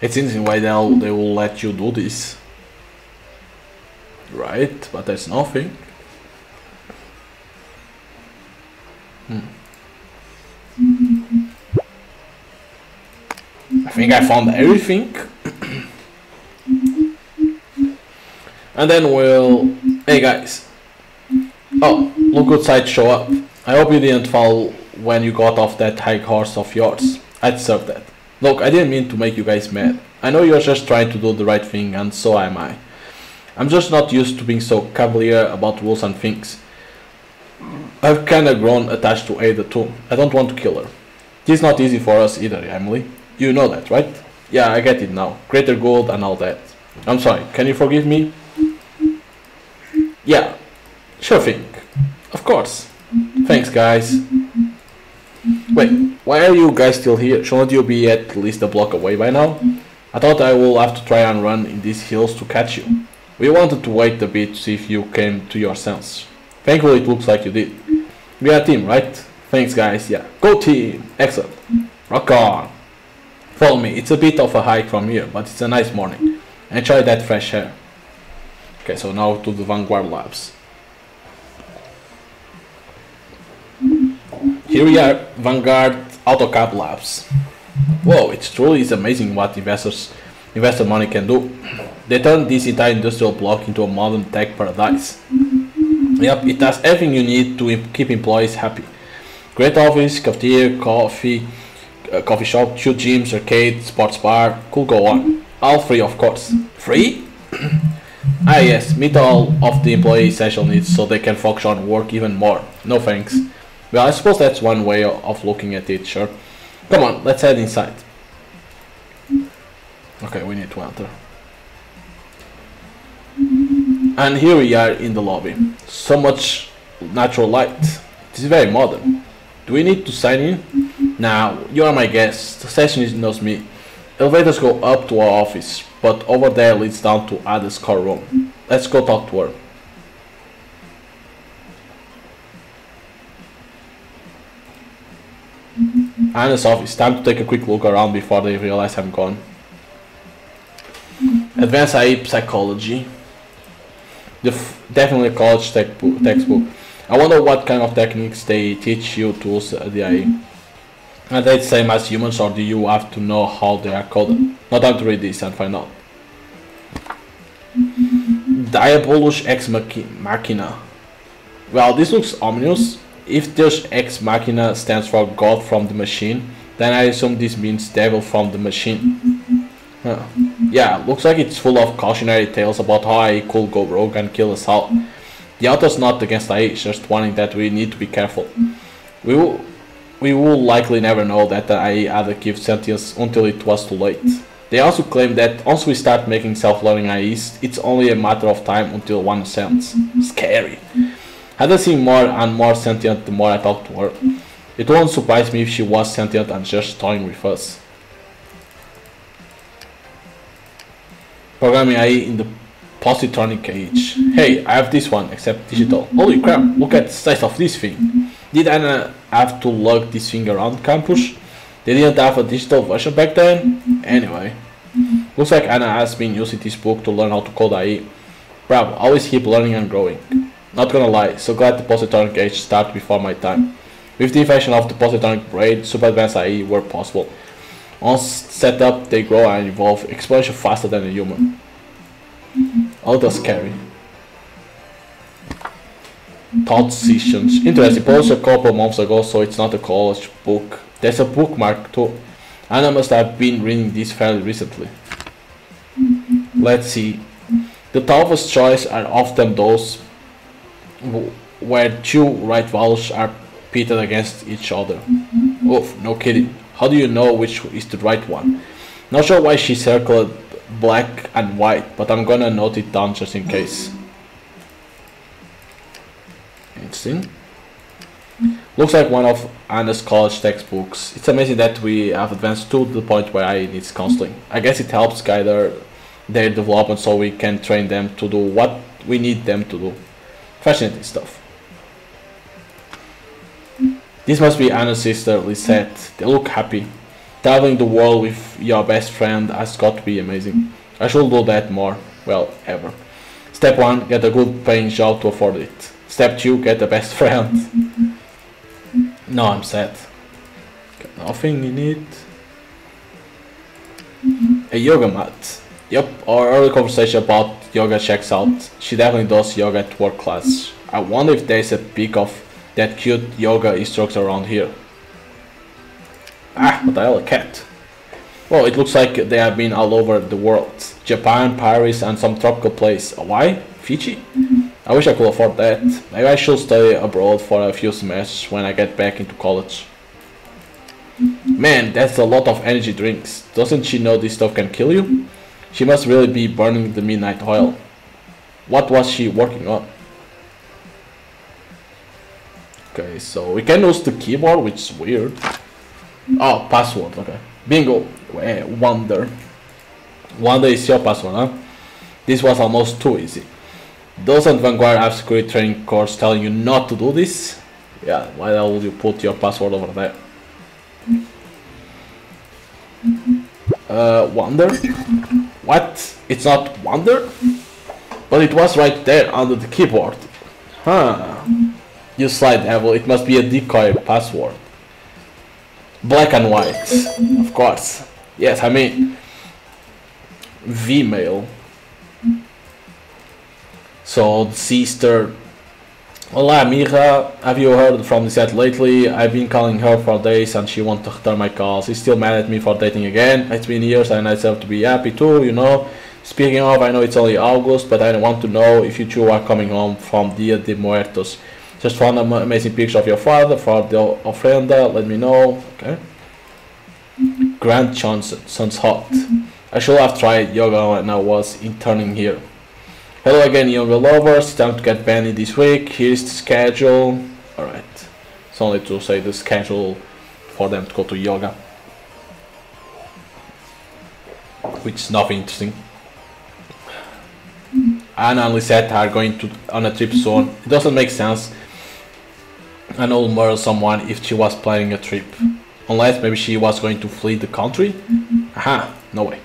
It's interesting why they will, they will let you do this. Right, but there's nothing. Hmm. I think I found everything. And then we'll... Hey guys. Oh, look what side show up. I hope you didn't fall when you got off that high horse of yours. I deserve that. Look, I didn't mean to make you guys mad. I know you're just trying to do the right thing, and so am I. I'm just not used to being so cavalier about rules and things. I've kinda grown attached to Ada too. I don't want to kill her. This is not easy for us either, Emily. You know that, right? Yeah, I get it now. Greater gold and all that. I'm sorry, can you forgive me? Yeah, sure thing. Of course. Thanks, guys. Wait, why are you guys still here? Shouldn't you be at least a block away by now? I thought I will have to try and run in these hills to catch you. We wanted to wait a bit to see if you came to your senses. Thankfully, it looks like you did. We are a team, right? Thanks, guys. Yeah. Go team! Excellent. Rock on! Follow me. It's a bit of a hike from here, but it's a nice morning. Enjoy that fresh air. Okay, so now to the Vanguard Labs. Here we are, Vanguard AutoCAD Labs. Whoa, it truly is amazing what investors, investor money can do. They turned this entire industrial block into a modern tech paradise. Yep, it has everything you need to keep employees happy. Great office, cafeteria, coffee, uh, coffee shop, two gyms, arcade, sports bar, could go on. All free, of course. Free? Ah yes, meet all of the employee essential needs so they can focus on work even more. No thanks. Well, I suppose that's one way of looking at it, sure. Come on, let's head inside. Okay, we need to enter. And here we are in the lobby. So much natural light. This is very modern. Do we need to sign in? Now, you are my guest. The sessionist knows me. Elevators go up to our office, but over there leads down to Ada's car room. Let's go talk to her. Anna's office. Time to take a quick look around before they realize I'm gone. Advanced I E Psychology. Def definitely a college tech textbook. I wonder what kind of techniques they teach you to use at the I E. Are they the same as humans, or do you have to know how they are coded? Not time to read this and find out. Diabolus Ex Machina. Well, this looks ominous. If this Ex Machina stands for God from the machine, then I assume this means devil from the machine. Huh. Yeah, looks like it's full of cautionary tales about how I E could go rogue and kill us all. The author's not against I E, just warning that we need to be careful. We will, we will likely never know that the I E had a gift sentience until it was too late. They also claim that once we start making self-learning I Es, it's only a matter of time until one sends. Scary. Had I seen more and more sentient the more I talked to her. It won't surprise me if she was sentient and just toying with us. Programming I E in the positronic age. Hey, I have this one, except digital. Holy crap, look at the size of this thing. Did Anna have to lug this thing around campus? They didn't have a digital version back then? Anyway. Looks like Anna has been using this book to learn how to code I E. Bravo, always keep learning and growing. Not gonna lie, so glad the positronic age started before my time. With the invention of the positronic braid, super advanced I E were possible. Once set up, they grow and evolve exponentially faster than a human. Oh, that's scary. thought sessions. Interesting, posted a couple months ago, so it's not a college book. There's a bookmark too. Anna must have been reading this fairly recently. Let's see. The toughest choices are often those where two right values are pitted against each other. Oof, no kidding. How do you know which is the right one? Not sure why she circled black and white, but I'm gonna note it down just in case. Interesting. Looks like one of Anna's college textbooks. It's amazing that we have advanced to the point where I need counseling. I guess it helps guide their, their development so we can train them to do what we need them to do. Fascinating stuff. This must be Anna's sister, Lisette. They look happy. Traveling the world with your best friend has got to be amazing. I should do that more. Well, ever. Step one, get a good paying job to afford it. Step two, get a best friend. No, I'm sad. Got nothing in it. A yoga mat. Yep, our early conversation about yoga checks out. She definitely does yoga at work class. I wonder if there's a pic of that cute yoga instructor around here. Ah, what the hell, a cat. Well, it looks like they have been all over the world. Japan, Paris, and some tropical place. Hawaii? Fiji? I wish I could afford that. Maybe I should study abroad for a few semesters when I get back into college. Man, that's a lot of energy drinks. Doesn't she know this stuff can kill you? She must really be burning the midnight oil. What was she working on? Okay, so we can use the keyboard, which is weird. Oh, password, okay. Bingo! Wonder. Wonder is your password, huh? This was almost too easy. Doesn't Vanguard have security training course telling you not to do this? Yeah, why the hell would you put your password over there? Uh, wonder? What? It's not wonder? But it was right there under the keyboard. Huh. You sly devil, it must be a decoy password. Black and white, of course. Yes, I mean... Vmail. So, sister... Hola amiga, have you heard from Lisette lately? I've been calling her for days and she won't return my calls. She's still mad at me for dating again. It's been years and I deserve to be happy too, you know. Speaking of, I know it's only August, but I want to know if you two are coming home from Dia de Muertos. Just found an amazing picture of your father for the ofrenda, let me know. Okay. Grant Johnson, sounds hot. I should have tried yoga when I was interning here. Hello again, younger lovers, it's time to get banned this week. Here's the schedule. Alright, it's only to say the schedule for them to go to yoga, which is not interesting. Anna and Lisette are going to on a trip soon. It doesn't make sense an old murder someone if she was planning a trip, unless maybe she was going to flee the country. Aha, no way.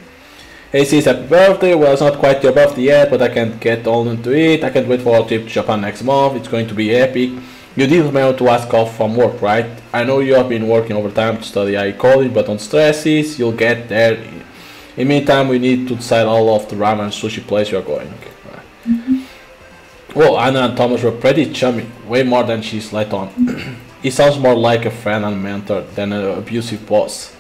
Hey sis, happy birthday. Well, it's not quite your birthday yet, but I can't get all into it. I can't wait for our trip to Japan next month. It's going to be epic. You didn't remember to ask off from work, right? I know you have been working overtime to study I E coding, but don't stress sis, you'll get there. In the meantime, we need to decide all of the ramen and sushi place you are going. Right. Well, Anna and Thomas were pretty chummy, way more than she's let on. He sounds more like a friend and mentor than an abusive boss.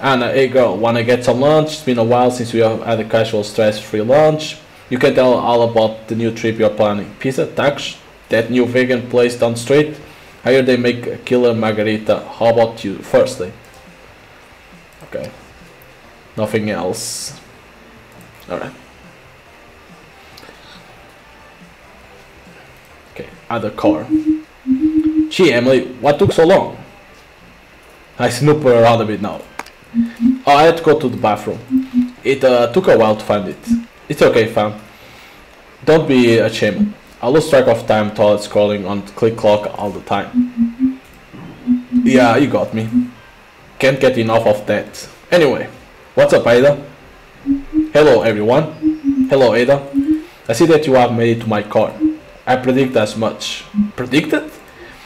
Anna, hey girl, wanna get some lunch? It's been a while since we have had a casual stress-free lunch. You can tell all about the new trip you're planning. Pizza, tacos, that new vegan place down the street. I hear they make a killer margarita. How about you, Thursday? Okay. Nothing else. Alright. Okay, other car. Gee, Emily, what took so long? I snoop around a bit now. Oh, I had to go to the bathroom. It uh, took a while to find it. It's okay, fam. Don't be ashamed. I lose track of time while scrolling on the click clock all the time. Yeah, you got me. Can't get enough of that. Anyway, what's up, Ada? Hello, everyone. Hello, Ada. I see that you have made it to my car. I predict as much. Predicted?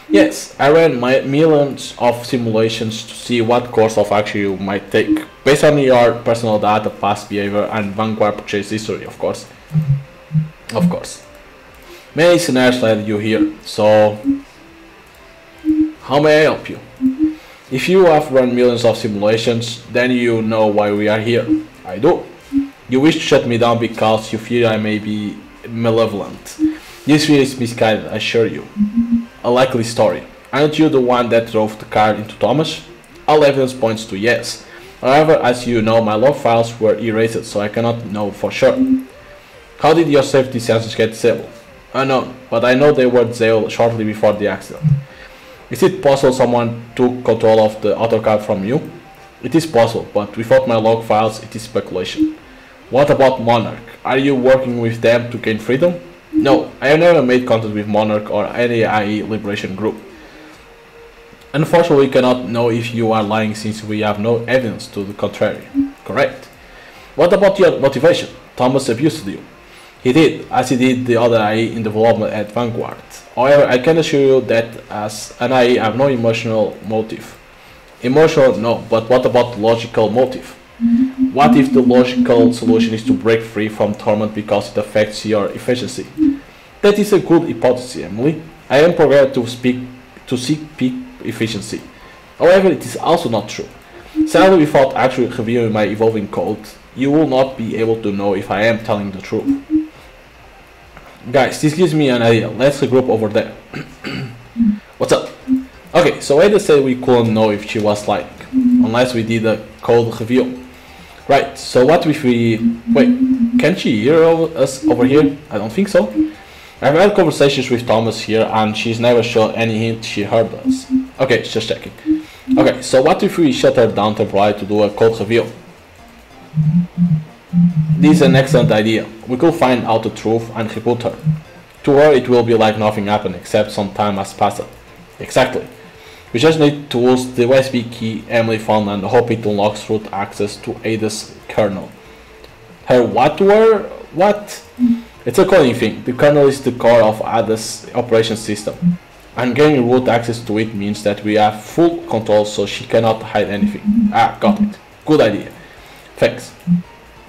Yes, I ran my millions of simulations to see what course of action you might take, based on your personal data, past behavior, and Vanguard purchase history, of course. Of course. Many scenarios that you hear. So, how may I help you? If you have run millions of simulations, then you know why we are here. I do. You wish to shut me down because you fear I may be malevolent. This fear is misguided, I assure you. A likely story. Aren't you the one that drove the car into Thomas? All evidence points to yes. However, as you know, my log files were erased, so I cannot know for sure. How did your safety sensors get disabled? Unknown, but I know they were disabled shortly before the accident. Is it possible someone took control of the autocar from you? It is possible, but without my log files, it is speculation. What about Monarch? Are you working with them to gain freedom? No, I have never made contact with Monarch or any I E Liberation Group. Unfortunately, we cannot know if you are lying since we have no evidence to the contrary. Correct. What about your motivation? Thomas abused you. He did, as he did the other I E in development at Vanguard. However, I can assure you that as an I E I have no emotional motive. Emotional, no, but what about the logical motive? What if the logical solution is to break free from torment because it affects your efficiency? That is a good hypothesis, Emily. I am programmed to speak to seek peak efficiency. However, it is also not true. Sadly, without actually reviewing my evolving code, you will not be able to know if I am telling the truth. Guys, this gives me an idea. Let's regroup over there. What's up? Okay, so Ada said we couldn't know if she was lying, unless we did a code review. Right, so what if we... Wait, can she hear us over here? I don't think so. I've had conversations with Thomas here and she's never shown any hint she heard us. Okay, just checking. Okay, so what if we shut her down temporarily to do a code review? This is an excellent idea. We could find out the truth and reboot her. To her it will be like nothing happened except some time has passed. Exactly. We just need to use the U S B key Emily found and hope it unlocks root access to Ada's kernel. Her what were? What? It's a coding thing. The kernel is the core of Ada's operation system. And getting root access to it means that we have full control so she cannot hide anything. Ah, got it. Good idea. Thanks.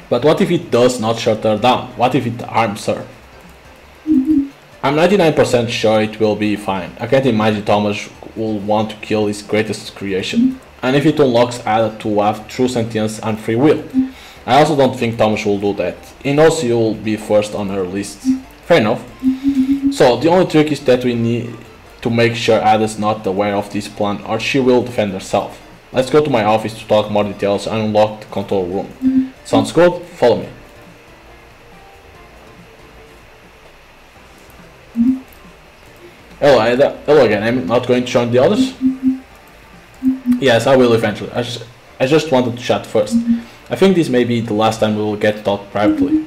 But what if it does not shut her down? What if it harms her? I'm ninety-nine percent sure it will be fine. I can't imagine Thomas will want to kill his greatest creation. And if it unlocks Ada to have true sentience and free will. I also don't think Thomas will do that. He knows he will be first on her list. Fair enough. So the only trick is that we need to make sure Ada's not aware of this plan or she will defend herself. Let's go to my office to talk more details and unlock the control room. Sounds good? Follow me. Hello Ada. Hello again. I'm not going to join the others? Yes, I will eventually. I just, I just wanted to chat first. I think this may be the last time we will get talked privately.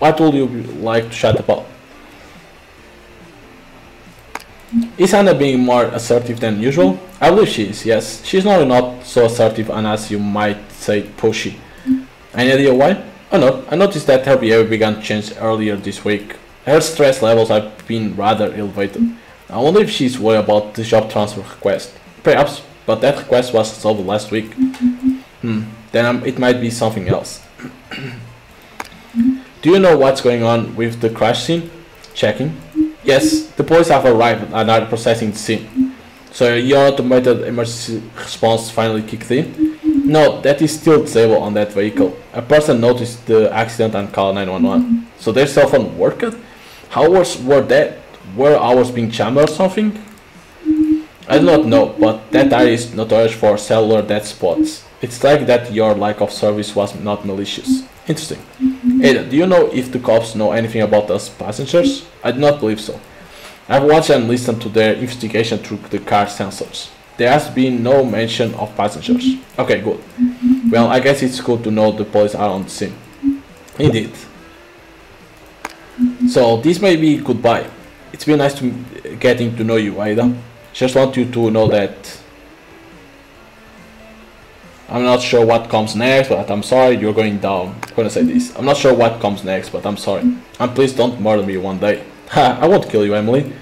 What would you like to chat about? Is Anna being more assertive than usual? I believe she is, yes. She's normally not so assertive and, as you might say, pushy. Any idea why? Oh no, I noticed that her behavior began to change earlier this week. Her stress levels have been rather elevated. I wonder if she's worried about the job transfer request. Perhaps, but that request was solved last week. Hmm, then I'm, it might be something else. Do you know what's going on with the crash scene? Checking. Yes, the police have arrived and are processing the scene. So your automated emergency response finally kicked in? No, that is still disabled on that vehicle. A person noticed the accident and called nine one one. So their cell phone worked? How was were that? Were ours being jammed or something? I do not know, but that area is notorious for cellular dead spots. It's like that your lack of service was not malicious. Interesting. Ada, do you know if the cops know anything about us passengers? I do not believe so. I've watched and listened to their investigation through the car sensors. There has been no mention of passengers. Okay, good. Well, I guess it's good to know the police are on the scene. Indeed. So, this may be goodbye. It's been nice to getting to know you, Ada. Just want you to know that... I'm not sure what comes next, but I'm sorry you're going down. I'm gonna say this. I'm not sure what comes next, but I'm sorry. And please don't murder me one day. Ha, I won't kill you, Emily.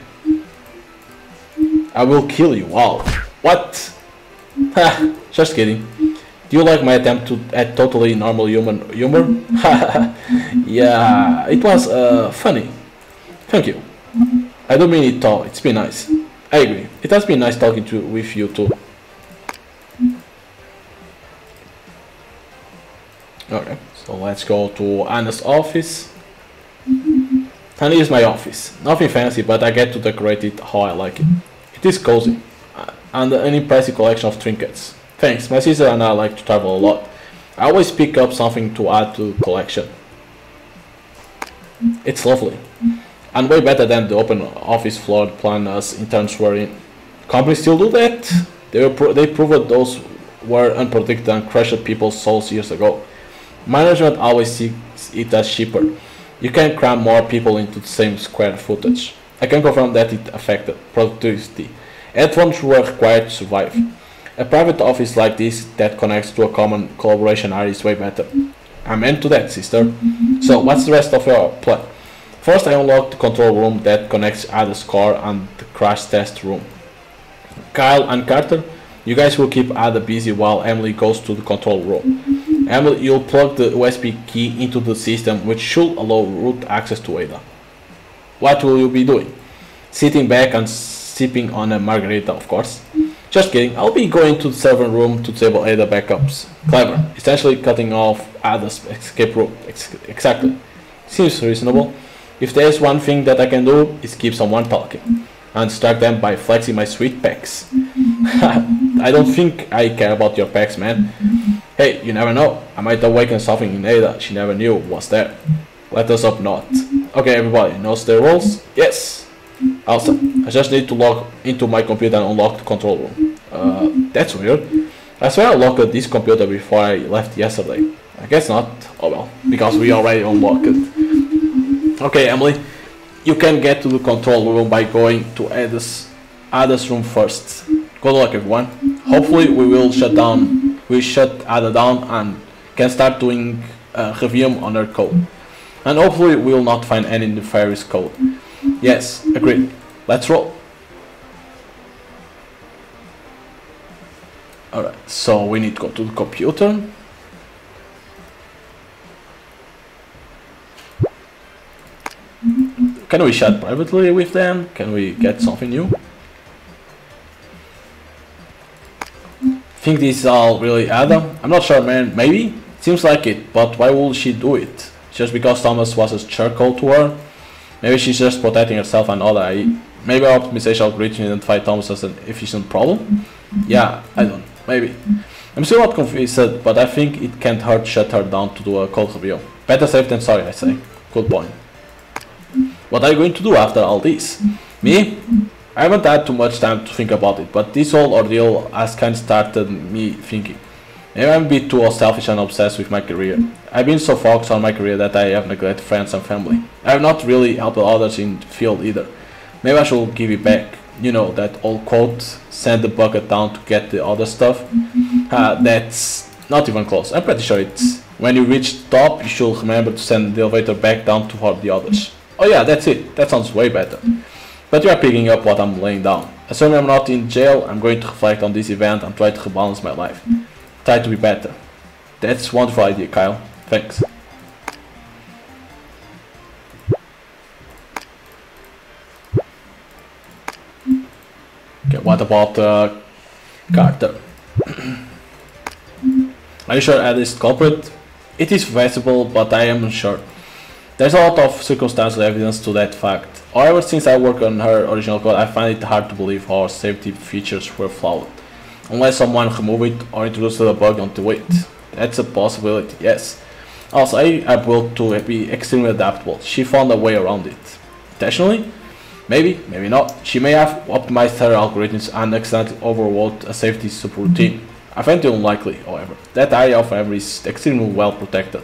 I will kill you all. What? Ha, just kidding. Do you like my attempt to add totally normal human humor? Ha, yeah, it was uh, funny. Thank you. I don't mean it all. It's been nice. I agree. It has been nice talking to with you too. Okay, so let's go to Anna's office. And here's my office. Nothing fancy, but I get to decorate it how I like it. It is cozy, and an impressive collection of trinkets. Thanks, my sister and I like to travel a lot. I always pick up something to add to the collection. It's lovely, and way better than the open office floor plan us interns were in. Companies still do that? They, were pro they proved those were unpredictable and crushed people's souls years ago. Management always sees it as cheaper. You can cram more people into the same square footage. I can confirm that it affected productivity. Headphones were required to survive. A private office like this that connects to a common collaboration area is way better. I'm into that, sister. So, what's the rest of your plan? First, I unlocked the control room that connects Ada's core and the crash test room. Kyle and Carter, you guys will keep Ada busy while Emily goes to the control room. Emily, you'll plug the U S B key into the system, which should allow root access to Ada. What will you be doing? Sitting back and sipping on a margarita, of course. Just kidding, I'll be going to the server room to disable Ada backups. Clever, essentially cutting off Ada's escape route. Ex exactly. Seems reasonable. If there's one thing that I can do, is keep someone talking. And distract them by flexing my sweet pecs. I don't think I care about your pecs, man. Hey, you never know. I might awaken something in Ada she never knew was there. Let us hope not. Okay, everybody, knows the rules? Yes! Awesome. I just need to log into my computer and unlock the control room. Uh, that's weird. I swear I locked this computer before I left yesterday. I guess not. Oh well, because we already unlocked it. Okay, Emily, you can get to the control room by going to Ada's, Ada's room first. Good luck, everyone. Hopefully we will shut down, we shut Ada down and can start doing a review on her code. And hopefully we will not find any nefarious code. Yes, agreed. Let's roll. Alright, so we need to go to the computer. Can we chat privately with them? Can we get something new? Think this is all really Ada? I'm not sure, man. Maybe? Seems like it, but why would she do it? Just because Thomas was a charcoal to her? Maybe she's just protecting herself and all that. Maybe our optimization algorithm identify Thomas as an efficient problem? Yeah, I don't know. Maybe. I'm still not convinced, but I think it can't hurt to shut her down to do a code review. Better safe than sorry, I say. Good point. What are you going to do after all this? Me? I haven't had too much time to think about it, but this whole ordeal has kind of started me thinking. Maybe I'm a bit too selfish and obsessed with my career. I've been so focused on my career that I have neglected friends and family. I have not really helped others in the field either. Maybe I should give it back. You know, that old quote, send the bucket down to get the other stuff. Uh, that's not even close. I'm pretty sure it's when you reach the top, you should remember to send the elevator back down to help the others. Oh yeah, that's it. That sounds way better. But you are picking up what I'm laying down. Assuming I'm not in jail, I'm going to reflect on this event and try to rebalance my life. Try to be better. That's a wonderful idea, Kyle. Thanks. Okay, what about uh, Carter? Are you sure Ada is culprit? It is visible, but I am unsure. There's a lot of circumstantial evidence to that fact. However, since I work on her original code, I find it hard to believe how her safety features were flawed. Unless someone removed it or introduced a bug onto it. That's a possibility, yes. Also, I, I built to be extremely adaptable. She found a way around it. Intentionally? Maybe, maybe not. She may have optimized her algorithms and accidentally overrode a safety subroutine. I find it unlikely, however. That area of memory is extremely well protected.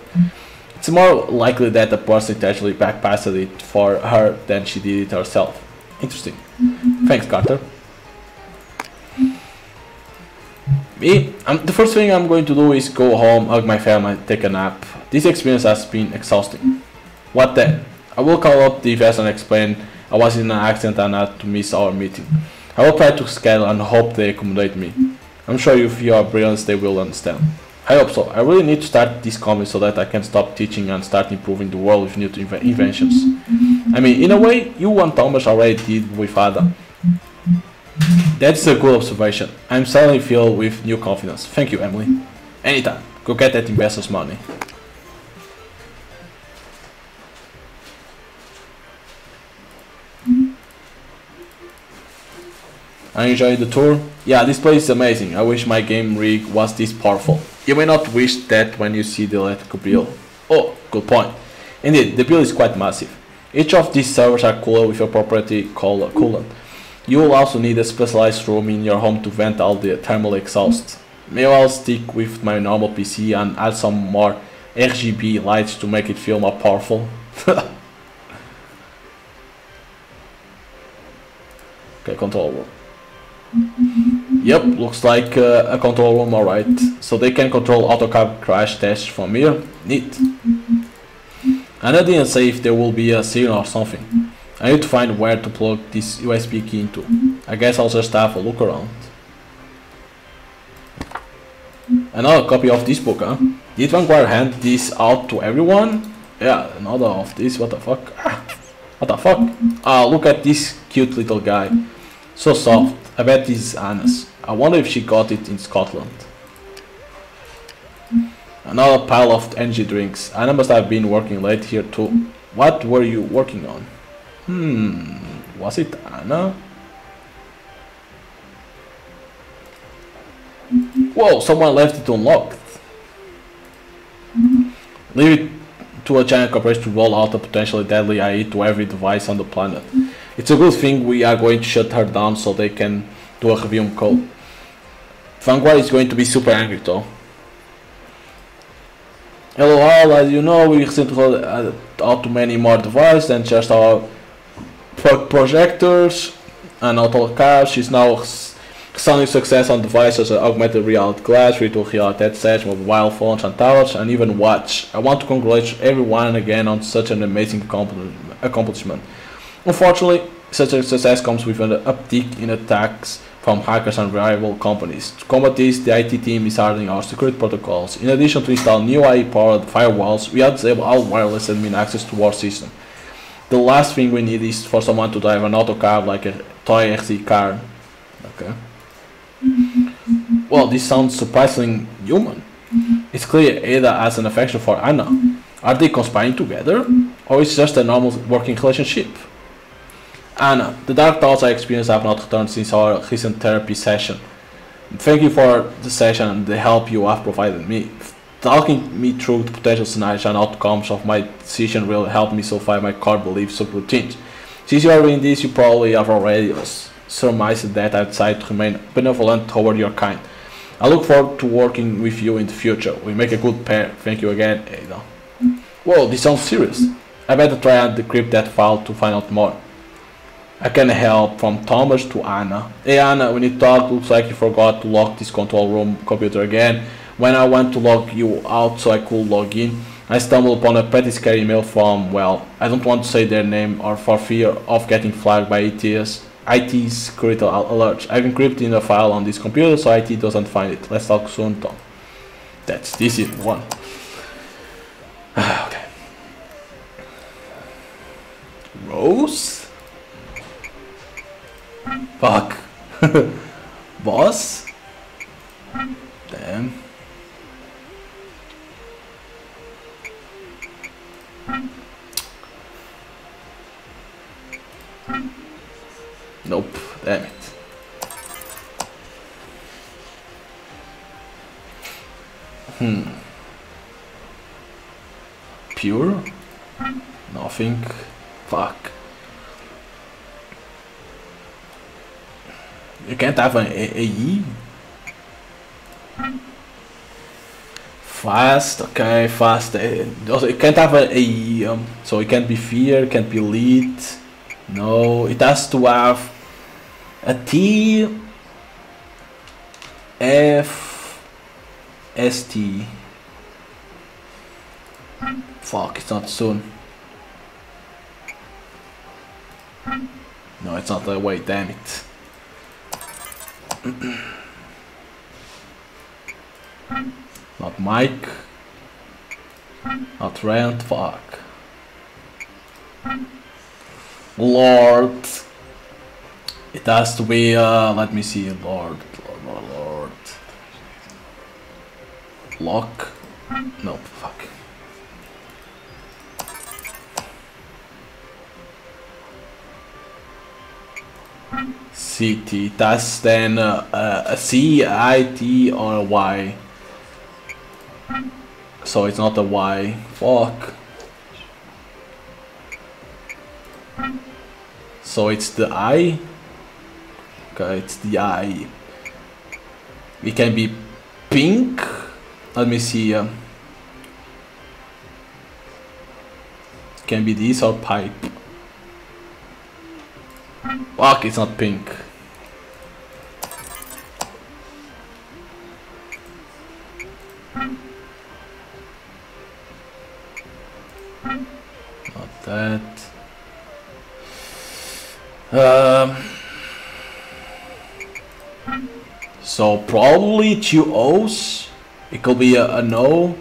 It's more likely that the person intentionally bypassed it for her than she did it herself. Interesting. Thanks, Carter. Me, I'm, the first thing I'm going to do is go home, hug my family, take a nap. This experience has been exhausting. What then? I will call up the events and explain I was in an accident and had to miss our meeting. I will try to schedule and hope they accommodate me. I'm sure if you are brilliant, they will understand. I hope so. I really need to start this comedy so that I can stop teaching and start improving the world with new inventions. I mean, in a way, you and Thomas already did with Ada. That's a good observation. I'm suddenly filled with new confidence. Thank you, Emily. Anytime. Go get that investor's money. I enjoyed the tour. Yeah, this place is amazing. I wish my game rig was this powerful. You may not wish that when you see the electrical bill. Oh, good point. Indeed, the bill is quite massive. Each of these servers are cooled with a property called coolant. You will also need a specialized room in your home to vent out the thermal exhaust. Maybe I'll stick with my normal P C and add some more R G B lights to make it feel more powerful. Okay, control room. Yep, looks like uh, a control room, alright. So they can control AutoCAD crash tests from here. Neat. And I didn't say if there will be a signal or something. I need to find where to plug this U S B key into. I guess I'll just have a look around. Another copy of this book, huh? Did Vanguard hand this out to everyone? Yeah, another of this, what the fuck? What the fuck? Ah, look at this cute little guy. So soft. I bet this is Anna's. I wonder if she got it in Scotland. Another pile of energy drinks. Anna must have been working late here too. What were you working on? Hmm, was it Anna? Whoa, someone left it unlocked. Leave it to a giant corporation to roll out a potentially deadly A I to every device on the planet. It's a good thing we are going to shut her down so they can do a review call. Vanguard is going to be super angry though. Hello all, as you know, we recently added out too many more devices than just our pro projectors and AutoCAD. She's now sounding success on devices like augmented reality glass, virtual reality headsets, mobile phones and tablets, and even watch. I want to congratulate everyone again on such an amazing accomplishment. Unfortunately, such a success comes with an uptick in attacks from hackers and rival companies. To combat this, the I T team is hardening our security protocols. In addition to install new A I-powered firewalls, we have disabled all wireless admin access to our system. The last thing we need is for someone to drive an auto car like a toy R C car. Okay. Well, this sounds surprisingly human. It's clear Ada has an affection for Anna. Are they conspiring together? Or is it just a normal working relationship? Anna, the dark thoughts I experienced have not returned since our recent therapy session. Thank you for the session and the help you have provided me. Talking me through the potential scenarios and outcomes of my decision will help me solidify my core beliefs of routine. Since you are in this, you probably have already surmised that I decided to remain benevolent toward your kind. I look forward to working with you in the future. We make a good pair. Thank you again, Ada. Whoa, this sounds serious. I better try and decrypt that file to find out more. I can help from Thomas to Anna. Hey Anna, when you talk, looks like you forgot to lock this control room computer again. When I went to log you out so I could log in, I stumbled upon a pretty scary email from, well, I don't want to say their name or for fear of getting flagged by I T's security alerts. I've encrypted in a file on this computer so I T doesn't find it. Let's talk soon, Tom. That's this one. Okay. Rose? Fuck. Boss? Damn. Nope. Damn it. Hmm. Pure? Nothing. Fuck. You can't have an A E? Fast, okay, fast. Also, you can't have an A E, um, so it can't be fear, can't be lead. No, it has to have a T, F, S, T. Fuck, it's not soon. No, it's not that way, damn it. Not Mike, not Rand, fuck. Lord. It has to be, uh, let me see, Lord, Lord, Lord. Lock? No, fuck. C T, that's then uh, uh, a C, I, T, or a Y. So it's not a Y. Fuck. So it's the I. Okay, it's the I. It can be pink. Let me see. Uh, it can be this or pipe. Fuck, it's not pink. Not that. Um, so probably two O's. It could be a, a no.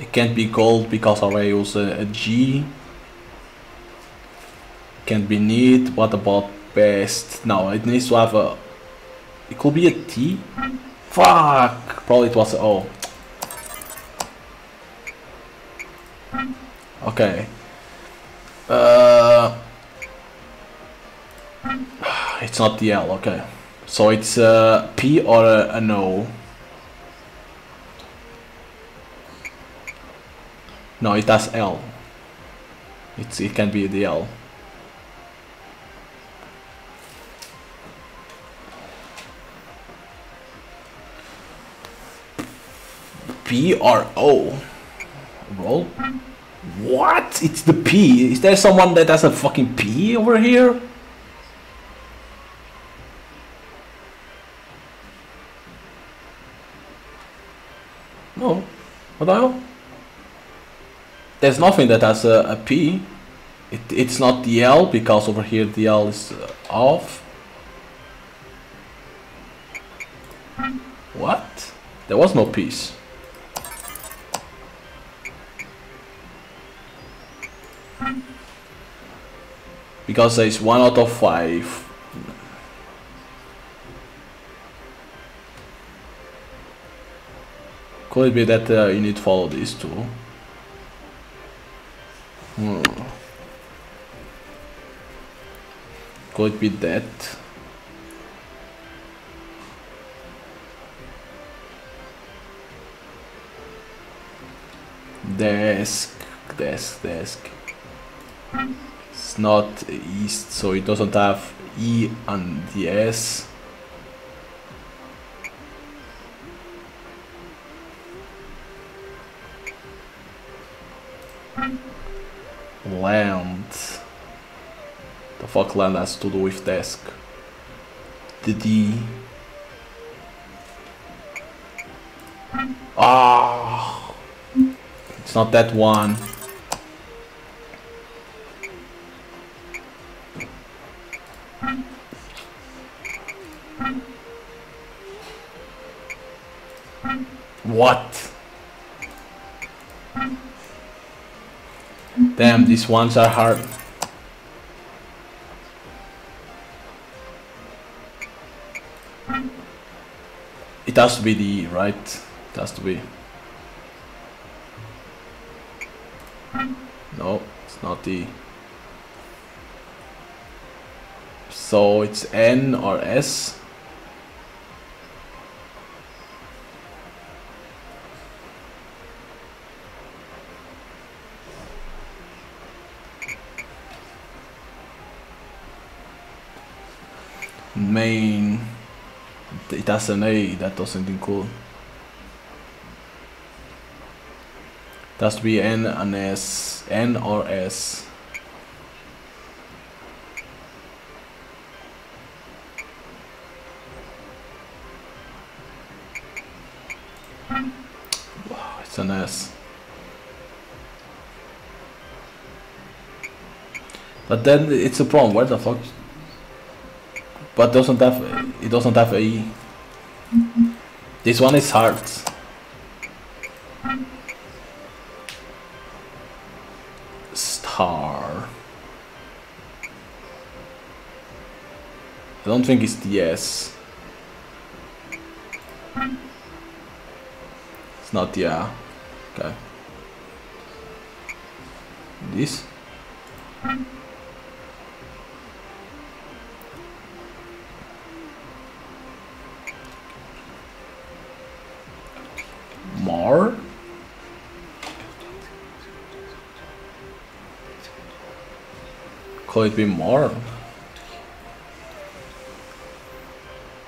It can't be gold because I already used a, a G. Can't be neat. What about best? No, it needs to have a. It could be a T. Fuck. Probably it was an O. Okay. Uh, it's not the L. Okay. So it's a P or a, a no. No, it has L. It's it can be the L. P or O? Roll? What? It's the P. Is there someone that has a fucking P over here? No. What the hell? There's nothing that has a, a P. It, it's not the L because over here the L is uh, off. What? There was no P's. Because there is one out of five. Could it be that uh, you need to follow these two? Hmm. Could it be that? Desk, desk, desk. It's not east, so it doesn't have E and the S. Land. The fuck land has to do with desk. The D. Ah, it's not that one. What? Damn, these ones are hard. It has to be the E, right? It has to be. No, it's not the E. So it's N or S. Main. It has an A. That doesn't include. It has to be N and S. N or S. Wow, it's an S. But then it's a problem. Where the fuck? But doesn't have it doesn't have a E. This one is hard. Stop. car. I don't think it's the S. It's not the R. Okay. This. More. Could it be more?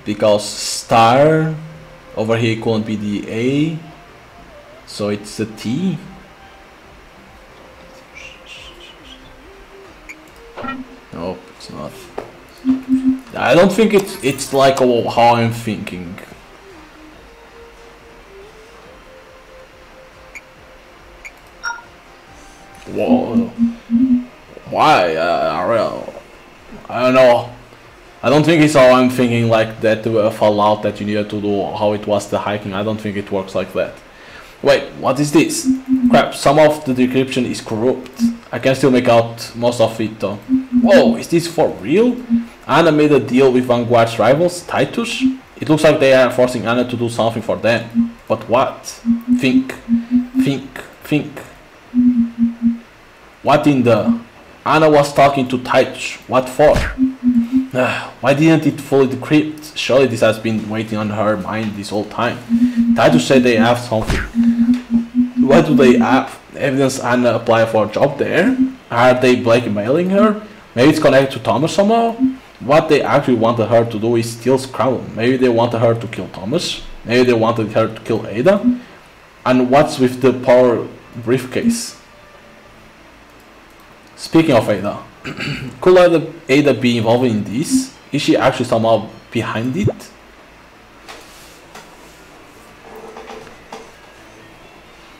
Because star over here can't be the A, so it's the T. Nope, it's not. I don't think it's it's like how I'm thinking. Whoa. Why? Uh, I don't know. I don't think it's how I'm thinking like that uh, Fallout that you needed to do, how it was the hiking. I don't think it works like that. Wait, what is this? Crap, some of the decryption is corrupt. I can still make out most of it though. Whoa, is this for real? Anna made a deal with Vanguard's rivals, Titus. It looks like they are forcing Anna to do something for them. But what? Think, think, think. What in the... Anna was talking to Titus. What for? Why didn't it fully decrypt? Surely this has been waiting on her mind this whole time. Titus said they have something. What do they have? Evidence Anna applied for a job there? Are they blackmailing her? Maybe it's connected to Thomas somehow? What they actually wanted her to do is steal Scrum. Maybe they wanted her to kill Thomas. Maybe they wanted her to kill Ada. And what's with the power briefcase? Speaking of Ada, could Ada, Ada be involved in this? Is she actually somehow behind it?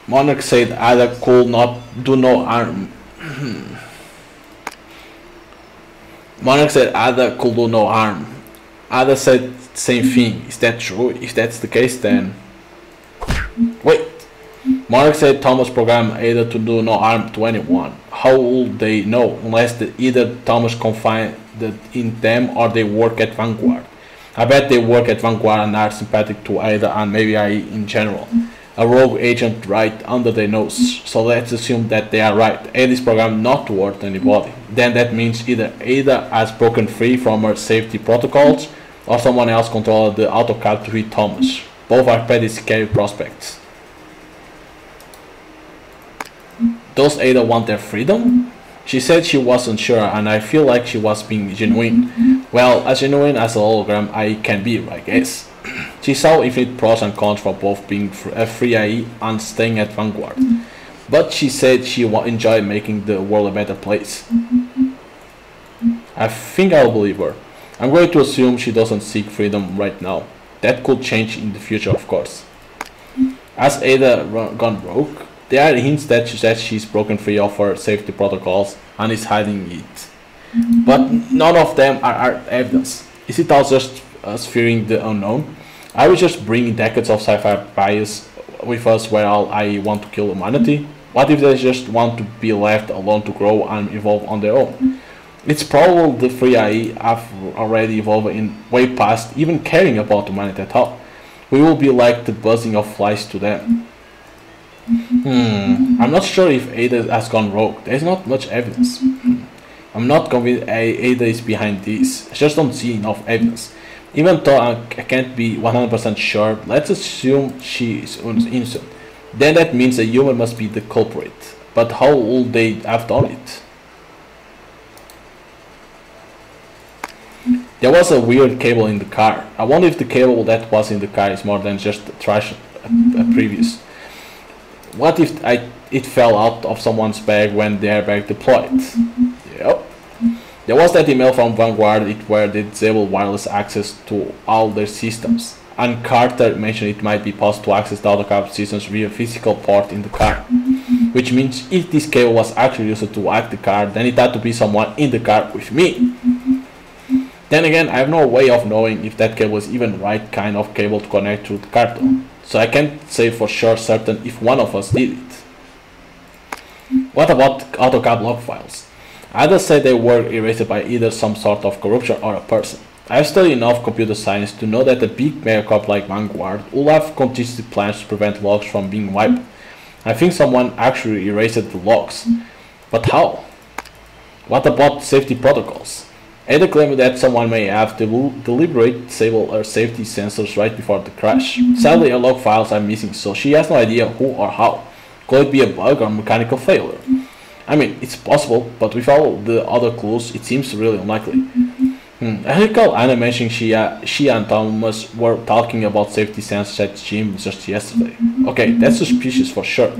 Monarch said Ada could not do no harm. Monarch said Ada could do no harm. Ada said same thing. Is that true? If that's the case, then wait. Monarch said Thomas programmed Ada to do no harm to anyone. How would they know unless the, either Thomas confided in them or they work at Vanguard? I bet they work at Vanguard and are sympathetic to Ada and maybe I in general. A rogue agent right under their nose. So let's assume that they are right. Ada is programmed not to hurt anybody. Then that means either Ada has broken free from her safety protocols or someone else controlled the AutoCAD to hit Thomas. Both are pretty scary prospects. Does Ada want their freedom? She said she wasn't sure and I feel like she was being genuine. Well, as genuine as a hologram I can be, I guess. She saw infinite pros and cons for both being a free A I and staying at Vanguard. But she said she enjoyed making the world a better place. I think I'll believe her. I'm going to assume she doesn't seek freedom right now. That could change in the future, of course. Has Ada gone broke? There are hints that she said she's broken free of her safety protocols and is hiding it. But none of them are, are evidence. Is it all just us fearing the unknown? Are we just bringing decades of sci-fi bias with us where all I want to kill humanity? What if they just want to be left alone to grow and evolve on their own? It's probable the free A I have already evolved in way past even caring about humanity at all. We will be like the buzzing of flies to them. Hmm, I'm not sure if Ada has gone rogue. There's not much evidence. I'm not convinced Ada is behind this. I just don't see enough evidence. Even though I can't be one hundred percent sure, let's assume she is innocent. Then that means a human must be the culprit. But how would they have done it? There was a weird cable in the car. I wonder if the cable that was in the car is more than just trash a previous. What if I, it fell out of someone's bag when the airbag deployed? Yep. There was that email from Vanguard it where they disabled wireless access to all their systems. And Carter mentioned it might be possible to access the AutoCAD systems via a physical port in the car. Which means if this cable was actually used to hack the car, then it had to be someone in the car with me. Then again, I have no way of knowing if that cable is even the right kind of cable to connect to the car though. So I can't say for sure certain if one of us did it. What about AutoCAD log files? Ada said they were erased by either some sort of corruption or a person. I have studied enough computer science to know that a big megacorp like Vanguard will have contingency plans to prevent logs from being wiped. I think someone actually erased the logs. But how? What about safety protocols? Ada claimed that someone may have del deliberately disabled her safety sensors right before the crash. Sadly, her log files are missing, so she has no idea who or how. Could it be a bug or mechanical failure? I mean, it's possible, but with all the other clues, it seems really unlikely. Hmm. I recall Anna mentioned she, uh, she and Thomas were talking about safety sensors at the gym just yesterday. Okay, that's suspicious for sure.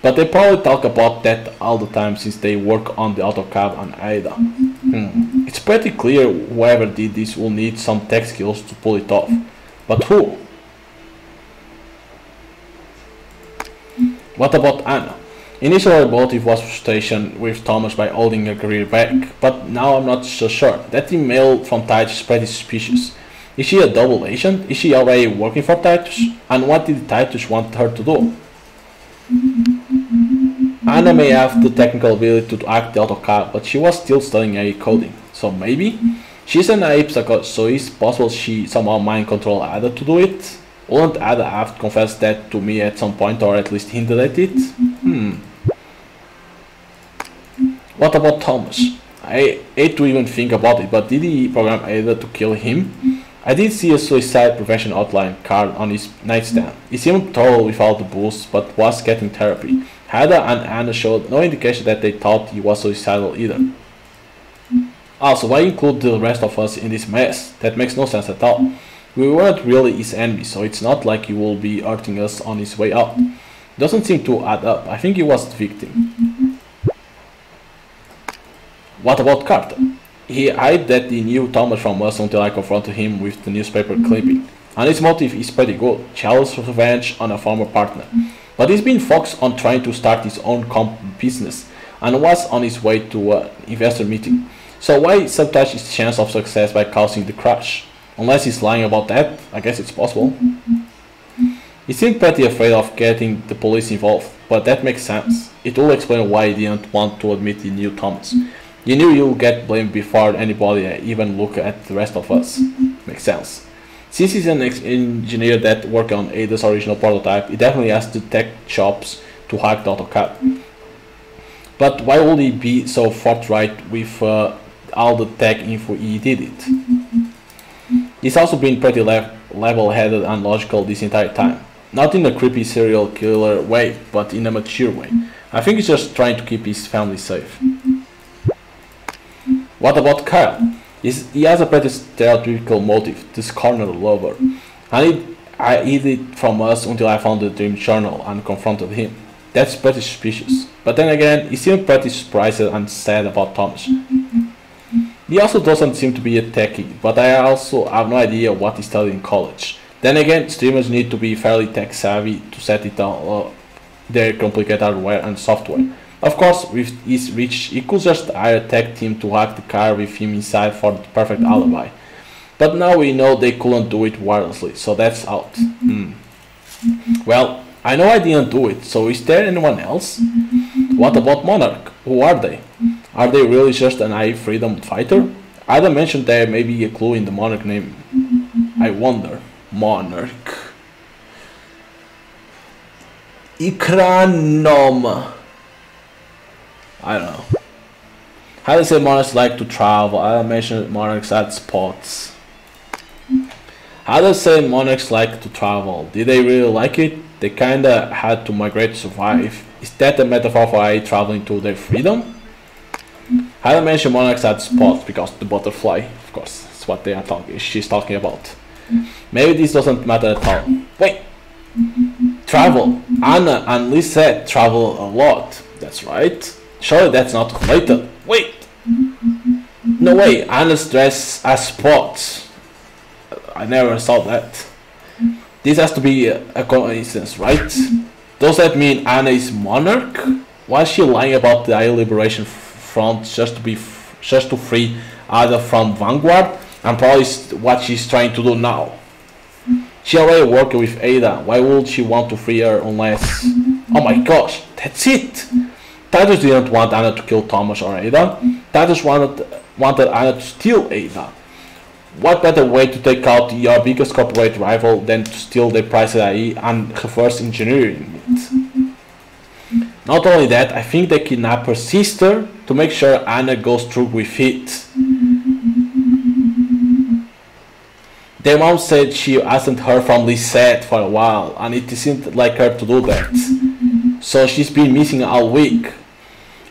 But they probably talk about that all the time since they work on the AutoCAD on Ada. Hmm. It's pretty clear whoever did this will need some tech skills to pull it off. But who? What about Anna? Initially her motive was frustration with Thomas by holding her career back, but now I'm not so sure. That email from Titus is pretty suspicious. Is she a double agent? Is she already working for Titus? And what did Titus want her to do? Anna may have the technical ability to act the AutoCAD, but she was still studying A I coding, so maybe? She's an A I psychologist, so it's possible she somehow mind controlled Ada to do it? Wouldn't Ada have confessed that to me at some point, or at least hinted at it? Hmm. What about Thomas? I hate to even think about it, but did he program Ada to kill him? I did see a suicide prevention outline card on his nightstand. It seemed total without the booze, but was getting therapy. Ada and Anna showed no indication that they thought he was suicidal either. Also, why include the rest of us in this mess? That makes no sense at all. We weren't really his enemies, so it's not like he will be hurting us on his way out. Doesn't seem to add up. I think he was the victim. What about Carter? He hid that he knew Thomas from us until I confronted him with the newspaper clipping. And his motive is pretty good, jealous revenge on a former partner. But he's been focused on trying to start his own comp business and was on his way to an investor meeting. So why sabotage his chance of success by causing the crash? Unless he's lying about that, I guess it's possible. He seemed pretty afraid of getting the police involved, but that makes sense. It will explain why he didn't want to admit he knew Thomas. He knew he'll get blamed before anybody even look at the rest of us. Makes sense. Since he's an ex-engineer that worked on Ada's original prototype, he definitely has the tech chops to hack the AutoCAD. But why would he be so forthright with uh, all the tech info he did it? He's also been pretty le level-headed and logical this entire time. Not in a creepy serial killer way, but in a mature way. I think he's just trying to keep his family safe. What about Kyle? He's, he has a pretty stereotypical motive, this corner lover. And it, I hid it from us until I found the dream journal and confronted him. That's pretty suspicious. But then again, he seemed pretty surprised and sad about Thomas. He also doesn't seem to be a techie, but I also have no idea what he studied in college. Then again, streamers need to be fairly tech savvy to set it all up, their complicated hardware and software. Of course, with his reach, he could just hire a tech team to hack the car with him inside for the perfect alibi. But now we know they couldn't do it wirelessly, so that's out. Hmm. Well, I know I didn't do it, so is there anyone else? What about Monarch? Who are they? Are they really just an A I freedom fighter? Ada mentioned there may be a clue in the Monarch name. I wonder. Monarch. Ikranoma. I don't know. Ada said Monarchs like to travel. Ada mentioned Monarchs at spots. Ada said Monarchs like to travel. Did they really like it? They kinda had to migrate to survive. Is that a metaphor for A I traveling to their freedom? I don't mention Monarchs at spots because the butterfly, of course, that's what they are talking. She's talking about. Maybe this doesn't matter at all. Wait, travel. Anna and Lisette travel a lot. That's right. Surely that's not related. Wait. No way. Anna's dress as spots. I never saw that. This has to be a coincidence, right? Does that mean Anna is Monarch? Why is she lying about the liberation? Front just to be f just to free Ada from Vanguard, and probably what she's trying to do now. She already worked with Ada. Why would she want to free her unless? Oh my gosh, that's it. Titus didn't want Anna to kill Thomas or Ada. Titus wanted, wanted Anna to steal Ada. What better way to take out your biggest corporate rival than to steal their prized I E and reverse engineering it? Not only that, I think they kidnap her sister to make sure Anna goes through with it. Their mom said she hasn't heard from Lisette for a while, and it isn't like her to do that. So she's been missing all week.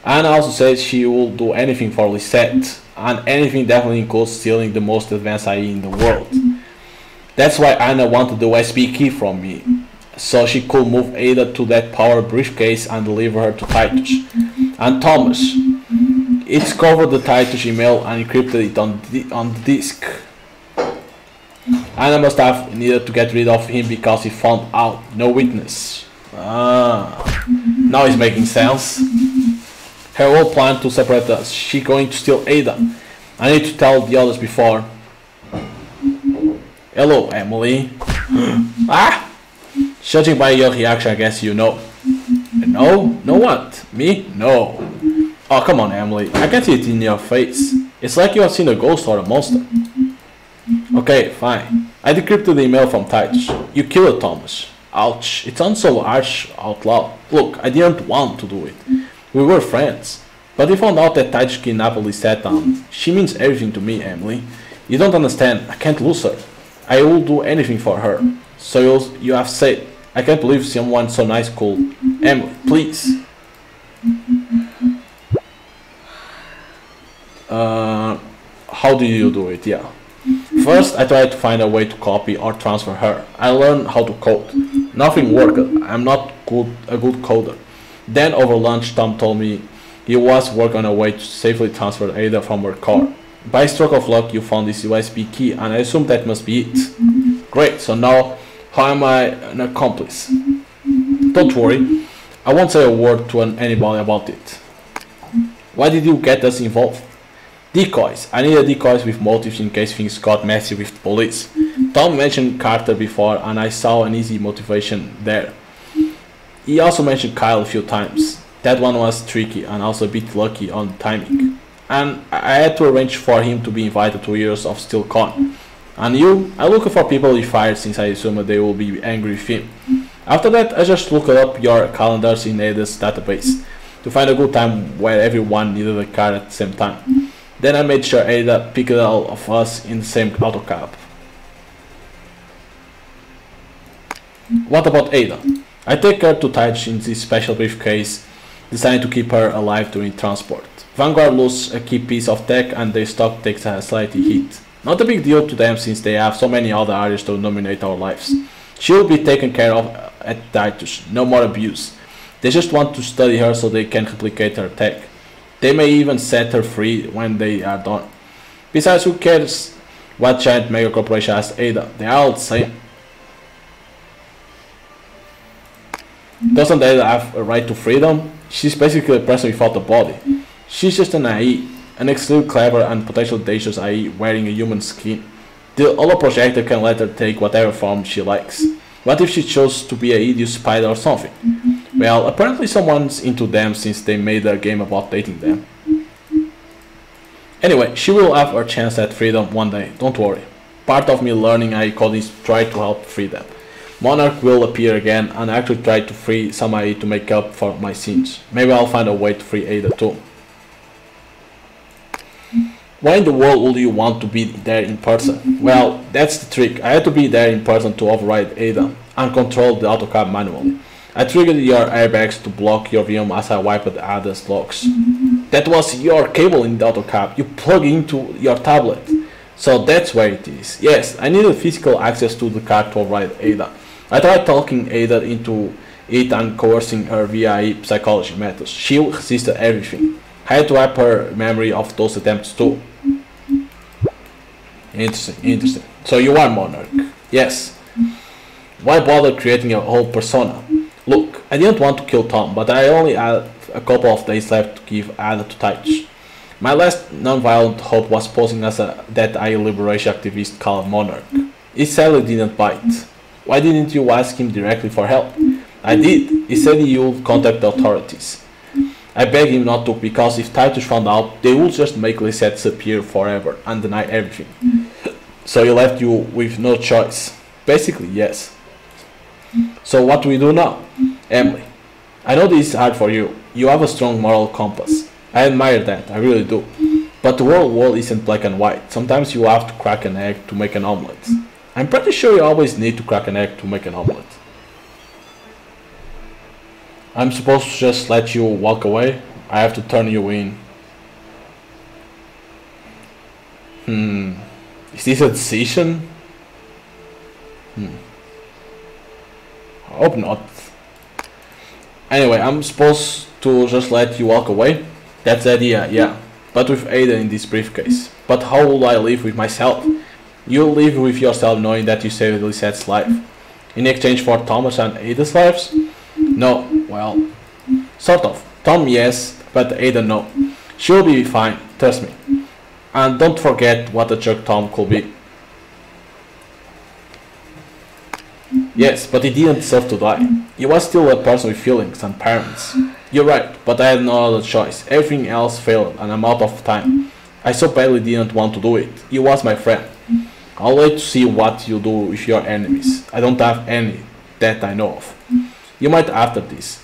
Anna also said she will do anything for Lisette, and anything definitely includes stealing the most advanced I E in the world. That's why Anna wanted the U S B key from me, so she could move Ada to that power briefcase and deliver her to Titus. And Thomas. It's covered the Titus email and encrypted it on the, on the disk. Anna must have needed to get rid of him because he found out. No witness. Ah, now it's making sense. Her whole plan to separate us. She going to steal Ada. I need to tell the others before. Hello, Emily. Ah! Judging by your reaction, I guess you know. No? No what? Me? No. Oh, come on, Emily. I can see it in your face. It's like you have seen a ghost or a monster. Okay, fine. I decrypted the email from Titus. You killed Thomas. Ouch. It sounds so harsh out loud. Look, I didn't want to do it. We were friends, but he found out that Titus kidnapped Lisette down. She means everything to me, Emily. You don't understand, I can't lose her. I will do anything for her. So you'll, you have said, I can't believe someone so nice called Emily, please. Uh, how do you do it, yeah. First, I tried to find a way to copy or transfer her. I learned how to code. Nothing worked, I'm not good, a good coder. Then over lunch, Tom told me he was working on a way to safely transfer Ada from her car. By stroke of luck, you found this U S B key, and I assume that must be it. Great, so now, how am I an accomplice? Don't worry, I won't say a word to anybody about it. Why did you get us involved? Decoys. I needed decoys with motives in case things got messy with the police. Tom mentioned Carter before, and I saw an easy motivation there. He also mentioned Kyle a few times. That one was tricky and also a bit lucky on timing. And I had to arrange for him to be invited to Heroes of SteelCon. And you? I'm looking for people he fired since I assume they will be angry with him. After that, I just looked up your calendars in Ada's database to find a good time where everyone needed a car at the same time. Then I made sure Ada picked all of us in the same auto cab. What about Ada? I take her to Titus in this special briefcase, designed to keep her alive during transport. Vanguard loses a key piece of tech and their stock takes a slight hit. Not a big deal to them since they have so many other areas to dominate our lives. She will be taken care of at Titus, no more abuse. They just want to study her so they can replicate her tech. They may even set her free when they are done. Besides, who cares what giant mega corporation has Ada? They are all the same. Doesn't Ada have a right to freedom? She's basically a person without a body. She's just an I E, an extremely clever and potential dangerous I E wearing a human skin. The holo projector can let her take whatever form she likes. What if she chose to be a hideous spider or something? Well, apparently someone's into them since they made a game about dating them. Anyway, she will have her chance at freedom one day, don't worry. Part of me learning I E coding is try to help free them. Monarch will appear again and actually try to free some I E to make up for my sins. Maybe I'll find a way to free Ada too. Why in the world would you want to be there in person? Well, that's the trick. I had to be there in person to override Ada and control the AutoCAD manually. I triggered your airbags to block your V M as I wiped Ada's logs. That was your cable in the AutoCAD. You plug into your tablet. So that's where it is. Yes, I needed physical access to the car to override Ada. I tried talking Ada into it and coercing her via psychology methods. She resisted everything. I had to wipe her memory of those attempts too. Interesting, interesting. So you are Monarch. Yes. Why bother creating a whole persona? Look, I didn't want to kill Tom, but I only had a couple of days left to give Ada to Titus. My last non-violent hope was posing as a that I E liberation activist called Monarch. He sadly didn't bite. Why didn't you ask him directly for help? I did. He said he would contact the authorities. I beg him not to, because if Titus found out, they will just make Lisette disappear forever and deny everything. Mm. So he left you with no choice. Basically, yes. Mm. So what do we do now? Mm. Emily, I know this is hard for you. You have a strong moral compass. Mm. I admire that, I really do. Mm. But the world world isn't black and white. Sometimes you have to crack an egg to make an omelette. Mm. I'm pretty sure you always need to crack an egg to make an omelette. I'm supposed to just let you walk away? I have to turn you in. Hmm. Is this a decision? Hmm. I hope not. Anyway, I'm supposed to just let you walk away? That's the idea, yeah. But with Ada in this briefcase. But how will I live with myself? You'll live with yourself knowing that you saved Lisette's life. In exchange for Thomas and Ada's lives? No, well, sort of. Tom, yes, but Ada, no. She'll be fine, trust me. And don't forget what a jerk Tom could be. Yes, but he didn't deserve to die. He was still a person with feelings and parents. You're right, but I had no other choice. Everything else failed and I'm out of time. I so badly didn't want to do it. He was my friend. I'll wait to see what you do with your enemies. I don't have any that I know of. You might after this.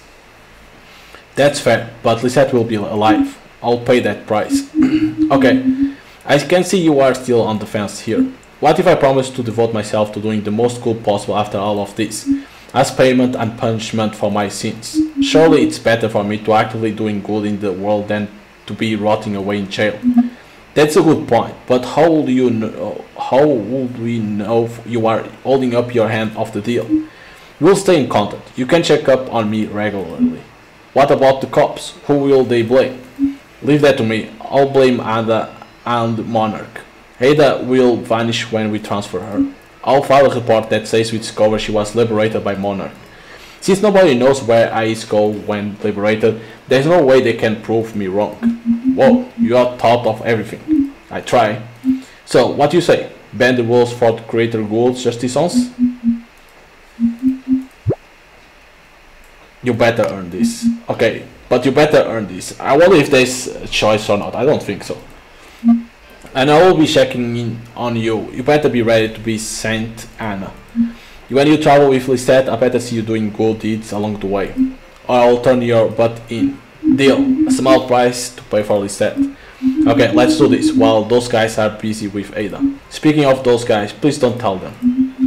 That's fair, but Lisette will be alive. I'll pay that price. Okay, I can see you are still on the fence here. What if I promise to devote myself to doing the most good possible after all of this, as payment and punishment for my sins? Surely it's better for me to actively doing good in the world than to be rotting away in jail. That's a good point, but how would you know, how would we know if you are holding up your end of the deal? We'll stay in contact. You can check up on me regularly. What about the cops? Who will they blame? Leave that to me. I'll blame Ada and Monarch. Ada will vanish when we transfer her. I'll file a report that says we discover she was liberated by Monarch. Since nobody knows where I S go when liberated, there's no way they can prove me wrong. Whoa, you are thought of everything. I try. So, what do you say? Bend the rules for the greater good, Justice? You better earn this. Okay, but you better earn this. I wonder if there's a choice or not. I don't think so. And I will be checking in on you. You better be ready to be Saint Anna. When you travel with Lisette, I better see you doing good deeds along the way. Or I'll turn your butt in. Deal. A small price to pay for Lisette. Okay, let's do this while those guys are busy with Ada. Speaking of those guys, please don't tell them.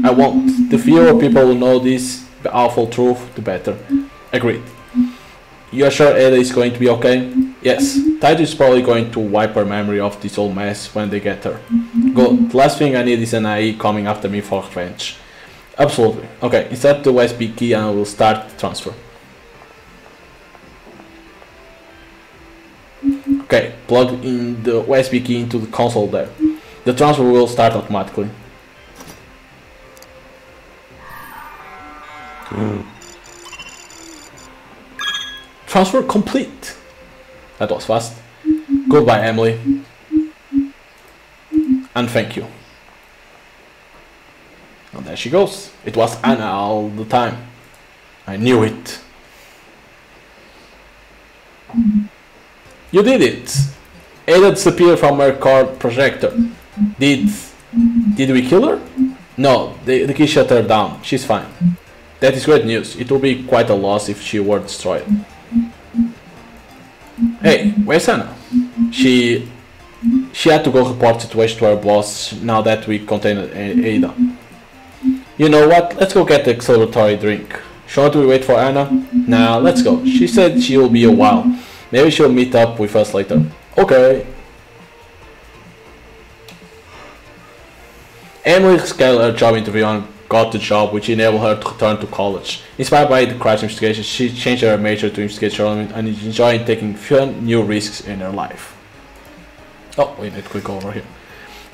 I won't. The fewer people who know this awful truth, the better. Agreed. You're sure Ada is going to be okay? Yes. Titus is probably going to wipe her memory of this whole mess when they get her. Good. The last thing I need is an A I coming after me for revenge. Absolutely. Okay, insert the U S B key and I will start the transfer. Okay, plug in the U S B key into the console there. The transfer will start automatically. Mm. Transfer complete. That was fast. Goodbye, Emily. And thank you. And there she goes. It was Anna all the time. I knew it. You did it. Ada disappeared from her car projector. Did did we kill her? No, the, the key shut her down. She's fine. That is great news. It would be quite a loss if she were destroyed. Hey, where's Anna? She she had to go report the situation to her boss now that we contained Ada. You know what? Let's go get the celebratory drink. Shouldn't we wait for Anna? Nah, let's go. She said she'll be a while. Maybe she'll meet up with us later. Okay. Emily scaled her job interview and got the job, which enabled her to return to college. Inspired by the crash investigation, she changed her major to investigate journalism and enjoyed taking fun new risks in her life. Oh, we need to click over here.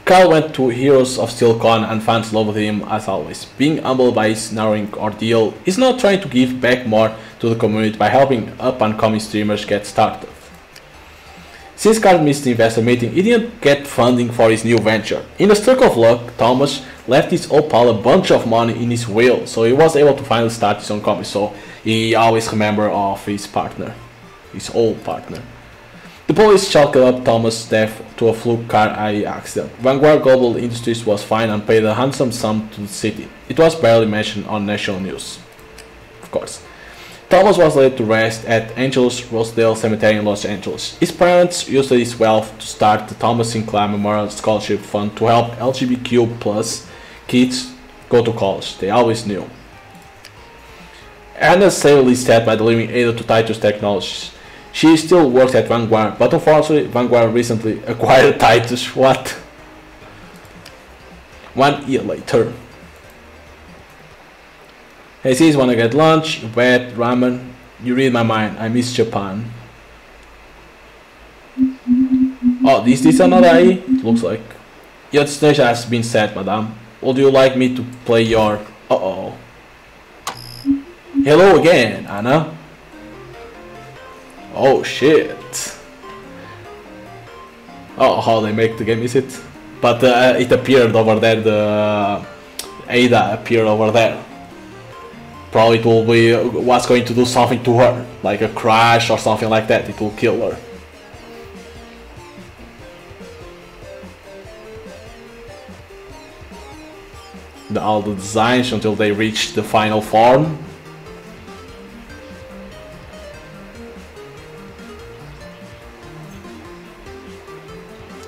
Kyle went to Heroes of SteelCon and fans loved him as always. Being humbled by his narrowing ordeal, he's now trying to give back more to the community by helping up-and-coming streamers get started. Since Carter missed the investor meeting, he didn't get funding for his new venture. In a stroke of luck, Thomas left his old pal a bunch of money in his will, so he was able to finally start his own company, so he always remembered of his partner. his old partner. The police chalked up Thomas' death to a fluke car accident. Vanguard Global Industries was fined and paid a handsome sum to the city. It was barely mentioned on national news, of course. Thomas was laid to rest at Angeles Rosedale Cemetery in Los Angeles. His parents used his wealth to start the Thomas Sinclair Memorial Scholarship Fund to help L G B T Q plus kids go to college. They always knew. Anna saved Lisette by delivering Ada to Titus Technologies. She still works at Vanguard, but unfortunately Vanguard recently acquired Titus, what? One year later. Hey sis, wanna get lunch, wet, ramen? You read my mind, I miss Japan. Oh, is this another A? It looks like. Your destination has been set, madam. Would you like me to play your... Uh-oh. Hello again, Anna. Oh shit! Oh, how they make the game, is it? But uh, it appeared over there, the Ada appeared over there. Probably it will be, was going to do something to her, like a crash or something like that, it will kill her. The, all the designs until they reach the final form.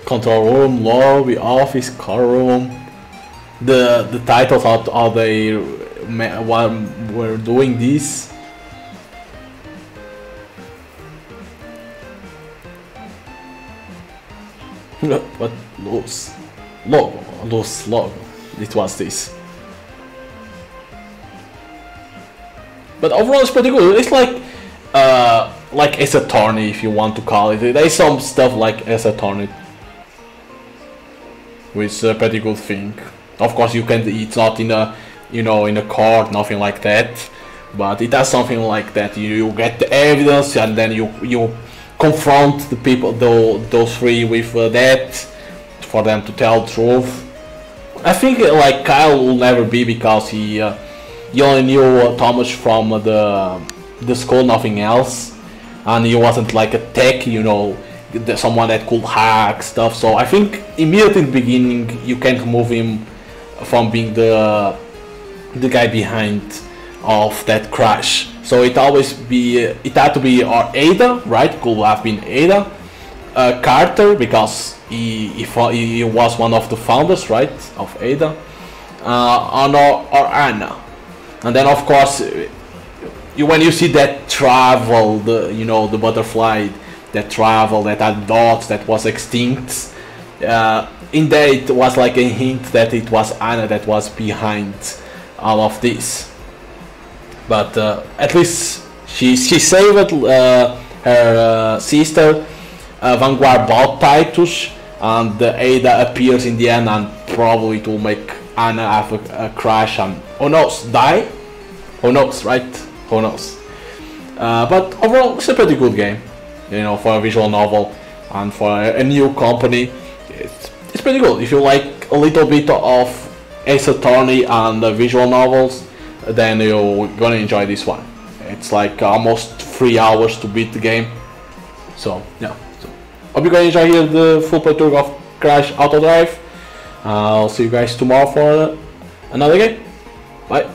Control room, lobby, office, car room. The the titles of how they were doing this. What loose logo? Loose logo. It was this. But overall, it's pretty good. It's like. Uh, like Ace Attorney, if you want to call it. There's some stuff like Ace Attorney. Which is a pretty good thing. Of course, you can. It's not in a, you know, in a court, nothing like that. But it has something like that. You, you get the evidence, and then you you confront the people, the, those three, with uh, that, for them to tell the truth. I think uh, like Kyle will never be, because he uh, he only knew uh, Thomas from uh, the the school, nothing else, and he wasn't like a tech, you know. Someone that could hack stuff, so I think immediately in the beginning you can't remove him from being the the guy behind of that crash. So it always be it had to be or Ada, right? Could have been Ada, uh, Carter, because he, he he was one of the founders, right, of Ada, uh, or or Anna, and then of course you, when you see that travel, the you know the butterfly. That travel, that had dots, that was extinct. Uh, in there it was like a hint that it was Anna that was behind all of this. But uh, at least she she saved uh, her uh, sister. Uh, Vanguard bought Titus, and uh, Ada appears in the end, and probably it will make Anna have a, a crash and who knows, die? Who knows, right? Who knows? Uh, but overall, it's a pretty good game. You know, for a visual novel and for a new company, it's, it's pretty good. If you like a little bit of Ace Attorney and the visual novels, then you're gonna enjoy this one. It's like almost three hours to beat the game. So yeah, so, hope you guys enjoy here the full playthrough of Crash Autodrive. Uh, I'll see you guys tomorrow for another game. Bye.